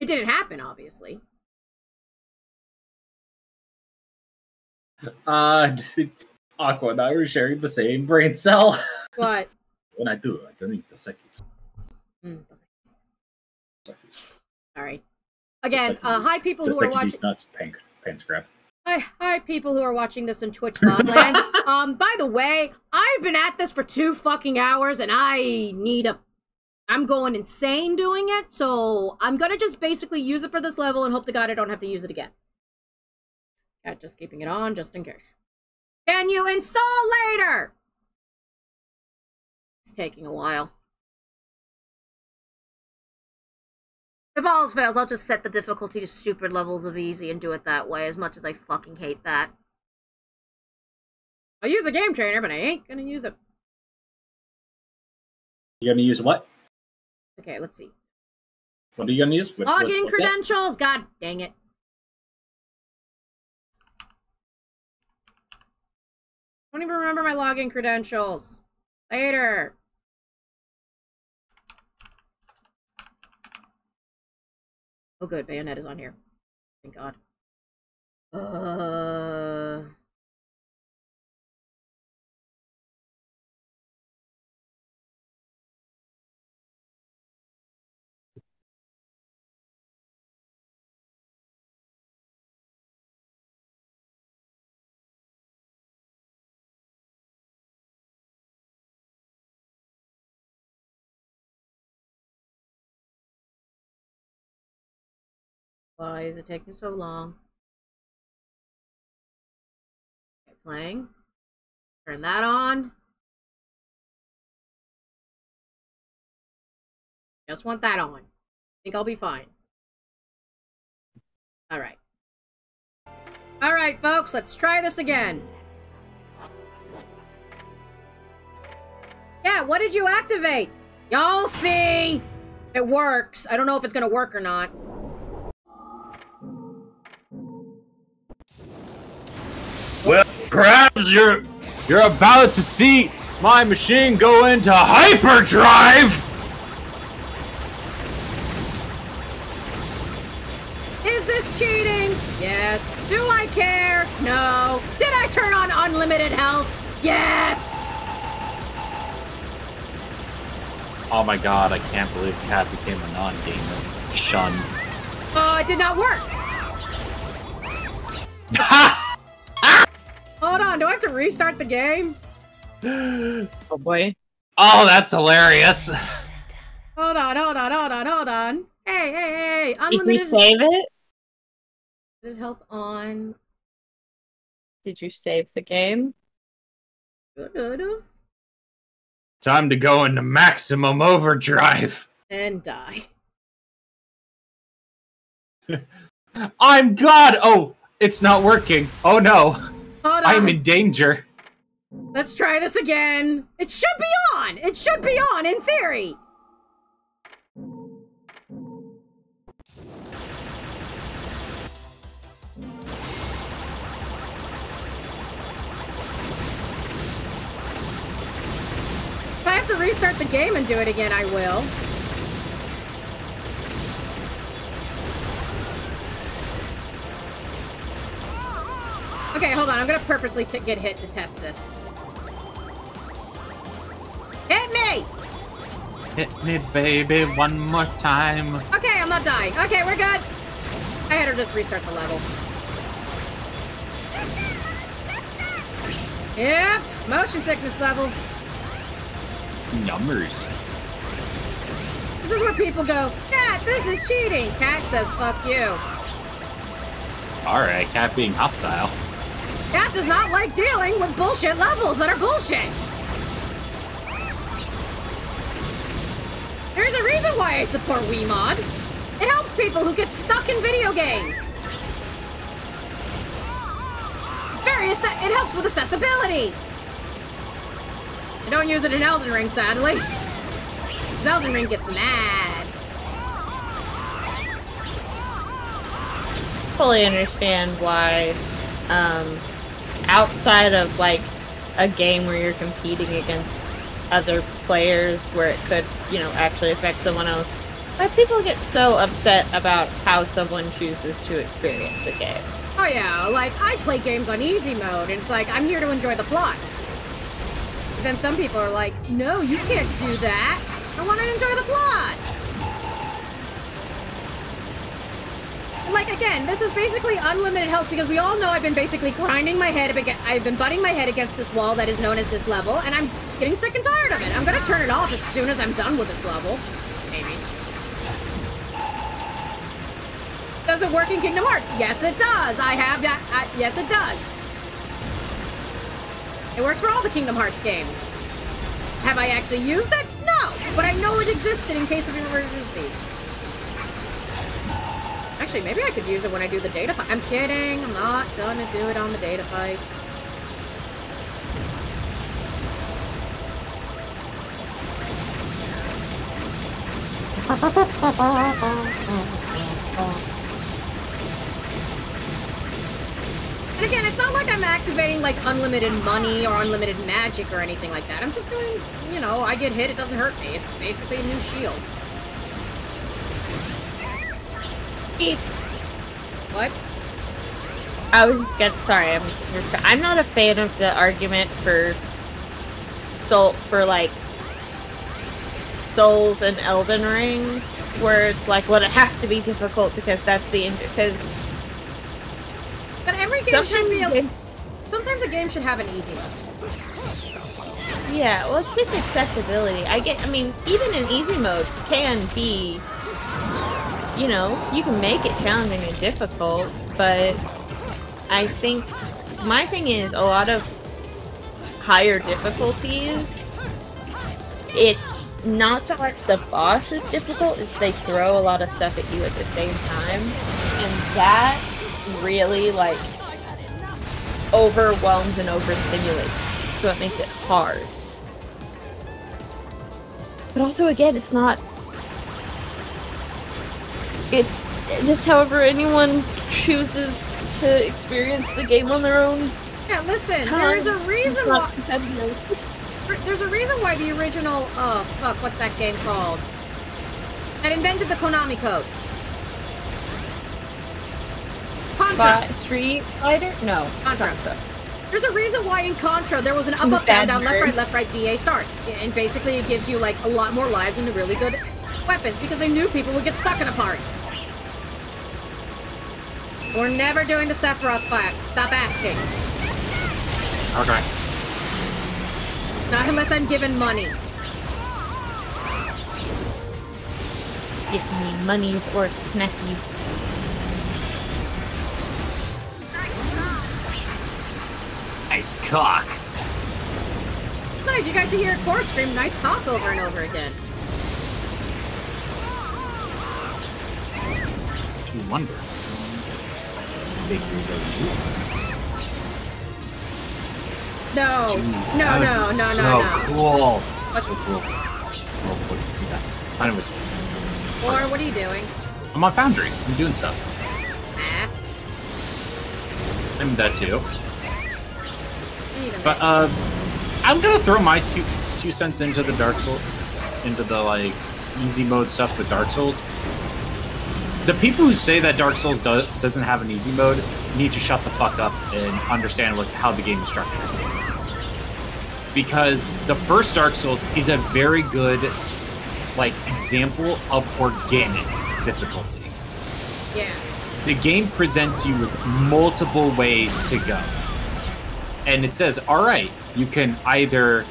It didn't happen, obviously. Uh, Aqua and I were sharing the same brain cell. What? When I do, I don't need Dos Equis. Mm, Dos Equis. All right. Again, uh, hi people who are watching. Nuts, pants, pants grab. Hi, hi, people who are watching this in Twitch mod land. Um, by the way, I've been at this for two fucking hours, and I need a... I'm going insane doing it, so I'm gonna just basically use it for this level and hope to God I don't have to use it again. Yeah, just keeping it on, just in case. Can you install later? It's taking a while. If all fails, I'll just set the difficulty to stupid levels of easy and do it that way, as much as I fucking hate that. I'll use a game trainer, but I ain't gonna use it. You're gonna use what? Okay, let's see. What are you gonna use? Login credentials! God dang it. I don't even remember my login credentials. Later. Oh good, Bayonetta's on here. Thank God. Uh... Why is it taking so long? Okay, playing. Turn that on. Just want that on. I think I'll be fine. All right. All right, folks, let's try this again. Yeah, what did you activate? Y'all see. It works. I don't know if it's going to work or not. Well, Krabs, you're you're about to see my machine go into hyperdrive. Is this cheating? Yes. Do I care? No. Did I turn on unlimited health? Yes. Oh my God! I can't believe Cat became a non-gamer. Shun. Oh, uh, it did not work. Ha! Hold on, do I have to restart the game? Oh boy. Oh, that's hilarious. Hold on, hold on, hold on, hold on. Hey, hey, hey, unlimited. Did you save it? Did health on. Did you save the game? Time to go into maximum overdrive. And die. I'm God! Oh, it's not working. Oh no. I'm in danger. Let's try this again. It should be on! It should be on, in theory! have to restart the game and do it again, I will. Okay, hold on. I'm gonna purposely t- get hit to test this. Hit me! Hit me, baby, one more time. Okay, I'm not dying. Okay, we're good. I had her just restart the level. Yep, motion sickness level. Numbers. This is where people go, Cat, this is cheating. Cat says, fuck you. Alright, Cat being hostile. Cat does not like dealing with bullshit levels that are bullshit. There's a reason why I support WiiMod. It helps people who get stuck in video games. It's very, it helps with accessibility. I don't use it in Elden Ring, sadly. Because Elden Ring gets mad. I fully understand why, um, outside of like a game where you're competing against other players, where it could, you know, actually affect someone else, why people get so upset about how someone chooses to experience the game. Oh yeah, like I play games on easy mode, and it's like I'm here to enjoy the plot. But then some people are like, no, you can't do that. I want to enjoy the plot. And like again, this is basically unlimited health because we all know I've been basically grinding my head. I've been butting my head against this wall that is known as this level, and I'm getting sick and tired of it. I'm gonna turn it off as soon as I'm done with this level. Maybe. Does it work in Kingdom Hearts? Yes, it does. I have that. I, yes, it does. It works for all the Kingdom Hearts games. Have I actually used it? No, but I know it existed in case of emergencies. Actually, maybe I could use it when I do the data fight. I'm kidding. I'm not gonna do it on the data fights. And again, it's not like I'm activating like unlimited money or unlimited magic or anything like that. I'm just doing, you know, I get hit, it doesn't hurt me. It's basically a new shield. Eep. What? I was just getting sorry. I'm I'm not a fan of the argument for soul for like. Souls and Elden Ring, where it's like, well, it has to be difficult because that's the end. Because but every game should be. A, sometimes a game should have an easy mode. Yeah, well, it's just accessibility. I get. I mean, even in easy mode can be, you know, you can make it challenging and difficult. But I think my thing is a lot of higher difficulties. It's not so much the boss is difficult, it's they throw a lot of stuff at you at the same time, and that really like overwhelms and overstimulates, so it makes it hard. But also again, it's not, it's just however anyone chooses to experience the game on their own. Yeah, listen, time. There is a reason why. There's a reason why the original, oh fuck, what's that game called? That invented the Konami code. Contra. Street Fighter? No. Contra. Contra. There's a reason why in Contra there was an up, up, down, down, left, right, left, right, B A start. And basically it gives you like a lot more lives and really good weapons because they knew people would get stuck in a party. We're never doing the Sephiroth fight. Stop asking. Okay. Not unless I'm given money. Give me monies or snackies. Nice cock. Besides, you got to hear Core scream nice cock over and over again. You wonder. Big No. Dude, no, no, no, no, no. So cool. What's so cool? Mine was. Or what are you doing? I'm on Foundry. I'm doing stuff. Ah. I'm that too. But uh, I'm gonna throw my two few cents into the Dark Souls, into the like easy mode stuff with Dark Souls. The people who say that Dark Souls does, doesn't have an easy mode need to shut the fuck up and understand what, how the game is structured. Because the first Dark Souls is a very good like example of organic difficulty. Yeah. The game presents you with multiple ways to go. And it says, all right, you can either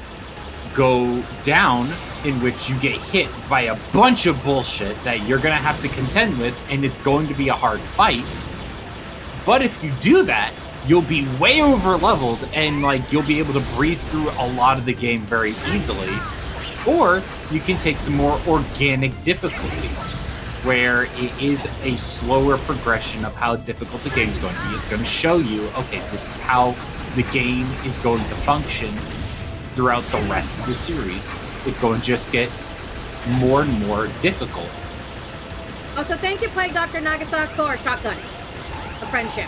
go down, in which you get hit by a bunch of bullshit that you're going to have to contend with, and it's going to be a hard fight. But if you do that, you'll be way over leveled, and like you'll be able to breeze through a lot of the game very easily. Or you can take the more organic difficulty, where it is a slower progression of how difficult the game's going to be. It's going to show you, okay, this is how the game is going to function throughout the rest of the series. It's going to just get more and more difficult. Also, thank you, Plague Doctor Nagasaki, for shotgunning. A friendship.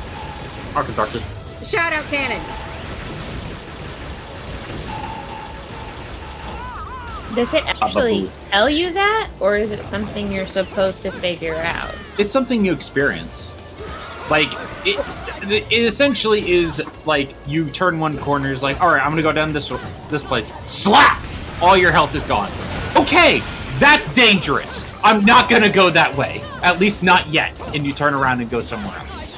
Harkin, Doctor. Shout out, Cannon. Does it actually tell you that, or is it something you're supposed to figure out? It's something you experience. Like, it, it essentially is like you turn one corner, it's like, all right, I'm gonna go down this this place. Slap! All your health is gone. Okay, that's dangerous. I'm not gonna go that way. At least not yet. And you turn around and go somewhere else.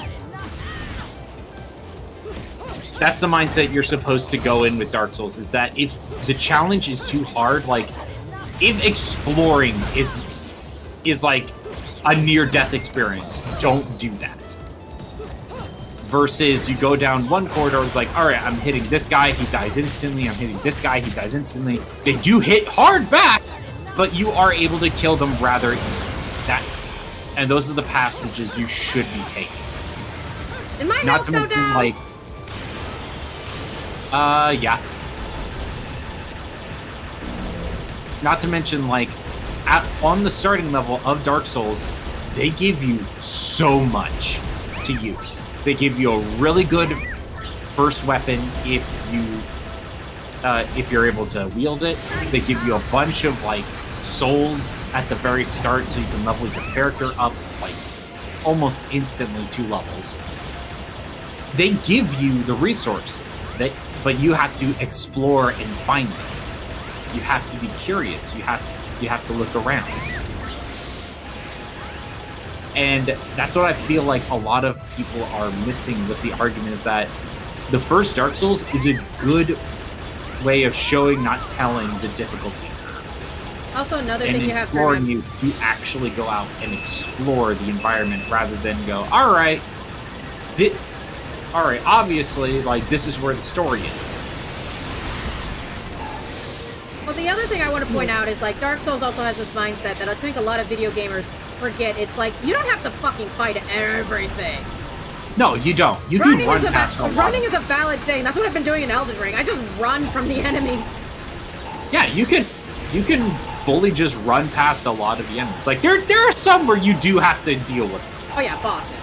That's the mindset you're supposed to go in with Dark Souls, is that if the challenge is too hard, like if exploring is is like a near-death experience, don't do that. Versus you go down one corridor, it's like, all right, I'm hitting this guy, he dies instantly, I'm hitting this guy, he dies instantly. They do hit hard back, but you are able to kill them rather easily. That, and those are the passages you should be taking. Did my Not health go down? Like, Uh, yeah. Not to mention, like, at, on the starting level of Dark Souls, they give you so much to use. They give you a really good first weapon if you, uh, if you're able to wield it. They give you a bunch of, like, souls at the very start so you can level your character up, like, almost instantly two levels. They give you the resources that... But you have to explore and find them. You have to be curious. You have you have to look around. And that's what I feel like a lot of people are missing with the argument, is that the first Dark Souls is a good way of showing, not telling, the difficulty. Also, another and thing you have to remember. And exploring you to actually go out and explore the environment rather than go, all right, this... All right, obviously, like, this is where the story is. Well, the other thing I want to point out is, like, Dark Souls also has this mindset that I think a lot of video gamers forget. It's like, you don't have to fucking fight everything. No, you don't. You running can run is past a Running is a valid thing. That's what I've been doing in Elden Ring. I just run from the enemies. Yeah, you can, you can fully just run past a lot of the enemies. Like, there, there are some where you do have to deal with them. Oh, yeah, bosses.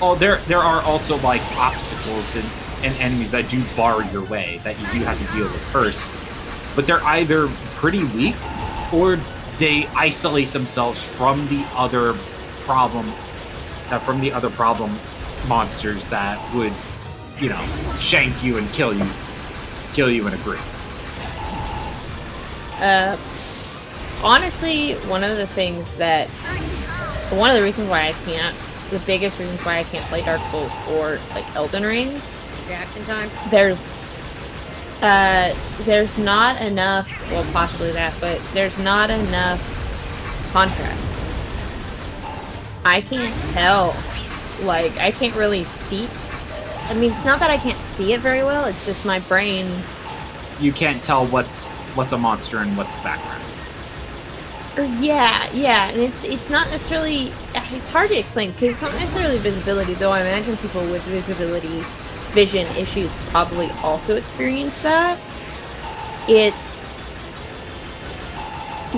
Oh, there there are also, like, obstacles and, and enemies that do bar your way that you do have to deal with first. But they're either pretty weak, or they isolate themselves from the other problem, uh, from the other problem monsters that would, you know, shank you and kill you, kill you in a group. Uh, honestly, one of the things that, one of the reasons why I can't the biggest reasons why I can't play Dark Souls or like Elden Ring. Reaction time. There's uh there's not enough, well possibly that, but there's not enough contrast. I can't tell. Like I can't really see I mean it's not that I can't see it very well, it's just my brain. You can't tell what's what's a monster and what's background. Yeah, yeah, and it's it's not necessarily, it's hard to explain because it's not necessarily visibility, though I imagine people with visibility vision issues probably also experience that. It's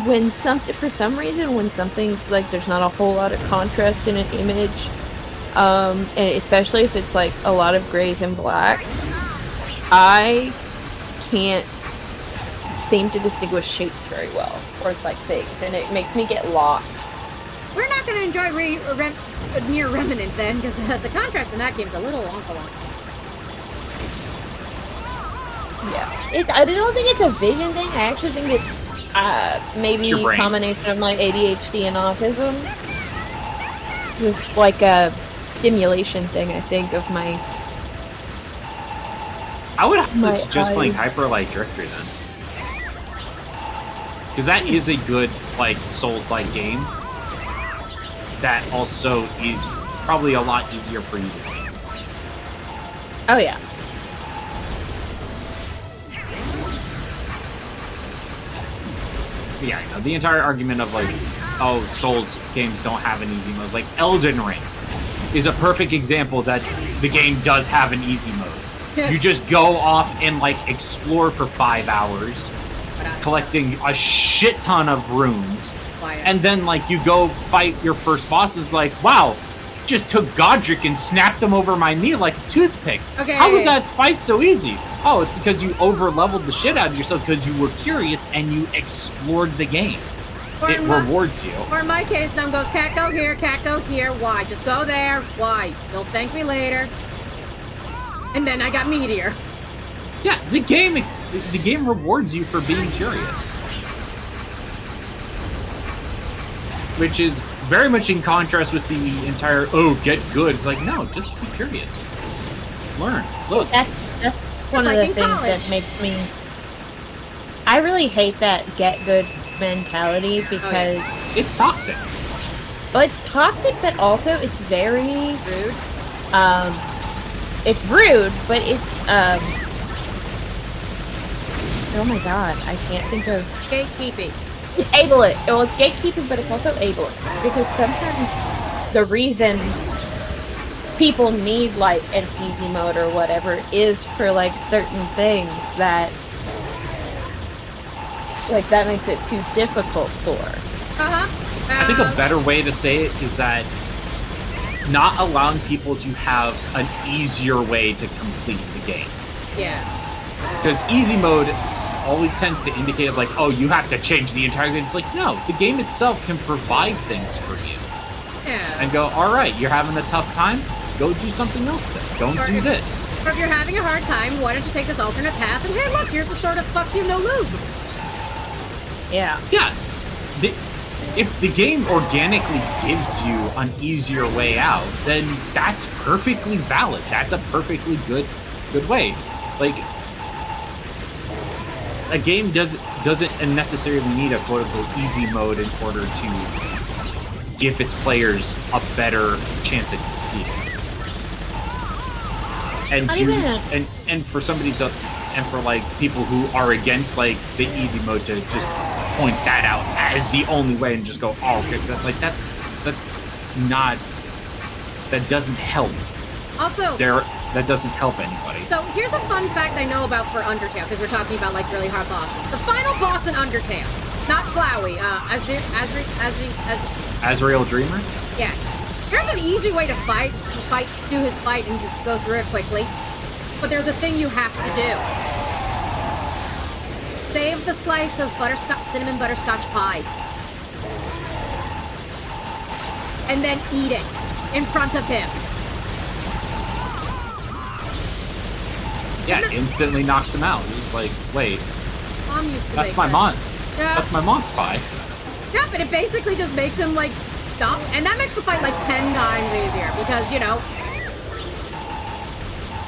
when some, for some reason, when something's like there's not a whole lot of contrast in an image, um, and especially if it's like a lot of grays and blacks, I can't seem to distinguish shapes very well, or it's like things, and it makes me get lost. We're not going to enjoy re rem Near Remnant then, because uh, the contrast in that game is a little wonka-wonka. Yeah, it, I don't think it's a vision thing. I actually think it's uh, maybe a combination of my A D H D and autism. Just like a stimulation thing, I think, of my. I would have this just eyes. playing Hyper Light Drifter then, because that is a good like Souls-like game. That also is probably a lot easier for you to see. Oh yeah. Yeah, you know, the entire argument of like, oh, Souls games don't have an easy mode. Like Elden Ring is a perfect example that the game does have an easy mode. You just go off and like explore for five hours, collecting a shit ton of runes. And then, like, you go fight your first boss, is like, wow, just took Godric and snapped him over my knee like a toothpick. Okay. How was that fight so easy? Oh, it's because you over-leveled the shit out of yourself because you were curious and you explored the game. Or it my, rewards you. Or in my case, then goes, can't go here, can't go here, why? Just go there, why? You'll thank me later. And then I got Meteor. Yeah, the game, the game rewards you for being curious. Which is very much in contrast with the entire, oh, get good. It's like, no, just be curious. Learn. Look. That's, that's one of the things that makes me... I really hate that get good mentality because... Oh, yeah. It's toxic. Well, it's toxic, but also it's very... Rude. Um, it's rude, but it's... Um, oh my god, I can't think of... Gatekeeping. It's ableist. Well, it's gatekeeping, but it's also ableist. Because sometimes the reason people need, like, an easy mode or whatever is for, like, certain things that, like, that makes it too difficult for. Uh-huh. Uh... I think a better way to say it is that not allowing people to have an easier way to complete the game. Yeah. Because easy mode... always tends to indicate like, oh, you have to change the entire game. It's like, no, the game itself can provide things for you. Yeah. And go, all right, you're having a tough time? Go do something else then. Don't or do if, this. Or if you're having a hard time, why don't you take this alternate path? And hey, look, here's a sort of fuck you, no lube. Yeah. Yeah. The, if the game organically gives you an easier way out, then that's perfectly valid. That's a perfectly good, good way. Like, a game doesn't doesn't necessarily need a quote-unquote easy mode in order to give its players a better chance at succeeding. And to, and and for somebody to and for like people who are against like the easy mode to just point that out as the only way and just go, oh, okay, that, like that's that's not that doesn't help. Also, there. That doesn't help anybody. So here's a fun fact I know about for Undertale, because we're talking about like really hard bosses. The final boss in Undertale, not Flowey, uh, Azir, Azir, Azir, Azir, Azrael Dreamer? Yes. There's an easy way to fight, to fight, do his fight and just go through it quickly. But there's a thing you have to do. Save the slice of butterscotch, cinnamon butterscotch pie. And then eat it in front of him. Yeah, instantly knocks him out. He's like, wait, Mom used to that's my mom. Yeah. That's my mom's pie. Yeah, but it basically just makes him like stop, and that makes the fight like ten times easier because you know.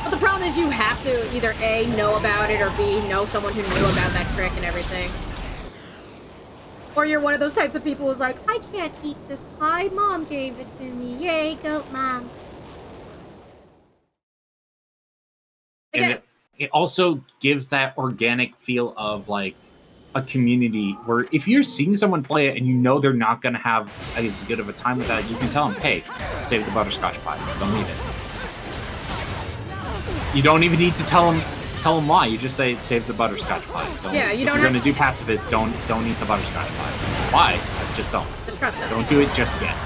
But the problem is you have to either A, know about it, or B, know someone who knew about that trick and everything. Or you're one of those types of people who's like, I can't eat this pie. Mom gave it to me. Yay, goat mom. And it, it also gives that organic feel of like a community where if you're seeing someone play it and you know they're not going to have as good of a time with that, you can tell them, hey, save the butterscotch pie. Don't eat it. You don't even need to tell them, tell them why. You just say, save the butterscotch pie. Don't, yeah, you if don't you're going to do pacifist, don't, don't eat the butterscotch pie. Why? Just don't. Just trust them. Don't do it just yet.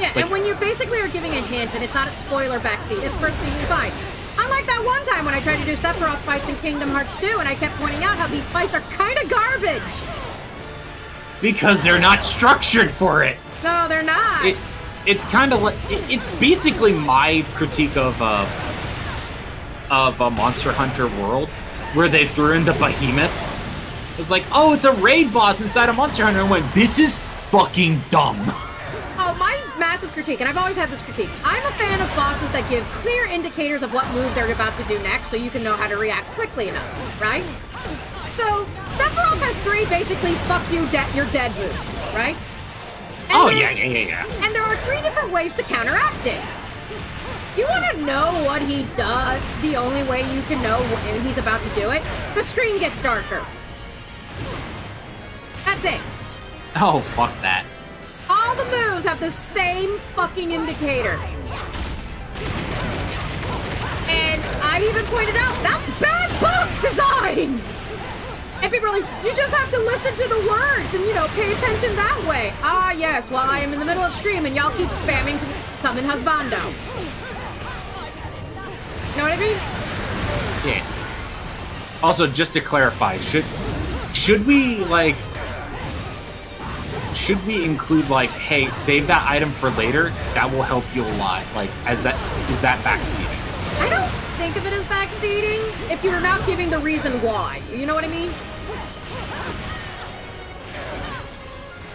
Yeah, like, and when you basically are giving a hint, and it's not a spoiler backseat, it's perfectly fine. I like like that one time when I tried to do Sephiroth fights in Kingdom Hearts two, and I kept pointing out how these fights are kind of garbage. Because they're not structured for it. No, they're not. It, it's kind of like... It, it's basically my critique of, uh, of a Monster Hunter World, where they threw in the behemoth. It's like, oh, it's a raid boss inside a Monster Hunter, and went, this is fucking dumb. Oh, my massive critique, and I've always had this critique, I'm a fan of bosses that give clear indicators of what move they're about to do next, so you can know how to react quickly enough, right? So, Sephiroth has three basically fuck you, de you're dead moves, right? And oh, yeah, yeah, yeah, yeah. And there are three different ways to counteract it. You want to know what he does, the only way you can know when he's about to do it? The screen gets darker. That's it. Oh, fuck that. All the moves have the same fucking indicator. And I even pointed out, that's bad boss design! And people are like, you just have to listen to the words and, you know, pay attention that way. Ah, yes, well, I am in the middle of stream and y'all keep spamming to summon Husbando. Know what I mean? Yeah. Also, just to clarify, should should we, like... Should we include, like, hey, save that item for later? That will help you a lot. Like, as that is that backseating? I don't think of it as backseating if you're not giving the reason why. You know what I mean?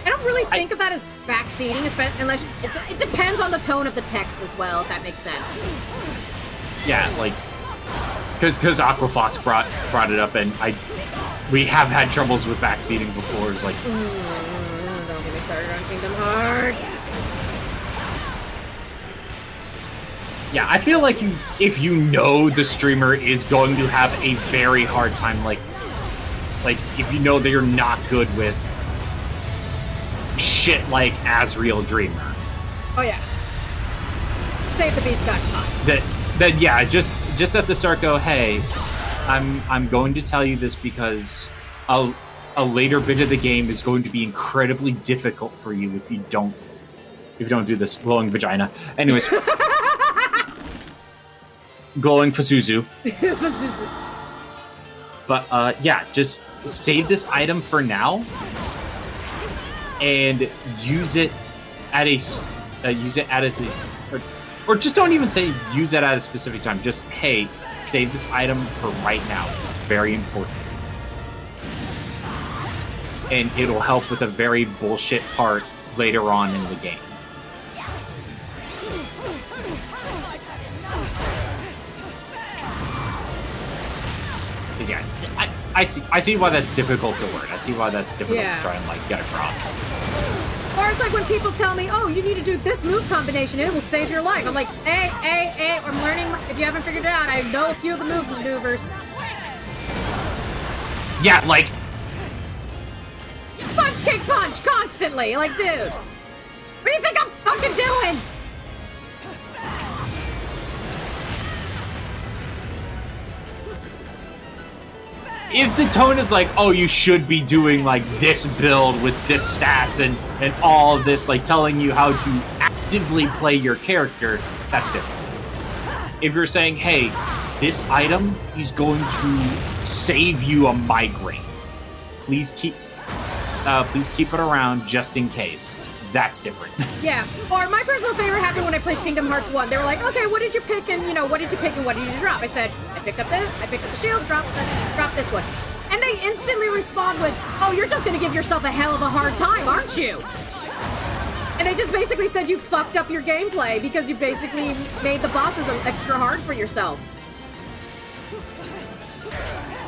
I don't really think I, of that as backseating, unless it, it depends on the tone of the text as well, if that makes sense. Yeah, like, because because Aquafox brought brought it up, and I we have had troubles with backseating before. It's like. Mm. Started on Kingdom Hearts. Yeah, I feel like you, if you know the streamer is going to have a very hard time, like, like if you know that you're not good with shit like Asriel Dreamer. Oh yeah. Save the Beast Got Caught. That, that yeah, just just at the start go, hey, I'm I'm going to tell you this because I'll. A later bit of the game is going to be incredibly difficult for you if you don't if you don't do this. Glowing vagina. Anyways. Glowing Fuzuzu. Fuzuzu. But uh yeah, just save this item for now and use it at a uh, use it at a or, or just don't even say use it at a specific time. Just hey, save this item for right now. It's very important. And it'll help with a very bullshit part later on in the game. Yeah, I, I see. I see why that's difficult to word. I see why that's difficult yeah. to try and like get across. Or it's like when people tell me, "Oh, you need to do this move combination; it will save your life." I'm like, "Hey, hey, hey! I'm learning. If you haven't figured it out, I know a few of the move maneuvers." Yeah, like. Punch, kick, punch, constantly. Like, dude, what do you think I'm fucking doing? If the tone is like, oh, you should be doing like this build with this stats and and all this, like telling you how to actively play your character, that's different. If you're saying, hey, this item is going to save you a migraine, please keep. Uh, please keep it around just in case. That's different. Yeah. Or my personal favorite happened when I played Kingdom Hearts one. They were like, okay, what did you pick and, you know, what did you pick and what did you drop? I said, I picked up this, I picked up the shield, drop, uh, drop this one. And they instantly respond with, oh, you're just going to give yourself a hell of a hard time, aren't you? And they just basically said you fucked up your gameplay because you basically made the bosses extra hard for yourself.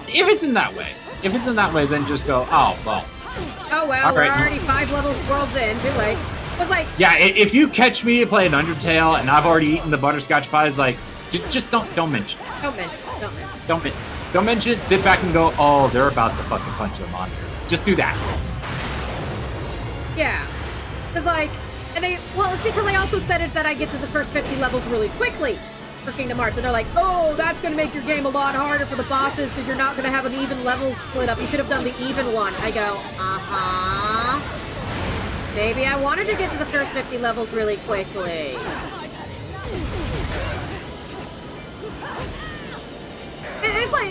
If it's in that way, if it's in that way, then just go, oh, well. Oh well, right. We're already five levels worlds in, too late. It was like, yeah, if you catch me playing Undertale and I've already eaten the butterscotch pie, it's like, just don't, don't mention it. Don't mention it. Don't mention it. Don't, men don't mention it. Sit back and go, oh, they're about to fucking punch the monitor. Just do that. Yeah, because like, and they, well, it's because I also said it that I get to the first fifty levels really quickly for Kingdom Hearts, and they're like, oh, that's gonna make your game a lot harder for the bosses because you're not gonna have an even level split up. You should have done the even one. I go, uh-huh. Maybe I wanted to get to the first fifty levels really quickly.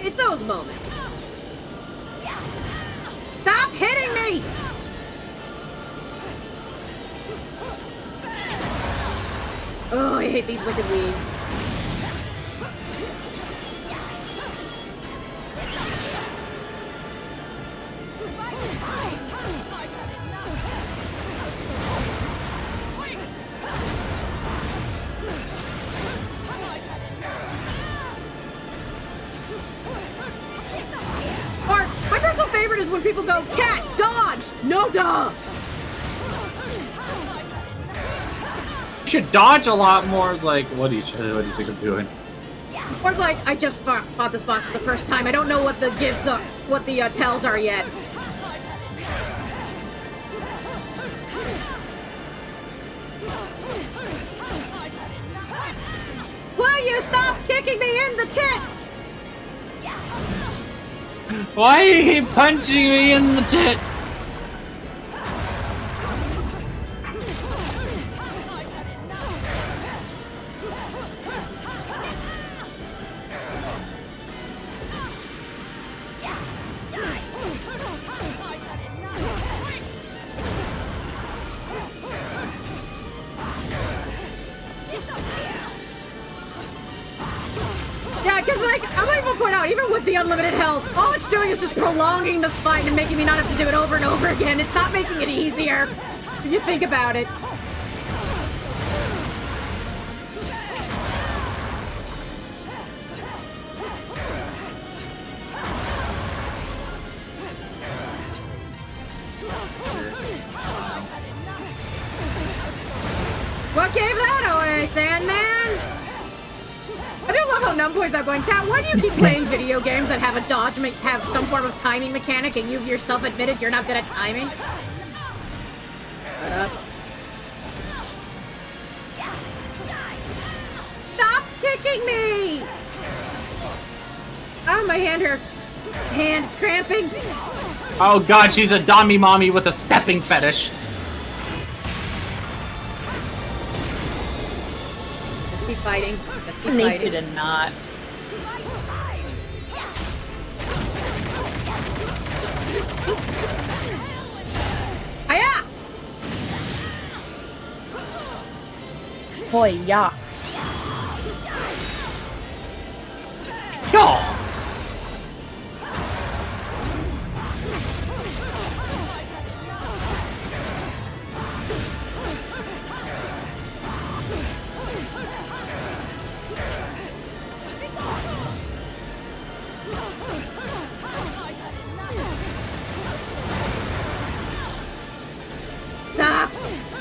It's those moments. Stop hitting me! Oh, I hate these wicked weaves. People go, cat, dodge! No duh! You should dodge a lot more. It's like, what do you, what do you think I'm doing? Or it's like, I just fought, fought this boss for the first time. I don't know what the gives up, what the uh, tells are yet. Will you stop kicking me in the tits? Why are you punching me in the tit? Prolonging this fight and making me not have to do it over and over again. It's not making it easier if you think about it. What gave that away, Sandman? I do love how Numboy's are going, Cat, why do you keep playing video games that have a dodge, make, have some form of timing mechanic, and you've yourself admitted you're not good at timing? Uh, Stop kicking me! Oh, my hand hurts. Hand, it's cramping. Oh god, she's a dummy mommy with a stepping fetish. Just keep fighting. Just keep naked fighting. And not. Hiya! Boy, yeah. Yo! Stop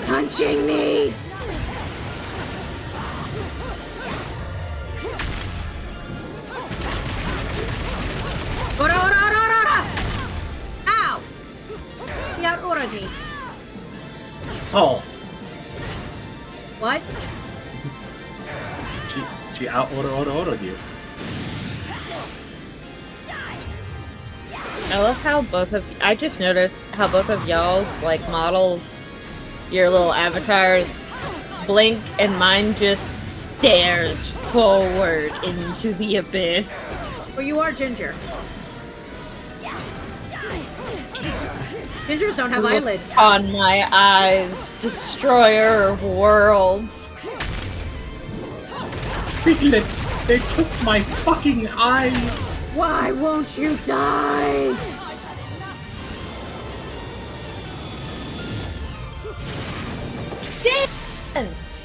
punching me! Ora, ora, ora, ora! Ow! You're already. Oh. What? She, she out, ora, ora, ora, you. I love how both of, I just noticed how both of y'all's, like, models, your little avatars blink and mine just stares forward into the abyss. Well, you are Ginger. Gingers don't have Look eyelids. On my eyes, destroyer of worlds. Piglet, they took my fucking eyes. Why won't you die?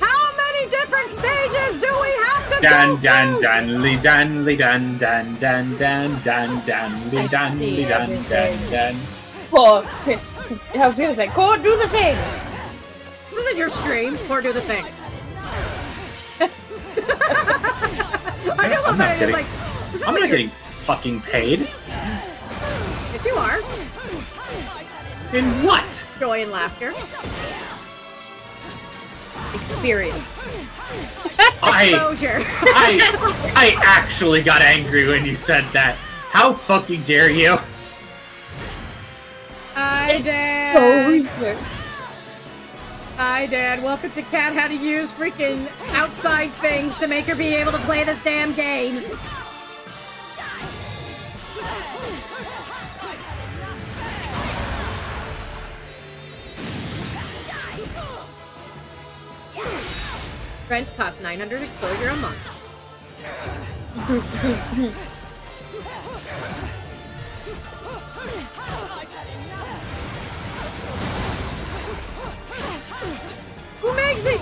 How many different stages do we have to dun, go dun, through? Dun dun dun dun dun dun dun dun dun dun dun dun dun. Four. I was gonna say, Core, do the thing. This isn't your stream. Core, do the thing. I do love that. It's like this I'm not your... getting fucking paid. Yes, you are. In what? Joy and laughter. Experience. I, Exposure. I, I actually got angry when you said that. How fucking dare you? I did. Exposure. Hi, Dad. Welcome to Cat. How to use freaking outside things to make her be able to play this damn game. Rent costs nine hundred exposure a month. Who makes it?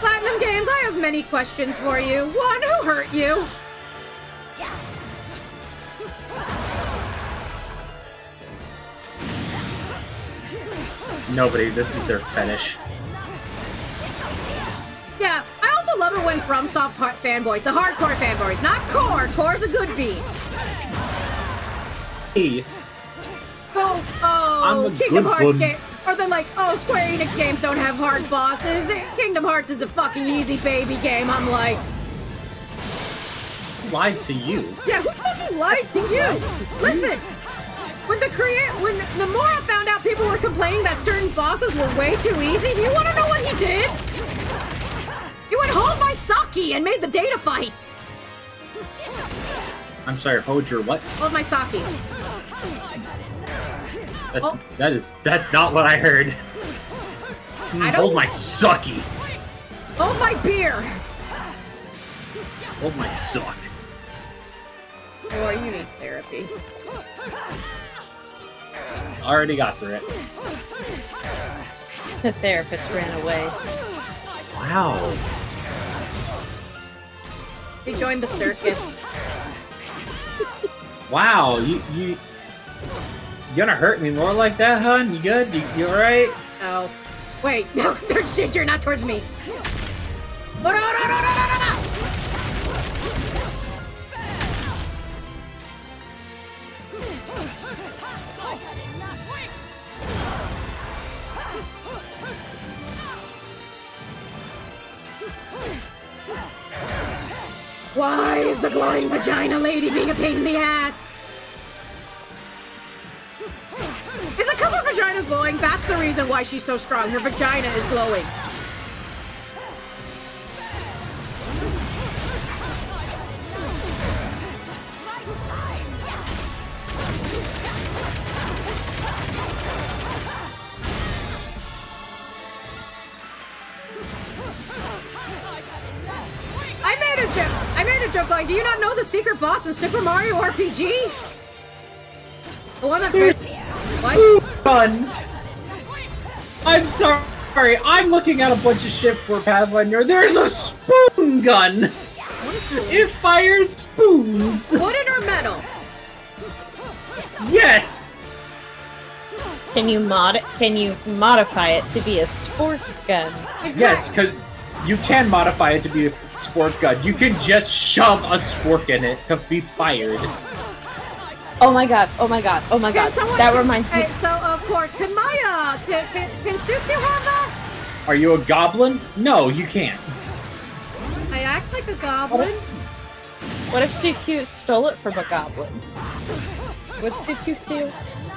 Platinum Games, I have many questions for you. One, who hurt you? Nobody, this is their fetish. Yeah, I also love it when FromSoft fanboys, the hardcore fanboys, not core. Core's a good beat. Hey. Oh, oh, Kingdom Hearts game. Are they like, oh, Square Enix games don't have hard bosses? Kingdom Hearts is a fucking easy baby game. I'm like, who lied to you? Yeah, who fucking lied to you? Listen, when the create, when Nomura found out people were complaining that certain bosses were way too easy, do you want to know what he did? You went home by Saki and made the data fights! I'm sorry, hold your what? Hold my Saki. That's, oh. That is, that's not what I heard. I hold my Saki. Hold my beer. Hold my sock. Boy, you need therapy. Already got through it. The therapist ran away. Wow. They joined the circus. Wow, you you you gonna hurt me more like that, hun? You good? You, you alright? Oh. Wait, no, it's towards Ginger, not towards me. No, no, no, no, no, no, no. Why is the glowing vagina lady being a pain in the ass? Is a couple of vaginas glowing? That's the reason why she's so strong. Her vagina is glowing. I made a joke going, do you not know the secret boss in Super Mario R P G? The one that's based... What? Fun. I'm sorry, I'm looking at a bunch of shit for Pathfinder. There's a spoon gun! What is spoon? It fires spoons! Wooden or metal? Yes! Can you mod? Can you modify it to be a sport gun? Exactly. Yes, because... You can modify it to be a sport gun. You can just shove a spork in it to be fired. Oh my god, oh my god, oh my god. Someone, that reminds me. Hey, so, uh, Port, can my, uh, can, can, can Suki have that? Are you a goblin? No, you can't. I act like a goblin. What if Suki stole it from a goblin? Would Suki steal?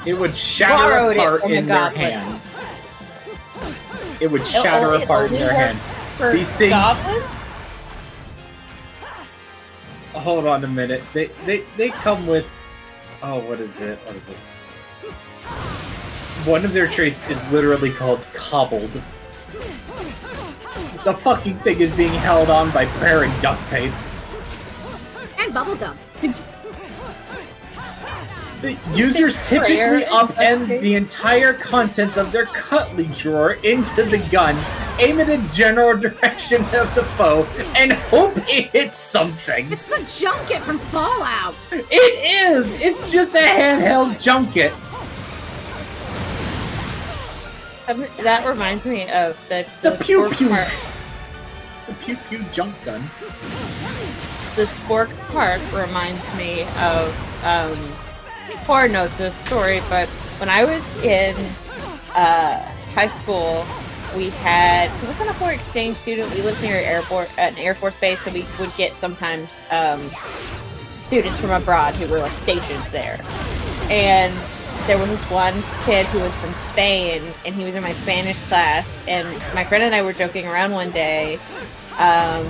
It would shatter Borrowed apart in their hands. It would shatter it apart it in their hands. These things. Goblin? Hold on a minute. They they they come with. Oh, what is it? What is it? One of their traits is literally called cobbled. The fucking thing is being held on by prayer and duct tape. And bubblegum. The users typically upend the entire contents of their cutlery drawer into the gun, aim it in general direction of the foe, and hope it hits something. It's the junket from Fallout. It is. It's just a handheld junket. Um, that reminds me of the the, the pew pew. Part. The pew pew junk gun. The spork part reminds me of um. Poor knows this story, but when I was in uh, high school, we had I was on a foreign exchange student. We lived near an airport, an Air Force base, so we would get sometimes um, students from abroad who were like stationed there. And there was this one kid who was from Spain, and he was in my Spanish class. And my friend and I were joking around one day, um,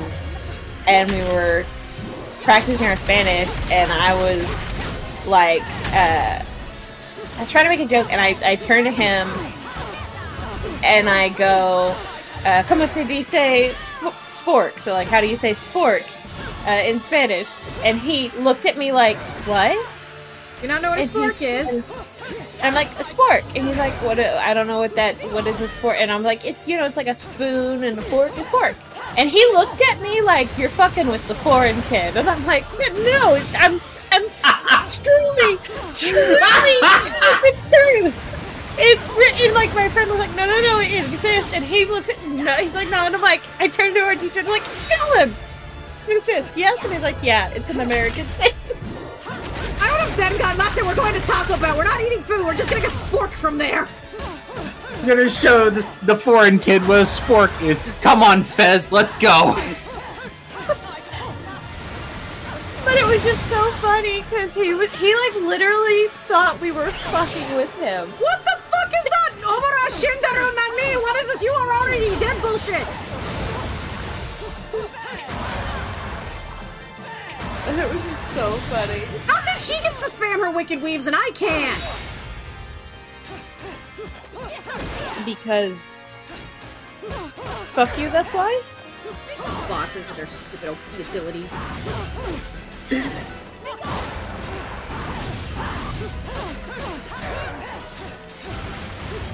and we were practicing our Spanish, and I was. like, uh, I was trying to make a joke, and I, I turn to him, and I go, uh, como se dice spork? So, like, how do you say spork uh, in Spanish? And he looked at me like, what? You don't know what a and spork is? And I'm like, a spork. And he's like, what? A, I don't know what that, what is a spork? And I'm like, it's, you know, it's like a spoon and a fork and fork. And he looked at me like, you're fucking with the foreign kid. And I'm like, no, I'm, I'm truly, truly the truth. It's written, like, my friend was like, no, no, no, it exists. And he looked at, no, he's like, no. And I'm like, I turned to our teacher and I'm like, tell him. It exists, yes? And he's like, yeah, it's an American thing. I would have then gone, not saying we're going to Taco Bell, we're not eating food, we're just gonna get spork from there. I'm gonna show the, the foreign kid what a spork is. Come on, Fez, let's go. But it was just so funny because he was, he like literally thought we were fucking with him. What the fuck is that? Omara Shindaru Nani, what is this? You are already dead bullshit. It was just so funny. How come she gets to spam her wicked weaves and I can't? Because fuck you, that's why? Bosses with their stupid O P abilities.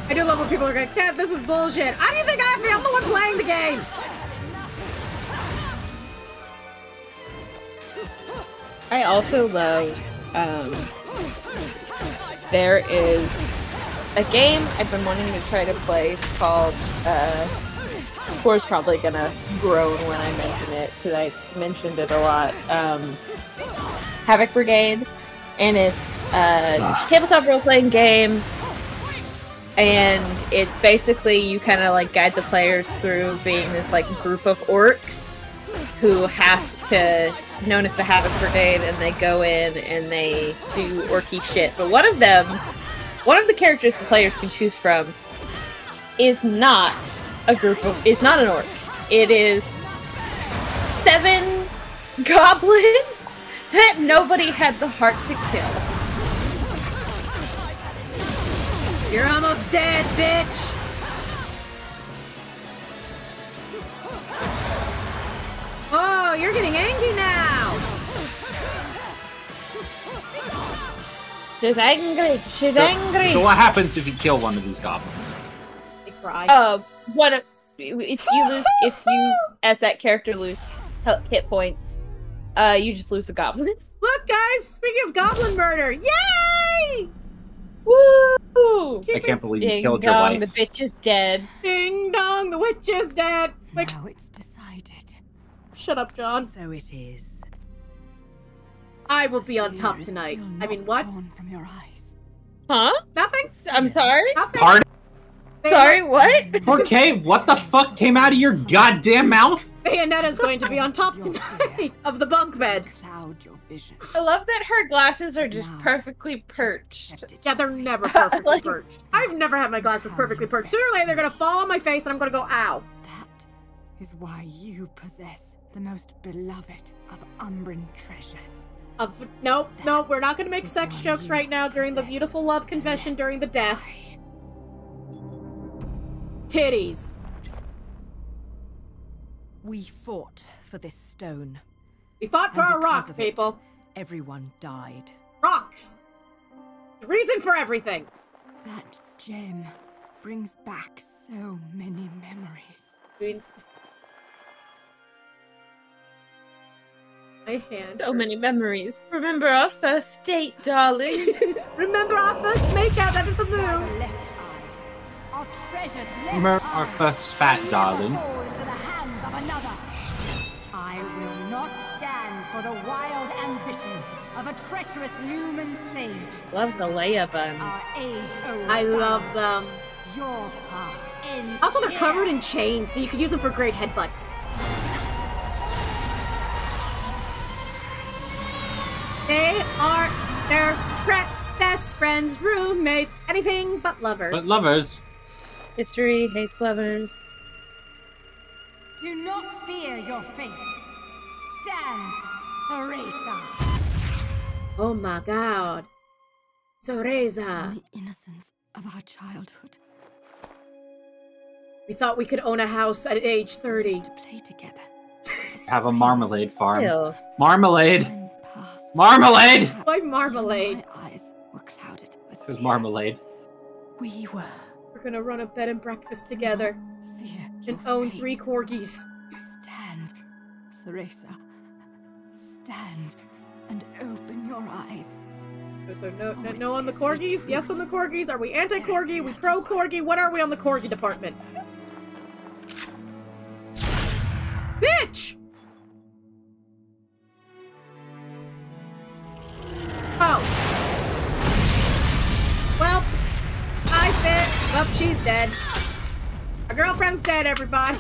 I do love when people are like, Cat, this is bullshit. How do you think I feel? I'm the one playing the game. I also love, um, there is a game I've been wanting to try to play called, uh, Core's probably gonna groan when I mention it, because I mentioned it a lot, um, Havoc Brigade, and it's a ah. tabletop role-playing game, and it's basically, you kind of, like, guide the players through being this, like, group of orcs who have to, known as the Havoc Brigade, and they go in and they do orky shit. But one of them, one of the characters the players can choose from is not a group of, it's not an orc. It is seven goblins that nobody had the heart to kill. You're almost dead, bitch! Oh, you're getting angry now! She's angry! She's so, angry! So what happens if you kill one of these goblins? They cry. Oh, one of- if you lose- if you, as that character, lose hit points, uh, you just lose the goblin. Look, guys! Speaking of goblin murder! Yay! Woo! I can't believe you Ding killed dong, your wife. The bitch is dead. Ding dong, the witch is dead! Like, now it's decided. Shut up, John. So it is. I will be on top tonight. I mean, what? From your eyes. Huh? Nothing? I'm sorry? Nothing. Pardon? Sorry, what? Okay, what the fuck came out of your goddamn mouth? Bayonetta's going to be on top tonight of the bunk bed. Cloud your vision. I love that her glasses are just perfectly perched. Yeah, they're never perfectly like, perched. I've never had my glasses perfectly perched. Sooner or later, they're going to fall on my face and I'm going to go, ow. That is why you possess the most beloved of Umbran treasures. Of no, no, we're not going to make sex jokes right now during the beautiful love confession during the death. Titties. We fought for this stone. We fought for a rock, people. Everyone died. Rocks. The reason for everything. That gem brings back so many memories. We I hand so her. Many memories. Remember our first date, darling. Remember our first makeout under the moon. Our treasured left Remember our first spat, darling. Into the hands of another. I will not stand for the wild ambition of a treacherous Lumen sage. Love the layer buns. I love them. Your path ends also, they're covered in chains, so you could use them for great headbutts. They are their best friends, roommates, anything but lovers. But lovers. History hates lovers. Do not fear your fate. Stand, Ceresa. Oh my god. Ceresa. In the innocence of our childhood. We thought we could own a house at age thirty. We used to play together. Have a marmalade farm. Ew. Marmalade! Marmalade! Why marmalade? My eyes were clouded with fear. It was marmalade. We were. We're gonna run a bed and breakfast together. Fear and own fate. Three corgis. Stand, Ceresa. Stand and open your eyes. So no, no, no on the corgis? Yes on the corgis? Are we anti-corgi? We pro-corgi? What are we on the corgi department? Bitch! Oh. Well, I fit. Well, she's dead. Our girlfriend's dead, everybody.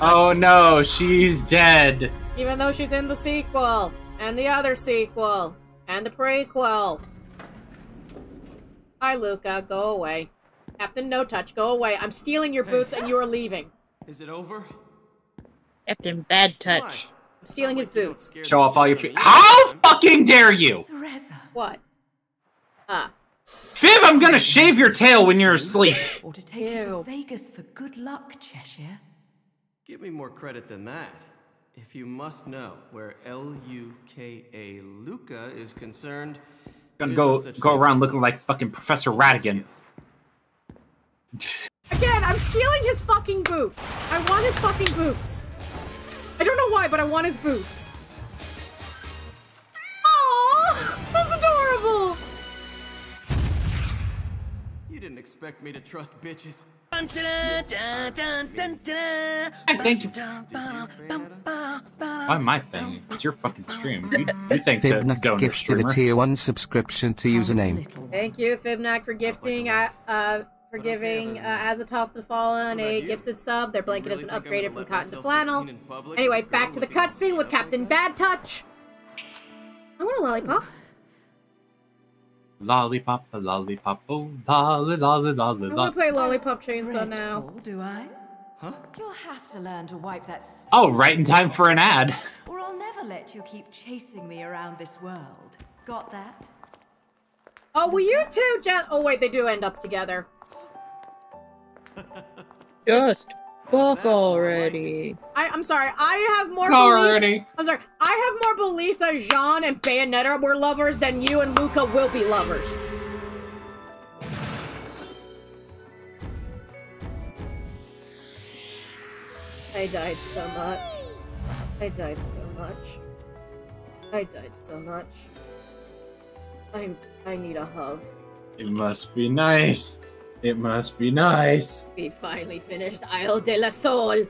Oh no, she's dead. Even though she's in the sequel, and the other sequel, and the prequel. Hi, Luca. Go away. Captain No Touch, go away. I'm stealing your boots and you are leaving. Is it over? Captain Bad Touch. Why? I'm stealing his boots. Show off all your feet. How fucking dare you! What? Ah. Fib, I'm gonna shave your tail when you're asleep. Or to take you to Vegas for good luck, Cheshire. Give me more credit than that. If you must know where L U K A Luca is concerned, gonna go no go around looking like fucking Professor Radigan. Again, I'm stealing his fucking boots. I want his fucking boots. I don't know why, but I want his boots. Aww, that's adorable. You didn't expect me to trust bitches. I thank you. Why my thing? It's your fucking stream. You, you think Fibnac the gifted a tier one subscription to username. Thank you, Fibnac, for gifting. Uh, uh, for giving uh, Azathoth the Fallen a gifted sub. Their blanket has been upgraded from cotton to flannel. Anyway, back to the cutscene with Captain Bad Touch. I want a lollipop. Lollipop, a lollipop, oh, lolly, lolly, lolly, I'm gonna play Lollipop Chainsaw now. Do I? Huh? You'll have to learn to wipe that. Oh, right in time for an ad. Or I'll never let you keep chasing me around this world. Got that? Oh, will you two just? Oh wait, they do end up together. Just fuck already. I, I'm sorry. I have more. Already. Belief, I'm sorry. I have more belief that Jean and Bayonetta were lovers than you and Luca will be lovers. I died so much. I died so much. I died so much. I I need a hug. It must be nice. It must be nice. We finally finished Isle de la Soul.